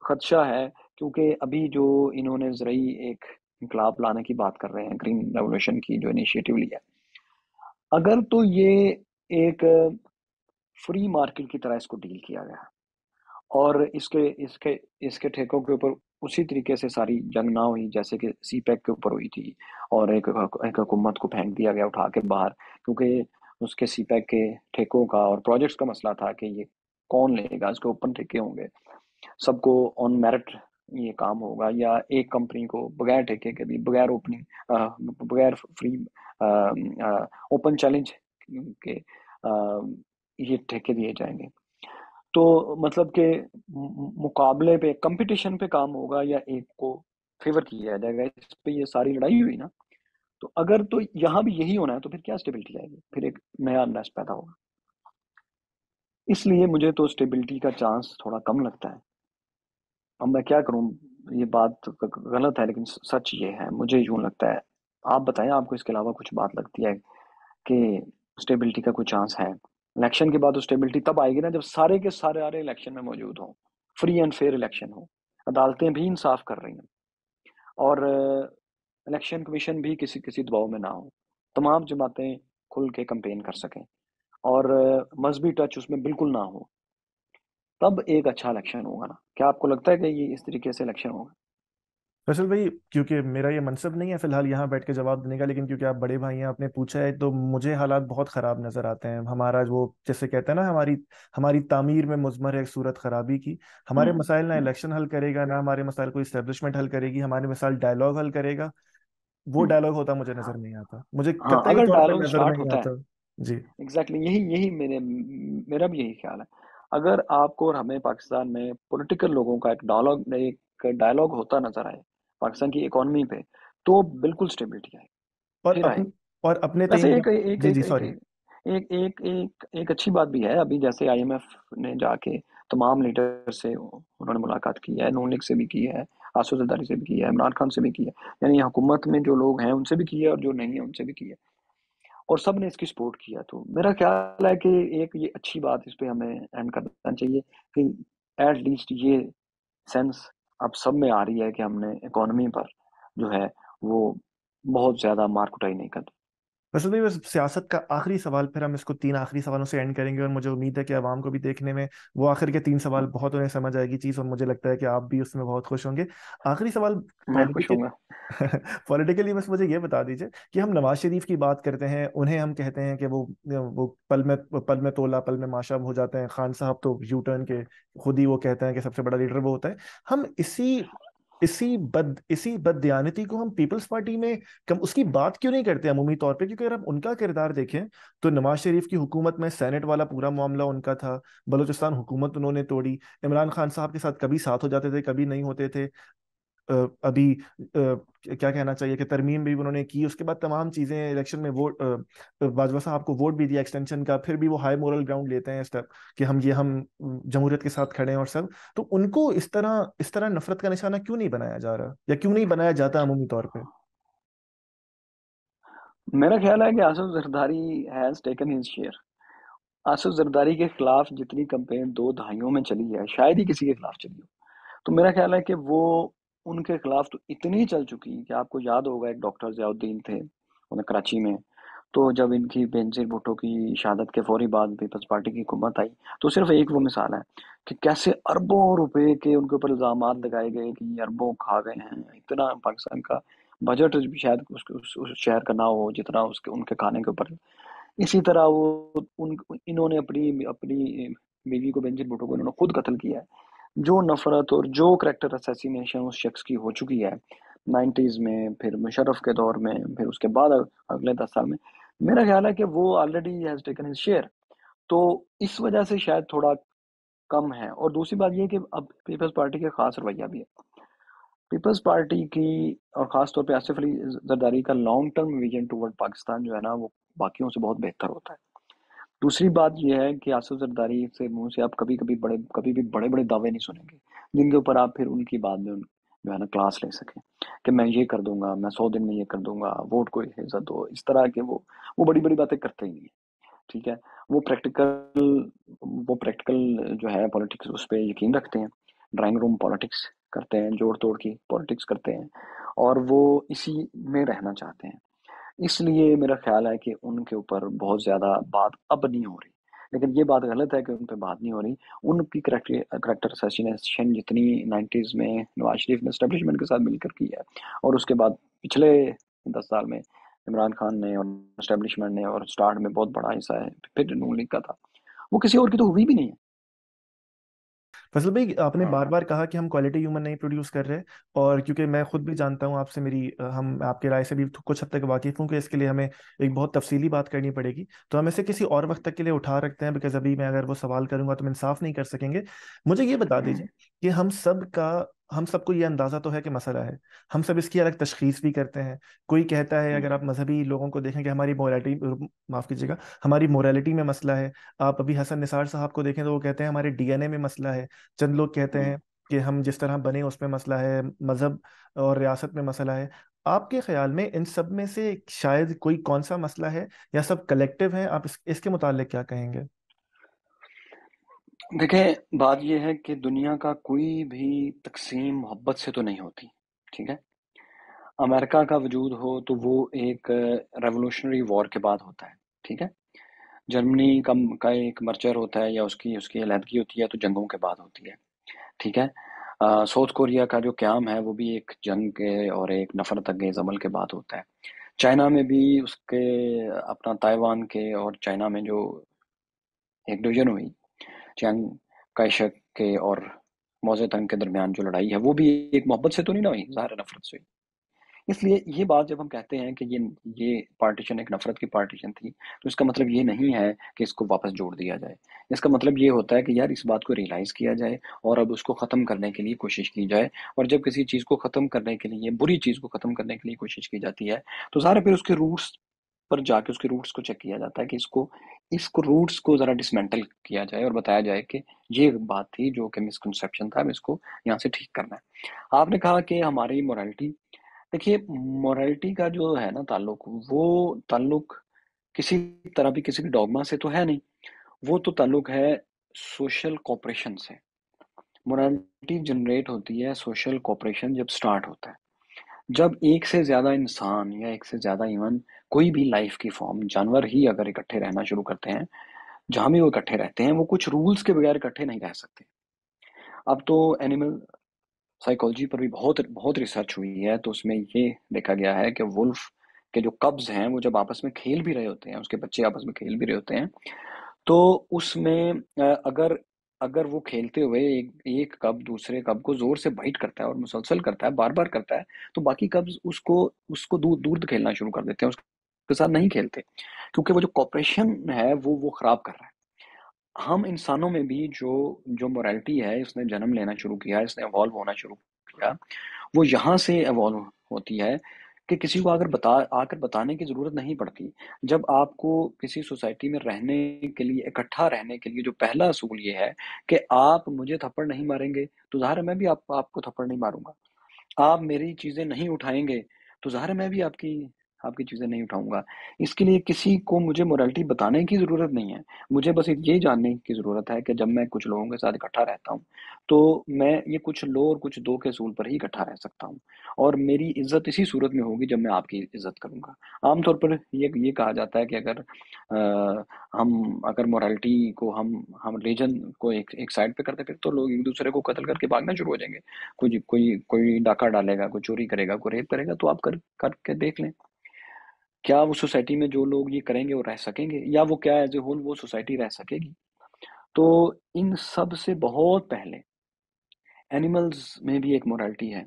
खदशा है क्योंकि अभी जो इन्होंने ज़रई एक इंकलाब लाने की बात कर रहे हैं, ग्रीन रेवोल्यूशन की जो इनिशिएटिव लिया, अगर तो ये एक फ्री मार्केट की तरह इसको डील किया गया और इसके इसके इसके ठेकों के ऊपर उसी तरीके से सारी जंग ना हुई जैसे कि सी पैक के ऊपर हुई थी और एक एक हुकूमत को फेंक दिया गया उठा के बाहर, क्योंकि उसके सी पैक के ठेकों का और प्रोजेक्ट्स का मसला था कि ये कौन लेगा, इसके ओपन ठेके होंगे, सबको ऑन मेरिट ये काम होगा, या एक कंपनी को बगैर ठेके के भी, बगैर ओपनिंग, बगैर फ्री ओपन चैलेंज के आ, ये ठेके दिए जाएंगे। तो मतलब के मुकाबले पे, कंपटीशन पे काम होगा या एक को फेवर किया जाएगा, इस पे ये सारी लड़ाई हुई ना। तो अगर तो यहाँ भी यही होना है तो फिर क्या स्टेबिलिटी आएगी, फिर एक नया अनरेस्ट पैदा होगा। इसलिए मुझे तो स्टेबिलिटी का चांस थोड़ा कम लगता है। अब मैं क्या करूं, ये बात गलत है लेकिन सच ये है, मुझे यूँ लगता है। आप बताएं, आपको इसके अलावा कुछ बात लगती है कि स्टेबिलिटी का कोई चांस है? इलेक्शन के बाद तो स्टेबिलिटी तब आएगी ना जब सारे के सारे सारे इलेक्शन में मौजूद हों, फ्री एंड फेयर इलेक्शन हो, अदालतें भी इंसाफ कर रही हैं और इलेक्शन कमीशन भी किसी किसी दबाव में ना हो, तमाम जमातें खुल के कंपेन कर सकें और मजहबी टच उसमें बिल्कुल ना हो, तब एक अच्छा इलेक्शन होगा ना। क्या आपको लगता है कि ये इस तरीके से इलेक्शन होगा? फैसल भाई, क्योंकि मेरा ये मनसब नहीं है फिलहाल यहाँ बैठ के जवाब देने का, लेकिन क्योंकि आप बड़े भाई हैं, आपने पूछा है, तो मुझे हालात बहुत ख़राब नज़र आते हैं। हमारा वो जैसे कहते हैं ना, हमारी हमारी तामीर में मुजमर है सूरत ख़राबी की। हमारे मसाइल ना इलेक्शन हल करेगा, ना हमारे मसाइल को इस्टेब्लिशमेंट हल करेगी, हमारे मसाइल डायलॉग हल करेगा। वो डायलॉग होता मुझे नज़र नहीं आता, मुझे नजर नहीं आता जी। एग्जैक्टली यही यही मेरे मेरा भी यही ख्याल है। अगर आपको और हमें पाकिस्तान में पॉलिटिकल लोगों का एक डायलॉग एक डायलॉग होता नजर आए पाकिस्तान की इकोनॉमी पे, तो बिल्कुल स्टेबिलिटी आएगी। और अपने, और अपने एक, एक, जी, जी, सॉरी एक, एक, एक, एक अच्छी बात भी है। अभी जैसे आईएमएफ ने जाके तमाम लीडर से उन्होंने मुलाकात की है, नून लीग से भी की है, आसिफ जरदारी से भी की है, इमरान खान से भी की है, यानी हुकूमत में जो लोग हैं उनसे भी की है और जो नहीं है उनसे भी की है, और सब ने इसकी सपोर्ट किया। तो मेरा ख्याल है कि एक ये अच्छी बात, इस पे हमें एंड कर देना चाहिए कि एट लीस्ट ये सेंस अब सब में आ रही है कि हमने इकोनॉमी पर जो है वो बहुत ज़्यादा मार कुटाई नहीं करती। वैसे भी बस सियासत का आखिरी सवाल, फिर हम इसको तीन आखिरी सवालों से एंड करेंगे और मुझे उम्मीद है कि आवाम को भी देखने में वो आखिर के तीन सवाल बहुत उन्हें समझ आएगी चीज़, और मुझे लगता है कि आप भी उसमें बहुत खुश होंगे। आखिरी सवाल पॉलिटिकली बस मुझे ये बता दीजिए कि हम नवाज शरीफ की बात करते हैं, उन्हें हम कहते हैं कि वो वो पल में पल में तोला पल में माशाब हो जाते हैं, खान साहब तो यू टर्न के खुद ही वो कहते हैं कि सबसे बड़ा लीडर वो होता है। हम इसी इसी बद इसी बददियानती को हम पीपल्स पार्टी में कम उसकी बात क्यों नहीं करते अमूमी तौर पे? क्योंकि अगर आप उनका किरदार देखें तो नवाज शरीफ की हुकूमत में सेनेट वाला पूरा मामला उनका था, बलोचिस्तान हुकूमत उन्होंने तोड़ी, इमरान खान साहब के साथ कभी साथ हो जाते थे कभी नहीं होते थे, अभी क्या कहना चाहिए कि तरमीम भी उन्होंने की, उसके बाद तमाम चीज़ें इलेक्शन में वोट बाजवा साहब को वोट भी दिया एक्सटेंशन का, फिर भी वो हाई मोरल ग्राउंड लेते हैं स्टेप कि हम ये हम जमहूरियत के साथ खड़े हैं और सब। तो उनको इस तरह इस तरह नफरत का निशाना क्यों नहीं बनाया जा रहा या क्यों नहीं बनाया जाता अमूमी तौर पर? मेरा ख्याल है कि Asif Zardari has taken his share. Asif Zardari के खिलाफ जितनी कंपेन दो दहाइयों में चली है शायद ही किसी के खिलाफ चली हो, तो मेरा ख्याल है कि वो उनके खिलाफ तो इतनी चल चुकी कि आपको याद होगा एक डॉक्टर ज़ियाउद्दीन थे उन्हें कराची में, तो जब इनकी बेनज़ीर भुट्टो की शहादत के फौरी बाद पीपल्स पार्टी की हुकूमत आई तो सिर्फ एक वो मिसाल है कि कैसे अरबों रुपए के उनके ऊपर इल्ज़ाम लगाए गए कि ये अरबों खा गए हैं, इतना पाकिस्तान का बजट शायद उसके उस, उस शहर का ना हो जितना उसके उनके खाने के ऊपर। इसी तरह वो उन इन्होंने अपनी अपनी बीवी को बेनजीर भुट्टो को इन्होंने खुद कत्ल किया है। जो नफरत और जो करैक्टर असैसिनेशन उस शख्स की हो चुकी है नाइन्टीज़ में, फिर मुशर्रफ के दौर में, फिर उसके बाद अगले दस साल में, मेरा ख्याल है कि वो already has taken his share, तो इस वजह से शायद थोड़ा कम है। और दूसरी बात यह कि अब पीपल्स पार्टी का खास रवैया भी है, पीपल्स पार्टी की और ख़ास तौर पे आसिफ अली जरदारी का long term vision toward Pakistan जो है ना वो बाकियों से बहुत बेहतर होता है। दूसरी बात यह है कि आसिफ जरदारी से मुँह से आप कभी कभी बड़े कभी भी बड़े बड़े दावे नहीं सुनेंगे जिनके ऊपर आप फिर उनकी बाद में जो है ना क्लास ले सकें कि मैं ये कर दूंगा, मैं सौ दिन में ये कर दूंगा, वोट को इज्जत दो, इस तरह के वो वो बड़ी बड़ी बातें करते ही नहीं है। ठीक है, वो प्रैक्टिकल वो प्रैक्टिकल जो है पॉलिटिक्स उस पर यकीन रखते हैं, ड्राइंग रूम पॉलिटिक्स करते हैं, जोड़ तोड़ की पॉलिटिक्स करते हैं और वो इसी में रहना चाहते हैं। इसलिए मेरा ख्याल है कि उनके ऊपर बहुत ज़्यादा बात अब नहीं हो रही, लेकिन ये बात गलत है कि उन पर बात नहीं हो रही। उनकी करैक्टर करैक्टर असैसिनेशन जितनी नाइन्टीज़ में नवाज शरीफ ने इस्टेब्लिशमेंट के साथ मिलकर की है और उसके बाद पिछले दस साल में इमरान खान ने और इस्टेब्लिशमेंट ने और स्टार्ट में बहुत बड़ा हिस्सा है, फिर नून लीग का था, वो किसी और की तो हुई भी नहीं है। फैसल भाई, आपने बार बार कहा कि हम क्वालिटी ह्यूमन नहीं प्रोड्यूस कर रहे, और क्योंकि मैं खुद भी जानता हूँ आपसे मेरी हम आपके राय से भी कुछ हद तक वाकिफ हूँ कि इसके लिए हमें एक बहुत तफसीली बात करनी पड़ेगी, तो हम इसे किसी और वक्त तक के लिए उठा रखते हैं, बिकॉज अभी मैं अगर वो सवाल करूँगा तो हम इंसाफ नहीं कर सकेंगे। मुझे ये बता दीजिए कि हम सब का हम सबको ये अंदाज़ा तो है कि मसला है, हम सब इसकी अलग तशखीस भी करते हैं। कोई कहता है अगर आप मजहबी लोगों को देखें कि हमारी मोरालिटी माफ़ कीजिएगा हमारी मोरालिटी में मसला है। आप अभी हसन निसार साहब को देखें तो वो कहते हैं हमारे डीएनए में मसला है। चंद लोग कहते हैं कि हम जिस तरह बने उसमें मसला है, मजहब और रियासत में मसला है। आपके ख्याल में इन सब में से शायद कोई कौन सा मसला है या सब कलेक्टिव है? आप इस, इसके मुतालिक क्या कहेंगे? देखें, बात यह है कि दुनिया का कोई भी तकसीम मोहब्बत से तो नहीं होती। ठीक है, अमेरिका का वजूद हो तो वो एक रेवोल्यूशनरी वॉर के बाद होता है। ठीक है, जर्मनी का का एक मर्चर होता है या उसकी उसकी अलहदगी होती है तो जंगों के बाद होती है। ठीक है, साउथ कोरिया का जो क्याम है वो भी एक जंग के और एक नफरत अंगेज अमल के बाद होता है। चाइना में भी उसके अपना ताइवान के और चाइना में जो एक डिवीजन हुई चैंग काइशक के और मौजे तंग के दरमियान जो लड़ाई है वो भी एक मोहब्बत से तो नहीं ना हुई, ज़ाहिर नफरत से। इसलिए ये बात जब हम कहते हैं कि ये ये पार्टीशन एक नफरत की पार्टीशन थी तो इसका मतलब ये नहीं है कि इसको वापस जोड़ दिया जाए। इसका मतलब ये होता है कि यार इस बात को रियलाइज़ किया जाए और अब उसको ख़त्म करने के लिए कोशिश की जाए, और जब किसी चीज़ को ख़त्म करने के लिए, बुरी चीज़ को ख़त्म करने के लिए कोशिश की जाती है तो ज़ाहिर फिर उसके रूट्स पर जाके उसके रूट्स को चेक किया जाता है कि इसको इसको रूट्स को ज़रा डिसमेंटल किया जाए और बताया जाए कि ये बात थी जो कि मिसकंसेप्शन था, हमें इसको यहाँ से ठीक करना है। आपने कहा कि हमारी मोरालिटी, देखिए मोरालिटी का जो है ना ताल्लुक, वो ताल्लुक किसी तरह भी किसी भी डॉगमा से तो है नहीं, वो तो ताल्लुक है सोशल कोऑपरेशन से। मोरालिटी जनरेट होती है सोशल कोऑपरेशन जब स्टार्ट होता है, जब एक से ज़्यादा इंसान या एक से ज़्यादा इवन कोई भी लाइफ की फॉर्म, जानवर ही अगर इकट्ठे रहना शुरू करते हैं, जहाँ भी वो इकट्ठे रहते हैं वो कुछ रूल्स के बगैर इकट्ठे नहीं रह सकते। अब तो एनिमल साइकोलॉजी पर भी बहुत बहुत रिसर्च हुई है, तो उसमें ये देखा गया है कि वुल्फ के जो कब्ज हैं वो जब आपस में खेल भी रहे होते हैं, उसके बच्चे आपस में खेल भी रहे होते हैं, तो उसमें अगर अगर वो खेलते हुए एक एक कब दूसरे कब को ज़ोर से बाइट करता है और मुसलसल करता है, बार बार करता है, तो बाकी कब्ज उसको उसको दूर दूर खेलना शुरू कर देते हैं, उसके साथ नहीं खेलते, क्योंकि वो जो कॉपरेशन है वो वो ख़राब कर रहा है। हम इंसानों में भी जो जो मोरालिटी है इसने जन्म लेना शुरू किया, इसने एवॉल्व होना शुरू किया, वो यहाँ से एवॉल्व होती है कि किसी को अगर बता आकर बताने की ज़रूरत नहीं पड़ती। जब आपको किसी सोसाइटी में रहने के लिए, इकट्ठा रहने के लिए जो पहला असूल ये है कि आप मुझे थप्पड़ नहीं मारेंगे तो ज़ाहिर है मैं भी आप आपको थप्पड़ नहीं मारूंगा, आप मेरी चीज़ें नहीं उठाएंगे तो ज़ाहिर है मैं भी आपकी आपकी चीज़ें नहीं उठाऊंगा। इसके लिए किसी को मुझे मोरालिटी बताने की ज़रूरत नहीं है, मुझे बस ये जानने की ज़रूरत है कि जब मैं कुछ लोगों के साथ इकट्ठा रहता हूँ तो मैं ये कुछ लो और कुछ दो के असूल पर ही इकट्ठा रह सकता हूँ, और मेरी इज़्ज़त इसी सूरत में होगी जब मैं आपकी इज़्ज़त करूँगा। आमतौर पर ये ये कहा जाता है कि अगर आ, हम अगर मोरालिटी को हम हम रिलीजन को एक एक साइड पर करते फिर तो लोग एक दूसरे को कत्ल करके भागना शुरू हो जाएंगे, कोई कोई कोई डाका डालेगा, कोई चोरी करेगा, कोई रेप करेगा, तो आप कर करके देख लें क्या वो सोसाइटी में जो लोग ये करेंगे वो रह सकेंगे, या वो क्या एज ए होल वो सोसाइटी रह सकेगी। तो इन सब से बहुत पहले एनिमल्स में भी एक मोरालिटी है,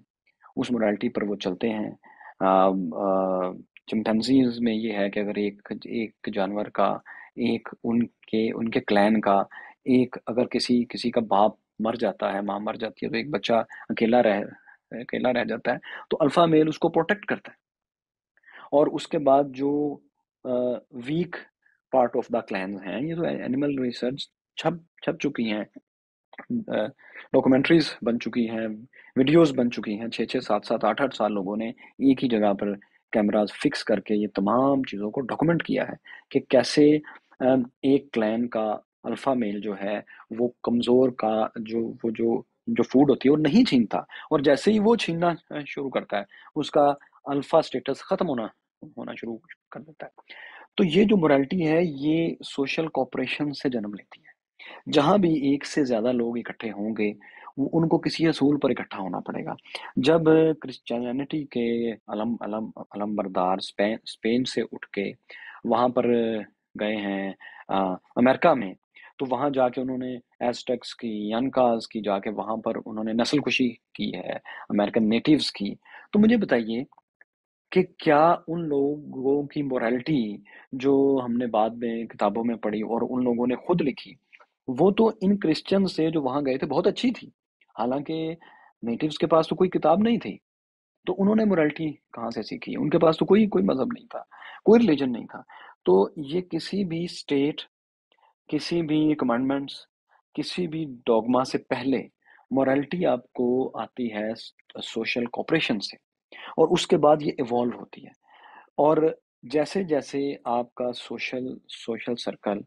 उस मोरालिटी पर वो चलते हैं। चिंपैंजीज में ये है कि अगर एक एक जानवर का, एक उनके उनके क्लैन का एक, अगर किसी किसी का बाप मर जाता है, माँ मर जाती है, तो एक बच्चा अकेला रह अकेला रह जाता है, तो अल्फा मेल उसको प्रोटेक्ट करता है। और उसके बाद जो weak part of the clan हैं, ये तो एनिमल रिसर्च छप छप चुकी हैं, डॉक्यूमेंट्रीज uh, बन चुकी हैं, वीडियोस बन चुकी हैं। छः छः सात सात आठ आठ साल लोगों ने एक ही जगह पर कैमराज फिक्स करके ये तमाम चीज़ों को डॉक्यूमेंट किया है कि कैसे uh, एक क्लैन का अल्फ़ा मेल जो है वो कमज़ोर का जो वो जो जो फूड होती है वो नहीं छीनता, और जैसे ही वो छीनना शुरू करता है उसका अल्फ़ा स्टेटस ख़त्म होना होना शुरू कर देता है। तो ये जो मोरालिटी है ये सोशल कॉपरेशन से जन्म लेती है। जहाँ भी एक से ज़्यादा लोग इकट्ठे होंगे उनको किसी असूल पर इकट्ठा होना पड़ेगा। जब क्रिश्चियनिटी के अलम अलम अलमबरदार स्पेन स्पेन से उठ के वहाँ पर गए हैं आ, अमेरिका में, तो वहाँ जाके उन्होंने एस्टेक्स की, यनकाज की, जाके वहाँ पर उन्होंने नस्लकुशी की है अमेरिकन नेटिव्स की। तो मुझे बताइए कि क्या उन लोगों की मोरालिटी जो हमने बाद में किताबों में पढ़ी और उन लोगों ने खुद लिखी, वो तो इन क्रिश्चियन से जो वहाँ गए थे बहुत अच्छी थी, हालांकि नेटिव्स के पास तो कोई किताब नहीं थी, तो उन्होंने मोरालिटी कहाँ से सीखी? उनके पास तो कोई कोई मज़हब नहीं था, कोई रिलीजन नहीं था। तो ये किसी भी स्टेट, किसी भी कमांडमेंट्स, किसी भी डॉगमा से पहले मोरालिटी आपको आती है सोशल कॉपरेशन से, और उसके बाद ये इवॉल्व होती है। और जैसे जैसे आपका सोशल सोशल सर्कल,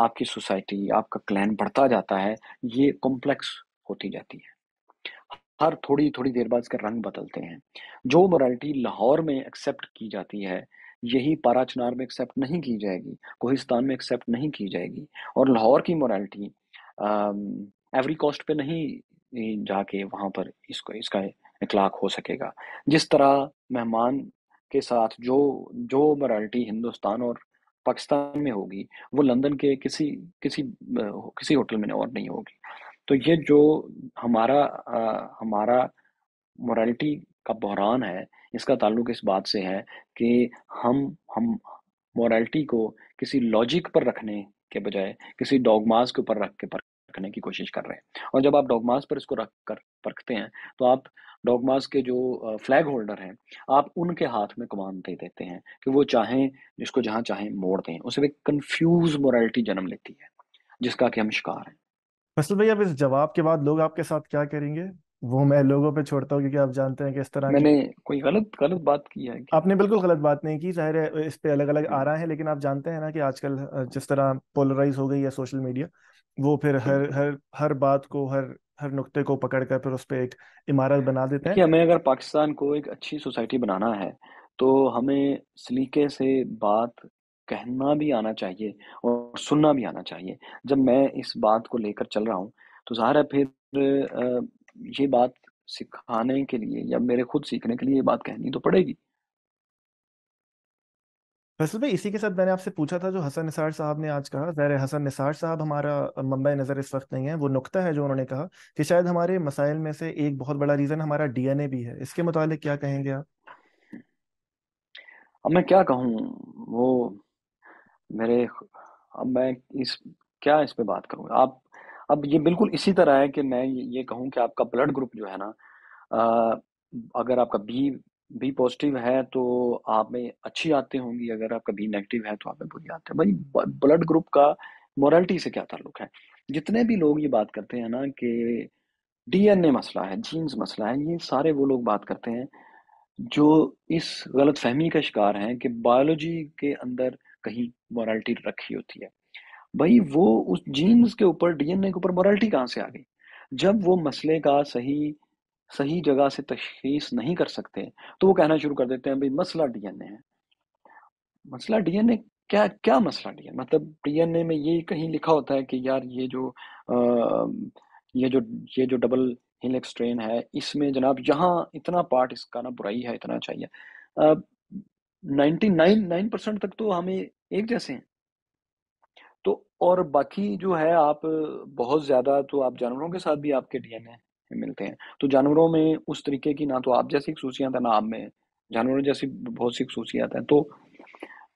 आपकी सोसाइटी, आपका क्लैन बढ़ता जाता है, ये कॉम्प्लेक्स होती जाती है। हर थोड़ी थोड़ी देर बाद इसके रंग बदलते हैं। जो मोरालिटी लाहौर में एक्सेप्ट की जाती है यही पारा चिनार में एक्सेप्ट नहीं की जाएगी, कोहिस्तान में एक्सेप्ट नहीं की जाएगी। और लाहौर की मोरालिटी एवरी कॉस्ट पे नहीं जाके वहाँ पर इसको इसका इतलाक हो सकेगा। जिस तरह मेहमान के साथ जो जो मोरालिटी हिंदुस्तान और पाकिस्तान में होगी वो लंदन के किसी किसी किसी होटल में और नहीं होगी। तो ये जो हमारा आ, हमारा मोरालिटी का बहरान है, इसका ताल्लुक इस बात से है कि हम हम मोरालिटी को किसी लॉजिक पर रखने के बजाय किसी डॉगमास के ऊपर रख के पर रखने की कोशिश कर रहे हैं। और जब आप डॉगमास पर इसको रख कर रखते हैं तो आप डॉगमास के जो फ्लैग होल्डर हैं आप उनके हाथ में कमान दे देते हैं कि वो चाहें जिसको जहाँ चाहें मोड़ दें। उससे एक कन्फ्यूज मोरालिटी जन्म लेती है जिसका कि हम शिकार हैं। फैसल भाई, अब इस जवाब के बाद लोग आपके साथ क्या करेंगे वो मैं लोगों पे छोड़ता हूँ, क्योंकि आप जानते हैं कि इस तरह मैंने कोई गलत गलत बात की है? आपने बिल्कुल गलत बात नहीं की, जाहिर है इस पे अलग अलग आ रहा है, लेकिन आप जानते हैं ना कि आजकल जिस तरह पोलराइज हो गई है सोशल मीडिया, वो फिर हर हर हर बात को, हर हर नुक्ते को पकड़ कर फिर उस पर एक इमारत बना देते हैं। कि हमें अगर पाकिस्तान को एक अच्छी सोसाइटी बनाना है तो हमें सलीके से बात कहना भी आना चाहिए और सुनना भी आना चाहिए। जब मैं इस बात को लेकर चल रहा हूँ तो जाहिर है फिर ये बात सिखाने के लिए या मेरे खुद सीखने के लिए ये बात कहनी तो पड़ेगी। फैसल भाई, इसी के साथ मैंने आपसे पूछा था जो हसन निसार साहब ने आज कहा, ज़ाहिर है हसन निसार साहब हमारा मम्बा नज़र इस वक्त नहीं है, वो नुक्ता है जो उन्होंने कहा कि शायद हमारे मसाइल में से एक बहुत बड़ा रीज़न हमारा डीएनए भी है। इसके मुताबिक क्या कहेंगे आप? अब मैं क्या कहूँ, वो मेरे, अब मैं इस क्या इस पर बात करूँ। आप अब ये बिल्कुल इसी तरह है कि मैं ये कहूँ कि आपका ब्लड ग्रुप जो है ना, अगर आपका बी बी पॉजिटिव है तो आप में अच्छी आते होंगी, अगर आपका बी नेगेटिव है तो आप में बुरी आते हैं। भाई, ब्लड ग्रुप का मोरालिटी से क्या ताल्लुक है? जितने भी लोग ये बात करते हैं ना कि डीएनए मसला है, जीन्स मसला है, ये सारे वो लोग बात करते हैं जो इस गलत फहमी का शिकार हैं कि बायोलॉजी के अंदर कहीं मोरालिटी रखी होती है। भाई, वो उस जीन्स के ऊपर, डीएनए के ऊपर मोरालिटी कहाँ से आ गई? जब वो मसले का सही सही जगह से तशखीस नहीं कर सकते तो वो कहना शुरू कर देते हैं भाई मसला डीएनए है। मसला डीएनए क्या क्या मसला डीएनए मतलब डीएनए में ये कहीं लिखा होता है कि यार ये जो आ, ये जो ये जो डबल हेलिक्स स्ट्रेन है इसमें जनाब यहाँ इतना पार्ट इसका ना बुराई है, इतना चाहिए। नाइन्टी नाइन नाइन परसेंट तक तो हमें एक जैसे हैं। तो और बाकी जो है आप बहुत ज़्यादा तो आप जानवरों के साथ भी आपके डीएनए मिलते हैं, तो जानवरों में उस तरीके की ना तो आप जैसी खसूसियात है ना आप में जानवरों जैसी बहुत सी खसूसियात हैं। तो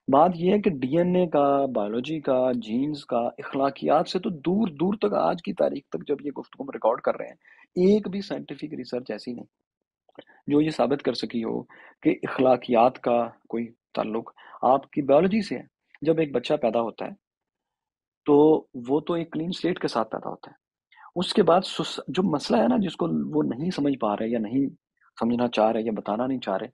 बात यह है कि डीएनए का, बायोलॉजी का, जीन्स का, अखलाकियात से तो दूर दूर तक आज की तारीख तक जब ये गुफ्तगू रिकॉर्ड कर रहे हैं एक भी साइंटिफिक रिसर्च ऐसी नहीं जो ये साबित कर सकी हो कि अखलाकियात का कोई ताल्लुक आपकी बायोलॉजी से है। जब एक बच्चा पैदा होता है तो वो तो एक क्लीन स्लेट के साथ पैदा होता है, उसके बाद जो मसला है ना जिसको वो नहीं समझ पा रहे या नहीं समझना चाह रहे या बताना नहीं चाह रहे,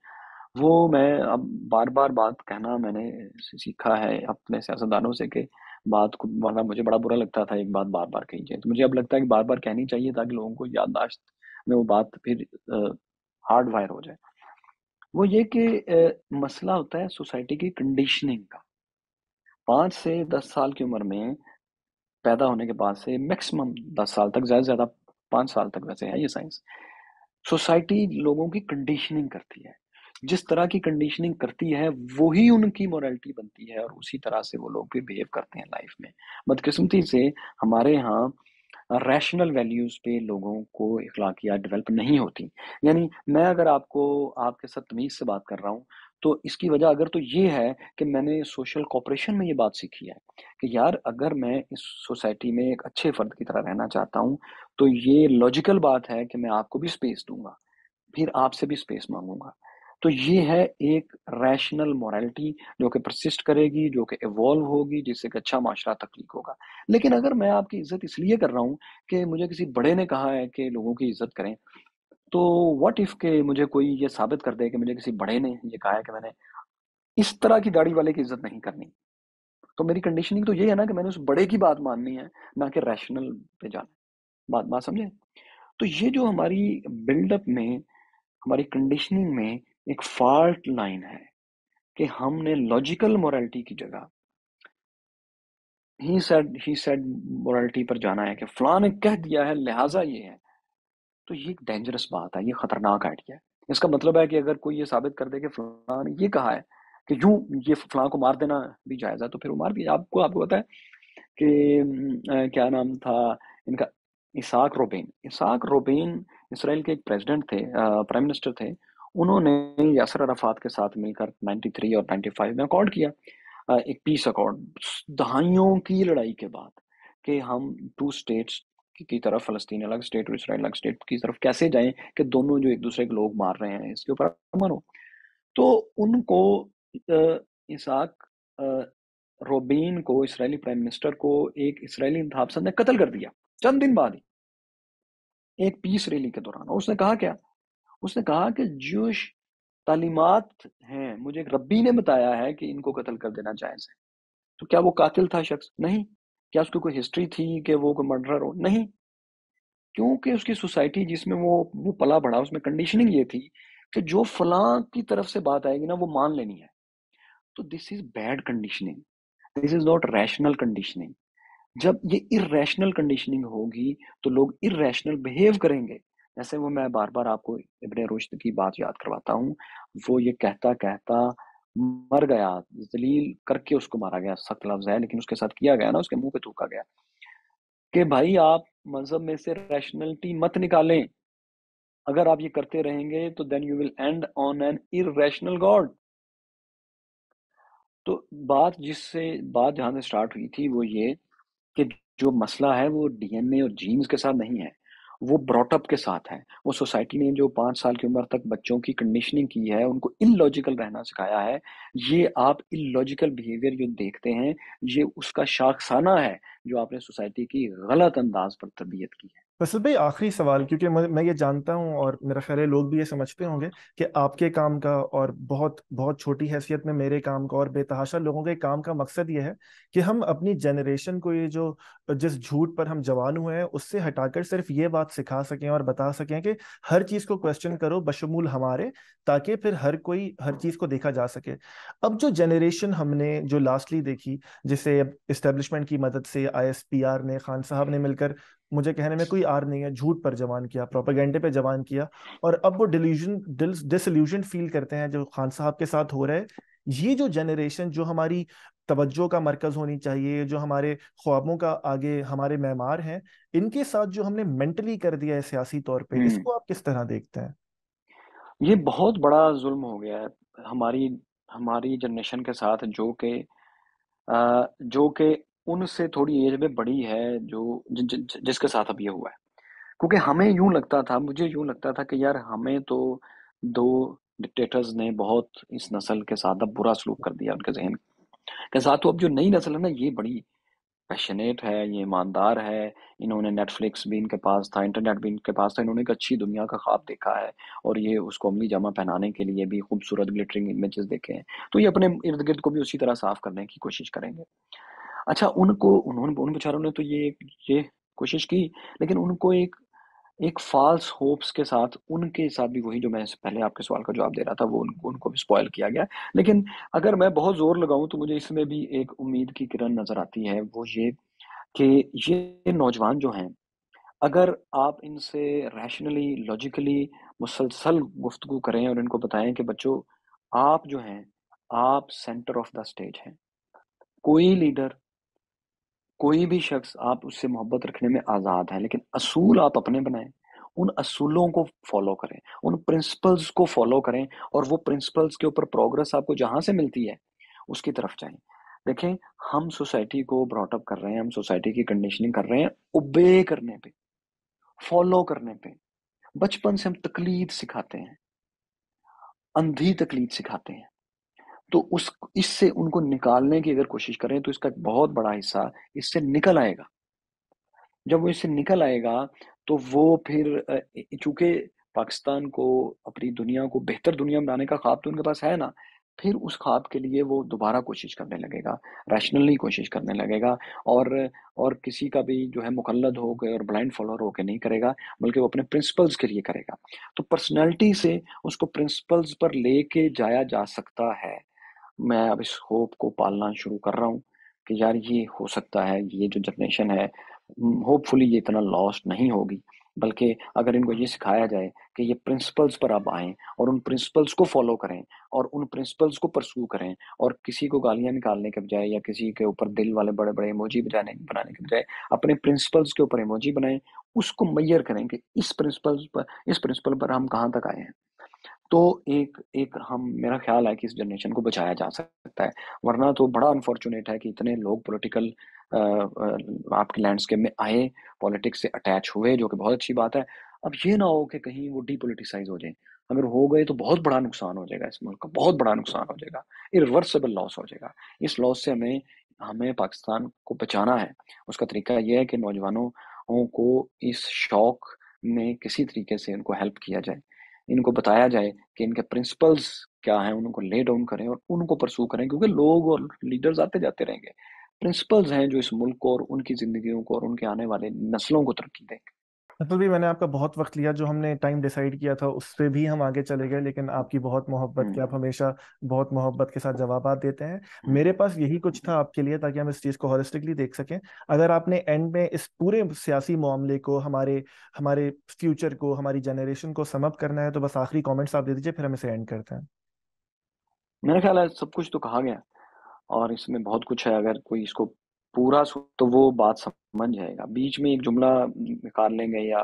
वो मैं अब बार बार बात कहना मैंने सीखा है अपने सियासतदानों से कि बात को, वरना मुझे बड़ा बुरा लगता था एक बात बार बार कही जाए, तो मुझे अब लगता है कि बार बार कहनी चाहिए ताकि लोगों को याददाश्त में वो बात फिर हार्ड वायर हो जाए। वो ये कि मसला होता है सोसाइटी की कंडीशनिंग का। पाँच से दस साल की उम्र में पैदा होने के बाद से मैक्सिमम दस साल तक, ज़्यादा से ज़्यादा पाँच साल तक वैसे है ये साइंस, सोसाइटी लोगों की कंडीशनिंग करती है। जिस तरह की कंडीशनिंग करती है वही उनकी मोरालिटी बनती है और उसी तरह से वो लोग भी बिहेव करते हैं लाइफ में। बदकिस्मती से हमारे यहाँ रैशनल वैल्यूज़ पे लोगों को अखलाकियात डेवलप नहीं होती। यानी मैं अगर आपको, आपके साथ तमीज़ से बात कर रहा हूँ, तो इसकी वजह अगर तो ये है कि मैंने सोशल कॉपरेशन में ये बात सीखी है कि यार अगर मैं इस सोसाइटी में एक अच्छे फ़र्द की तरह रहना चाहता हूँ तो ये लॉजिकल बात है कि मैं आपको भी स्पेस दूँगा, फिर आपसे भी स्पेस मांगूंगा। तो ये है एक रैशनल मोरालिटी जो कि परसिस्ट करेगी, जो कि इवॉल्व होगी, जिससे एक अच्छा माशरा तख्लीक होगा। लेकिन अगर मैं आपकी इज़्ज़त इसलिए कर रहा हूँ कि मुझे किसी बड़े ने कहा है कि लोगों की इज़्ज़त करें, तो व्हाट इफ़ के मुझे कोई ये साबित कर दे कि मुझे किसी बड़े ने ये कहा है कि मैंने इस तरह की दाढ़ी वाले की इज़्ज़त नहीं करनी, तो मेरी कंडीशनिंग तो ये है ना कि मैंने उस बड़े की बात माननी है, ना कि रैशनल पे जाना। बात बात समझें? तो ये जो हमारी बिल्डअप में, हमारी कंडीशनिंग में एक फॉल्ट लाइन है कि हमने लॉजिकल मोरालिटी की जगह he said he said morality पर जाना है कि फलां ने कह दिया है लिहाजा ये है, तो ये एक डेंजरस बात है, ये खतरनाक आइडिया है। इसका मतलब है कि अगर कोई ये साबित कर दे कि फलां ने ये कहा है कि यूं ये फलां को मार देना भी जायज़ है, तो फिर वो मार दिया। आपको आपको पता है कि क्या नाम था इनका, इसहाक रोबेन। इसहाक रोबेन इसराइल के एक प्रेजिडेंट थे, प्राइम मिनिस्टर थे। उन्होंने यासर अराफात के साथ मिलकर तिरानवे और पचानवे में अकॉर्ड किया एक पीस अकॉर्ड, दहाइयों की लड़ाई के बाद कि हम टू स्टेट्स की तरफ, फ़लस्तीन अलग स्टेट और इसराइल अलग स्टेट की तरफ कैसे जाएं कि दोनों जो एक दूसरे के लोग मार रहे हैं इसके ऊपर अमन हो। तो उनको इसहाक रोबीन को, इसराइली प्राइम मिनिस्टर को, एक इसराइली इंतहापसंद ने कत्ल कर दिया चंद दिन बाद ही एक पीस रैली के दौरान। और उसने कहा क्या? उसने कहा कि जोश तालीमात हैं, मुझे एक रब्बी ने बताया है कि इनको कत्ल कर देना जायज़ है। तो क्या वो कातिल था शख्स? नहीं। क्या उसकी कोई हिस्ट्री थी कि वो कोई मर्डरर हो? नहीं। क्योंकि उसकी सोसाइटी जिसमें वो वो पला बढ़ा उसमें कंडीशनिंग ये थी कि जो फलां की तरफ से बात आएगी ना वो मान लेनी है। तो this is bad conditioning, this is not rational conditioning. जब ये इरैशनल कंडीशनिंग होगी तो लोग इरैशनल बिहेव करेंगे। ऐसे वो मैं बार बार आपको इब्ने रुश्द की बात याद करवाता हूँ, वो ये कहता कहता मर गया, जलील करके उसको मारा गया, सख्त लफ्ज़ है लेकिन उसके साथ किया गया ना, उसके मुंह पे थूका गया कि भाई आप मजहब में से रैशनलिटी मत निकालें, अगर आप ये करते रहेंगे तो then you will end on an irrational god. तो बात जिससे बात जहाँ से स्टार्ट हुई थी वो ये कि जो मसला है वो डीएनए और जीन्स के साथ नहीं है, वो ब्रॉटअप के साथ है। वो सोसाइटी ने जो पाँच साल की उम्र तक बच्चों की कंडीशनिंग की है, उनको इलॉजिकल रहना सिखाया है। ये आप इलॉजिकल बिहेवियर जो देखते हैं ये उसका शाखसाना है जो आपने सोसाइटी की गलत अंदाज पर तरबियत की है। फैसल भाई, आखिरी सवाल, क्योंकि मैं ये जानता हूँ और मेरा ख्याल है लोग भी ये समझते होंगे कि आपके काम का और बहुत बहुत छोटी हैसियत में मेरे काम का और बेतहाशा लोगों के काम का मकसद ये है कि हम अपनी जनरेशन को ये जो जिस झूठ पर हम जवान हुए हैं उससे हटाकर सिर्फ ये बात सिखा सकें और बता सकें कि हर चीज़ को क्वेश्चन करो बशमूल हमारे, ताकि फिर हर कोई हर चीज़ को देखा जा सके। अब जो जनरेशन हमने जो लास्टली देखी, जिसे इस्टेब्लिशमेंट की मदद से आई एस पी आर ने, खान साहब ने मिलकर, मुझे कहने में कोई आर नहीं है, झूठ पर जवान किया, प्रोपेगेंडे पे जवान किया, और अब वो डिल्यूजन डिसल्यूजन फील करते हैं जो खान साहब के साथ हो रहा है ये जो जनरेशन जो हमारी तवज्जो का मरकज़ होनी चाहिए, जो हमारे ख्वाबों का आगे हमारे मेमार हैं, इनके साथ जो हमने मेंटली कर दिया है सियासी तौर पे, इसको आप किस तरह देखते हैं? ये बहुत बड़ा जुल्म हो गया है हमारी हमारी जनरेशन के साथ, जो कि जो कि उनसे थोड़ी एज में बड़ी है, जो ज, ज, ज, जिसके साथ अब ये हुआ है। क्योंकि हमें यूं लगता था, मुझे यूं लगता था कि यार हमें तो दो डिक्टेटर्स ने बहुत इस नस्ल के साथ अब बुरा सलूक कर दिया, उनके जहन के साथ। तो अब जो नई नस्ल है ना, ये बड़ी पैशनेट है, ये ईमानदार है, इन्होंने नेटफ्लिक्स भी इनके पास था, इंटरनेट भी इनके पास था, इन्होंने एक अच्छी दुनिया का ख्वाब देखा है और ये उसको अमली जामा पहनाने के लिए भी खूबसूरत ग्लिटरिंग इमेजेस देखे हैं। तो ये अपने इर्द गिर्द को भी उसी तरह साफ करने की कोशिश करेंगे। अच्छा, उनको उन्होंने उन बेचारों ने तो ये ये कोशिश की, लेकिन उनको एक एक फाल्स होप्स के साथ, उनके साथ भी वही जो मैं पहले आपके सवाल का जवाब दे रहा था, वो उनको उनको भी स्पॉइल किया गया। लेकिन अगर मैं बहुत जोर लगाऊं तो मुझे इसमें भी एक उम्मीद की किरण नजर आती है, वो ये कि ये नौजवान जो हैं, अगर आप इनसे रैशनली लॉजिकली मुसलसल गुफ्तगू करें और इनको बताएं कि बच्चों आप जो हैं आप सेंटर ऑफ द स्टेज हैं, कोई लीडर कोई भी शख्स आप उससे मोहब्बत रखने में आज़ाद हैं, लेकिन असूल आप अपने बनाएं, उन असूलों को फॉलो करें, उन प्रिंसिपल्स को फॉलो करें और वो प्रिंसिपल्स के ऊपर प्रोग्रेस आपको जहाँ से मिलती है उसकी तरफ जाएं। देखें, हम सोसाइटी को ब्रॉटअप कर रहे हैं, हम सोसाइटी की कंडीशनिंग कर रहे हैं ओबे करने पे, फॉलो करने पे। बचपन से हम तकलीद सिखाते हैं, अंधी तकलीद सिखाते हैं। तो उस इससे उनको निकालने की अगर कोशिश करें तो इसका एक बहुत बड़ा हिस्सा इससे निकल आएगा। जब वो इससे निकल आएगा तो वो फिर, चूंकि पाकिस्तान को अपनी दुनिया को बेहतर दुनिया बनाने का ख्वाब तो उनके पास है ना, फिर उस ख्वाब के लिए वो दोबारा कोशिश करने लगेगा, रैशनली कोशिश करने लगेगा और और किसी का भी जो है मुकल्लद होकर और ब्लाइंड फॉलोअर होकर नहीं करेगा, बल्कि वो अपने प्रिंसिपल्स के लिए करेगा। तो पर्सनैलिटी से उसको प्रिंसिपल्स पर लेके जाया जा सकता है। मैं अब इस होप को पालना शुरू कर रहा हूँ कि यार ये हो सकता है, ये जो जनरेशन है होपफुली ये इतना लॉस्ट नहीं होगी, बल्कि अगर इनको ये सिखाया जाए कि ये प्रिंसिपल्स पर आप आएँ और उन प्रिंसिपल्स को फॉलो करें और उन प्रिंसिपल्स को परस्यू करें, और किसी को गालियाँ निकालने के बजाय या किसी के ऊपर दिल वाले बड़े बड़े इमोजी बनाने बनाने के बजाय अपने प्रिंसिपल्स के ऊपर इमोजी बनाएं, उसको मैयर करें कि इस प्रिंसिपल्स पर इस प्रिंसिपल पर हम कहाँ तक आए हैं। तो एक एक हम मेरा ख्याल है कि इस जनरेशन को बचाया जा सकता है, वरना तो बड़ा अनफॉर्चुनेट है कि इतने लोग पॉलिटिकल आपके लैंडस्केप में आए, पॉलिटिक्स से अटैच हुए, जो कि बहुत अच्छी बात है। अब ये ना हो कि कहीं वो डीपोलिटिसाइज हो जाए, अगर हो गए तो बहुत बड़ा नुकसान हो जाएगा, इस मुल्क का बहुत बड़ा नुकसान हो जाएगा, इरिवर्सिबल लॉस हो जाएगा। इस लॉस से हमें हमें पाकिस्तान को बचाना है। उसका तरीका यह है कि नौजवानों को इस शौक में किसी तरीके से उनको हेल्प किया जाए, इनको बताया जाए कि इनके प्रिंसिपल्स क्या हैं, उनको ले डाउन करें और उनको परसू करें, क्योंकि लोग और लीडर्स आते जाते रहेंगे। प्रिंसिपल्स हैं जो इस मुल्क को और उनकी जिंदगियों को और उनके आने वाले नस्लों को तरक्की देंगे। अतुल भी, मैंने आपका बहुत वक्त लिया, जो हमने टाइम डिसाइड किया था उस पर भी हम आगे चले गए, लेकिन आपकी बहुत मोहब्बत कि आप हमेशा बहुत मोहब्बत के साथ जवाब देते हैं। मेरे पास यही कुछ था आपके लिए ताकि हम इस चीज़ को होलिस्टिकली देख सकें। अगर आपने एंड में इस पूरे सियासी मामले को, हमारे हमारे फ्यूचर को, हमारी जनरेशन को समअप करना है तो बस आखिरी कॉमेंट्स आप दे दीजिए, फिर हम इसे एंड करते हैं। मेरा ख्याल है सब कुछ तो कहा गया और इसमें बहुत कुछ है, अगर कोई इसको पूरा तो वो बात समझ जाएगा। बीच में एक जुमला निकाल लेंगे या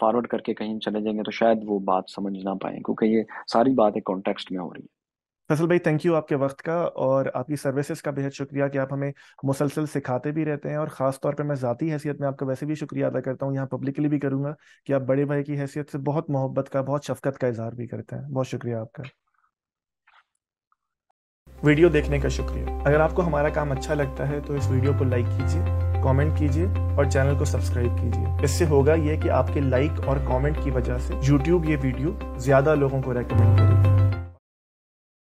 फॉरवर्ड करके कहीं चले जाएंगे तो शायद वो बात समझ ना पाए, क्योंकि ये सारी बात एक कॉन्टेक्स्ट में हो रही है। फैसल भाई, थैंक यू आपके वक्त का और आपकी सर्विसेज का बेहद शुक्रिया कि आप हमें मुसलसल सिखाते भी रहते हैं, और ख़ास तौर पे मैं ज़ाती हैसियत में आपका वैसे भी शुक्रिया अदा करता हूँ, यहाँ पब्लिकली भी करूँगा कि आप बड़े भाई की हैसियत से बहुत मोहब्बत का, बहुत शफकत का इजहार भी करते हैं। बहुत शुक्रिया आपका। वीडियो देखने का शुक्रिया। अगर आपको हमारा काम अच्छा लगता है तो इस वीडियो को लाइक कीजिए, कमेंट कीजिए और चैनल को सब्सक्राइब कीजिए। इससे होगा ये कि आपके लाइक और कमेंट की वजह से यूट्यूब ये वीडियो ज़्यादा लोगों को रेकमेंड करेगा।